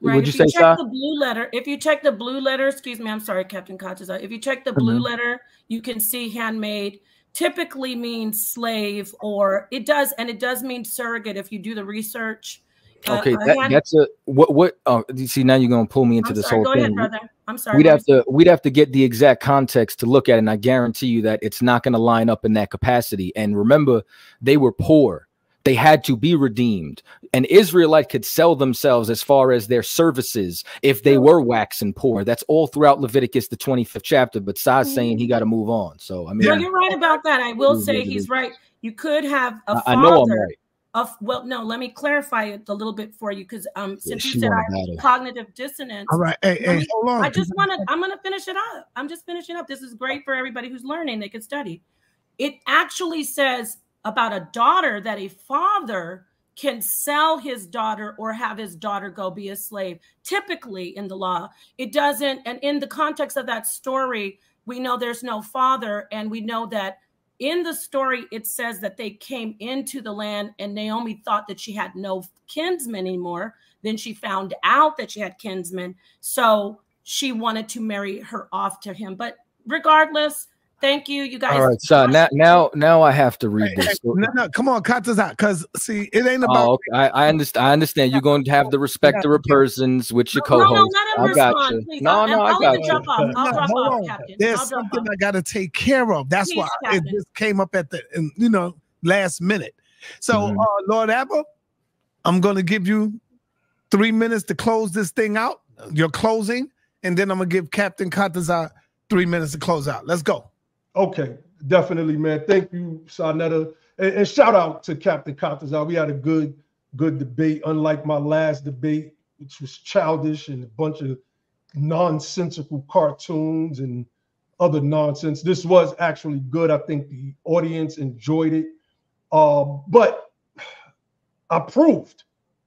Right. Would you if you say, check Sai? the blue letter, if you check the blue letter, excuse me, I'm sorry, Captain Katazat. If you check the blue mm-hmm. letter, you can see handmaid typically means slave, or it does, and it does mean surrogate if you do the research. Okay, uh, that, that's a what what oh you see now you're gonna pull me into I'm this sorry, whole go thing. Ahead, brother. I'm sorry. We'd have to we'd have to get the exact context to look at it, and I guarantee you that it's not gonna line up in that capacity. And remember, they were poor. They had to be redeemed. An Israelite could sell themselves as far as their services if they were waxing poor. That's all throughout Leviticus, the twenty-fifth chapter. But Sai's saying he got to move on. So, I mean, no, you're right about that. I will say he's right. You could have a father. I know I'm right. Of, well, no, let me clarify it a little bit for you, because um, since yeah, you said I have cognitive dissonance. All right, hey, hey, me, hold on. I just want to, I'm going to finish it up. I'm just finishing up. This is great for everybody who's learning. They can study. It actually says about a daughter that a father can sell his daughter or have his daughter go be a slave. Typically in the law, it doesn't. And in the context of that story, we know there's no father. And we know that in the story, it says that they came into the land and Naomi thought that she had no kinsmen anymore. Then she found out that she had kinsmen. So she wanted to marry her off to him. But regardless, thank you, you guys. All right, so now, now, now I have to read hey, this. Hey, no, no, come on, Katazat, because see, it ain't about. Oh, okay. I, I understand. I understand. You're going to have the respect of a persons with your no, co-host. No, no, I got you. Please. No, no, I'll I got you. Drop off. I'll no, drop off, on. Captain. There's I'll something off. I got to take care of. That's please, why Captain. It just came up at the, you know, last minute. So, mm-hmm. uh, Lord Abba, I'm going to give you three minutes to close this thing out. Your closing, and then I'm gonna give Captain Katazat three minutes to close out. Let's go. Okay, definitely, man. Thank you, Sa Neter. And, and shout out to Captain Katazat. We had a good, good debate, unlike my last debate, which was childish and a bunch of nonsensical cartoons and other nonsense. This was actually good. I think the audience enjoyed it. Uh, but I proved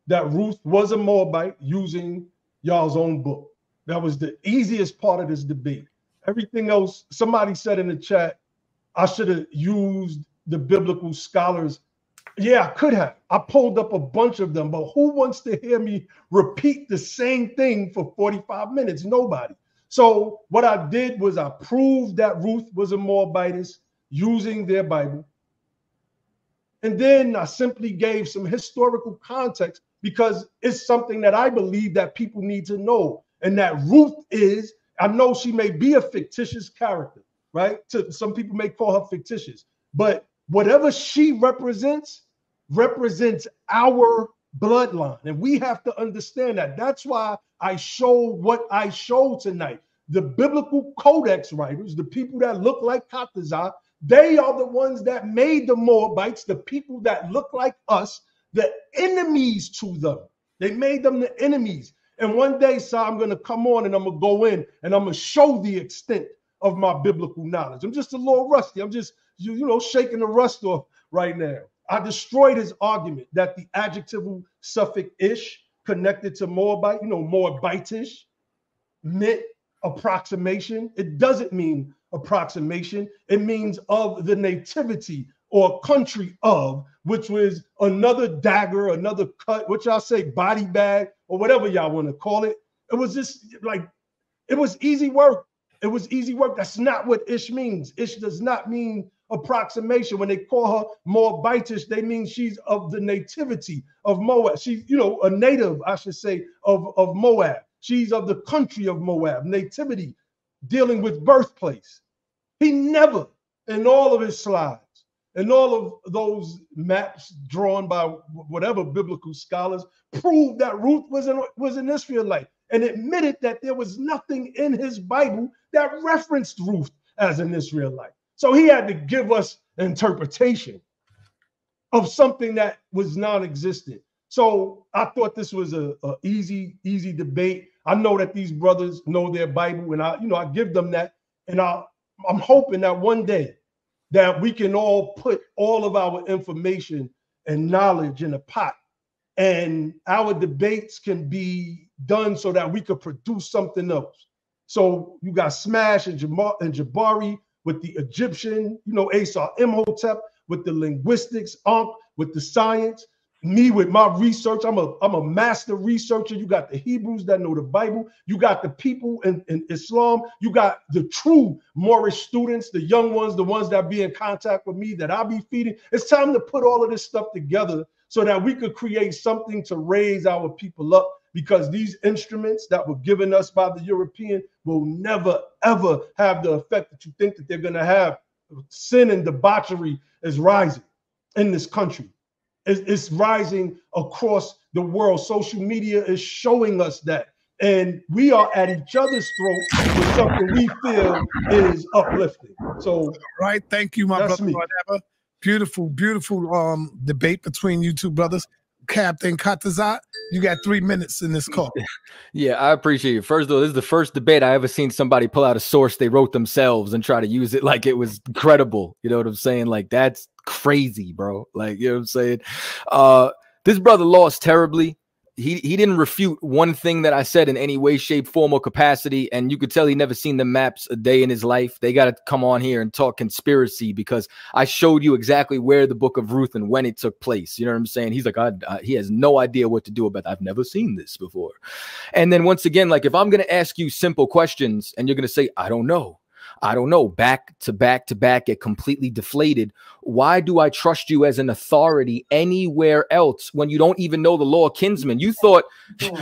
that Ruth was a Moabite using y'all's own book. That was the easiest part of this debate. Everything else, somebody said in the chat, I should have used the biblical scholars. Yeah, I could have. I pulled up a bunch of them, but who wants to hear me repeat the same thing for forty-five minutes? Nobody. So what I did was I proved that Ruth was a Moabitess using their Bible. And then I simply gave some historical context because it's something that I believe that people need to know, and that Ruth is, I know she may be a fictitious character, right? To, some people may call her fictitious, but whatever she represents, represents our bloodline. And we have to understand that. That's why I showed what I showed tonight. The biblical codex writers, the people that look like Katazat, they are the ones that made the Moabites, the people that look like us, the enemies to them. They made them the enemies. And one day, Sai, I'm going to come on and I'm going to go in and I'm going to show the extent of my biblical knowledge. I'm just a little rusty. I'm just, you, you know, shaking the rust off right now. I destroyed his argument that the adjectival suffix ish connected to Moabite, you know, Moabitish, meant approximation. It doesn't mean approximation. It means of the nativity or country of, which was another dagger, another cut, which I say body bag or whatever y'all want to call it. It was just like, it was easy work. It was easy work. That's not what ish means. Ish does not mean approximation. When they call her Moabitish, they mean she's of the nativity of Moab. She's, you know, a native, I should say, of, of Moab. She's of the country of Moab, nativity, dealing with birthplace. He never, in all of his slides, in all of those maps drawn by whatever biblical scholars, proved that Ruth was an, was an Israelite, and admitted that there was nothing in his Bible that referenced Ruth as an Israelite. So he had to give us an interpretation of something that was non-existent. So I thought this was a, a easy, easy debate. I know that these brothers know their Bible, and I, you know, I give them that, and I, I'm hoping that one day that we can all put all of our information and knowledge in a pot, and our debates can be done so that we could produce something else. So you got Smash and Jamal and Jabari with the Egyptian, you know, Asar Imhotep with the linguistics, Ankh with the science, me with my research. I'm a I'm a master researcher. You got the Hebrews that know the Bible. You got the people in, in Islam. You got the true Moorish students, the young ones, the ones that be in contact with me that I be feeding. It's time to put all of this stuff together so that we could create something to raise our people up, because these instruments that were given us by the European will never, ever have the effect that you think that they're going to have. Sin and debauchery is rising in this country. It's rising across the world. Social media is showing us that. And we are at each other's throat with something we feel is uplifting. So, all right. Thank you, my brother. Whatever. Beautiful, beautiful um, debate between you two brothers. Captain Katazat, you got three minutes in this call. Yeah, I appreciate you. First of all, this is the first debate I ever seen somebody pull out a source they wrote themselves and try to use it like it was credible. You know what I'm saying? Like, that's crazy, bro. Like, you know what I'm saying? Uh, this brother lost terribly. He, he didn't refute one thing that I said in any way, shape, form, or capacity, and you could tell he never seen the maps a day in his life. They got to come on here and talk conspiracy, because I showed you exactly where the book of Ruth and when it took place. You know what I'm saying? He's like, I, I, he has no idea what to do about that. I've never seen this before. And then once again, like, if I'm going to ask you simple questions and you're going to say, I don't know, I don't know, back to back to back, get completely deflated. Why do I trust you as an authority anywhere else when you don't even know the law of kinsman? You thought,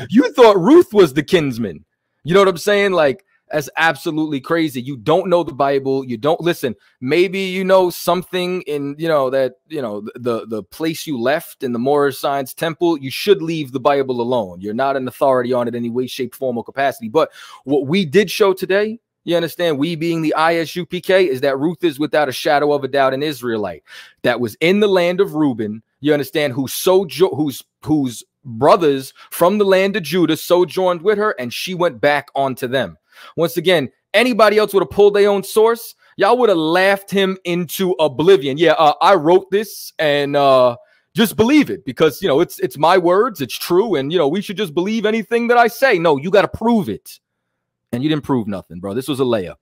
you thought Ruth was the kinsman. You know what I'm saying? Like, that's absolutely crazy. You don't know the Bible. You don't listen. Maybe you know something in, you know, that, you know, the, the place you left in the Moorish Science Temple. You should leave the Bible alone. You're not an authority on it in any way, shape, form, or capacity. But what we did show today, you understand, we being the I S U P K, is that Ruth is without a shadow of a doubt an Israelite that was in the land of Reuben, you understand, who sojo- whose, whose brothers from the land of Judah sojourned with her, and she went back onto them. Once again, anybody else would have pulled their own source. Y'all would have laughed him into oblivion. Yeah, uh, I wrote this, and uh, just believe it, because, you know, it's, it's my words, it's true, and, you know, we should just believe anything that I say. No, you got to prove it. And you didn't prove nothing, bro. This was a layup.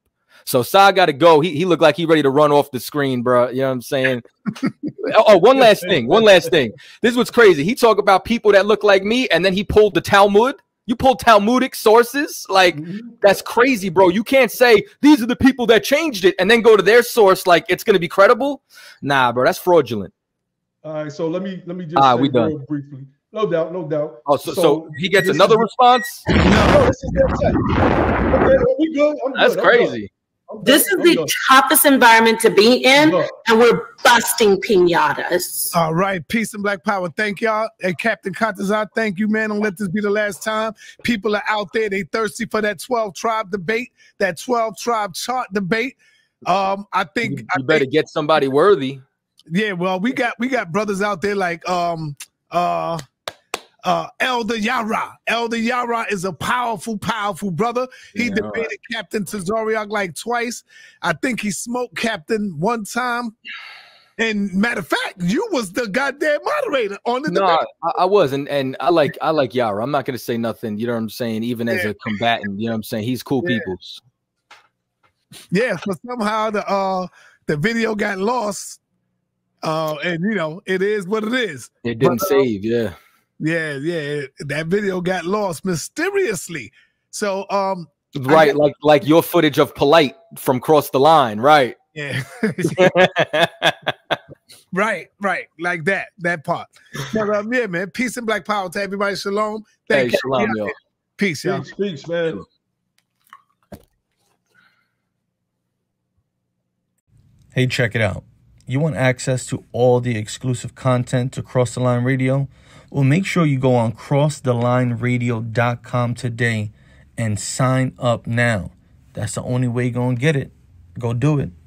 So Sa got to go. He, he looked like he ready to run off the screen, bro. You know what I'm saying? Oh, one last thing. One last thing. This is what's crazy. He talked about people that look like me, and then he pulled the Talmud. You pulled Talmudic sources? Like, that's crazy, bro. You can't say, these are the people that changed it, and then go to their source like it's going to be credible? Nah, bro. That's fraudulent. All right. So let me, let me just ah, we done. Real briefly. No doubt, no doubt. Oh, so, so, so he gets another is, response? No, no, this is okay, we good. I'm That's good. crazy. I'm I'm this is I'm the done. toughest environment to be in, and we're busting piñatas. All right, peace and black power. Thank y'all. And Captain Katazat, thank you, man. Don't let this be the last time. People are out there. They thirsty for that twelve tribe debate, that twelve tribe chart debate. Um, I think- You, you I better think, get somebody worthy. Yeah, well, we got, we got brothers out there like- um, uh. Uh, Elder Yara. Elder Yara is a powerful, powerful brother. He yeah, debated right. Captain Tazoriak like twice. I think he smoked Captain one time. And matter of fact, you was the goddamn moderator on the no, debate. I, I was, and and I like I like Yara. I'm not gonna say nothing. You know what I'm saying? Even yeah. as a combatant, you know what I'm saying? He's cool yeah. peoples. Yeah, but somehow the uh the video got lost. Uh, and you know it is what it is. It didn't but, save. Uh, yeah. Yeah, yeah. That video got lost mysteriously. So, um, right, guess, like like your footage of Polite from Cross the Line, right? Yeah. Right, right, like that, that part. But um, yeah, man, peace and black power to everybody. Shalom. Thank hey, you. Shalom, yo. Peace, y'all. Peace, peace, man. Hey, check it out. You want access to all the exclusive content to Cross the Line Radio? Well, make sure you go on cross the line radio dot com today and sign up now. That's the only way you're going to get it. Go do it.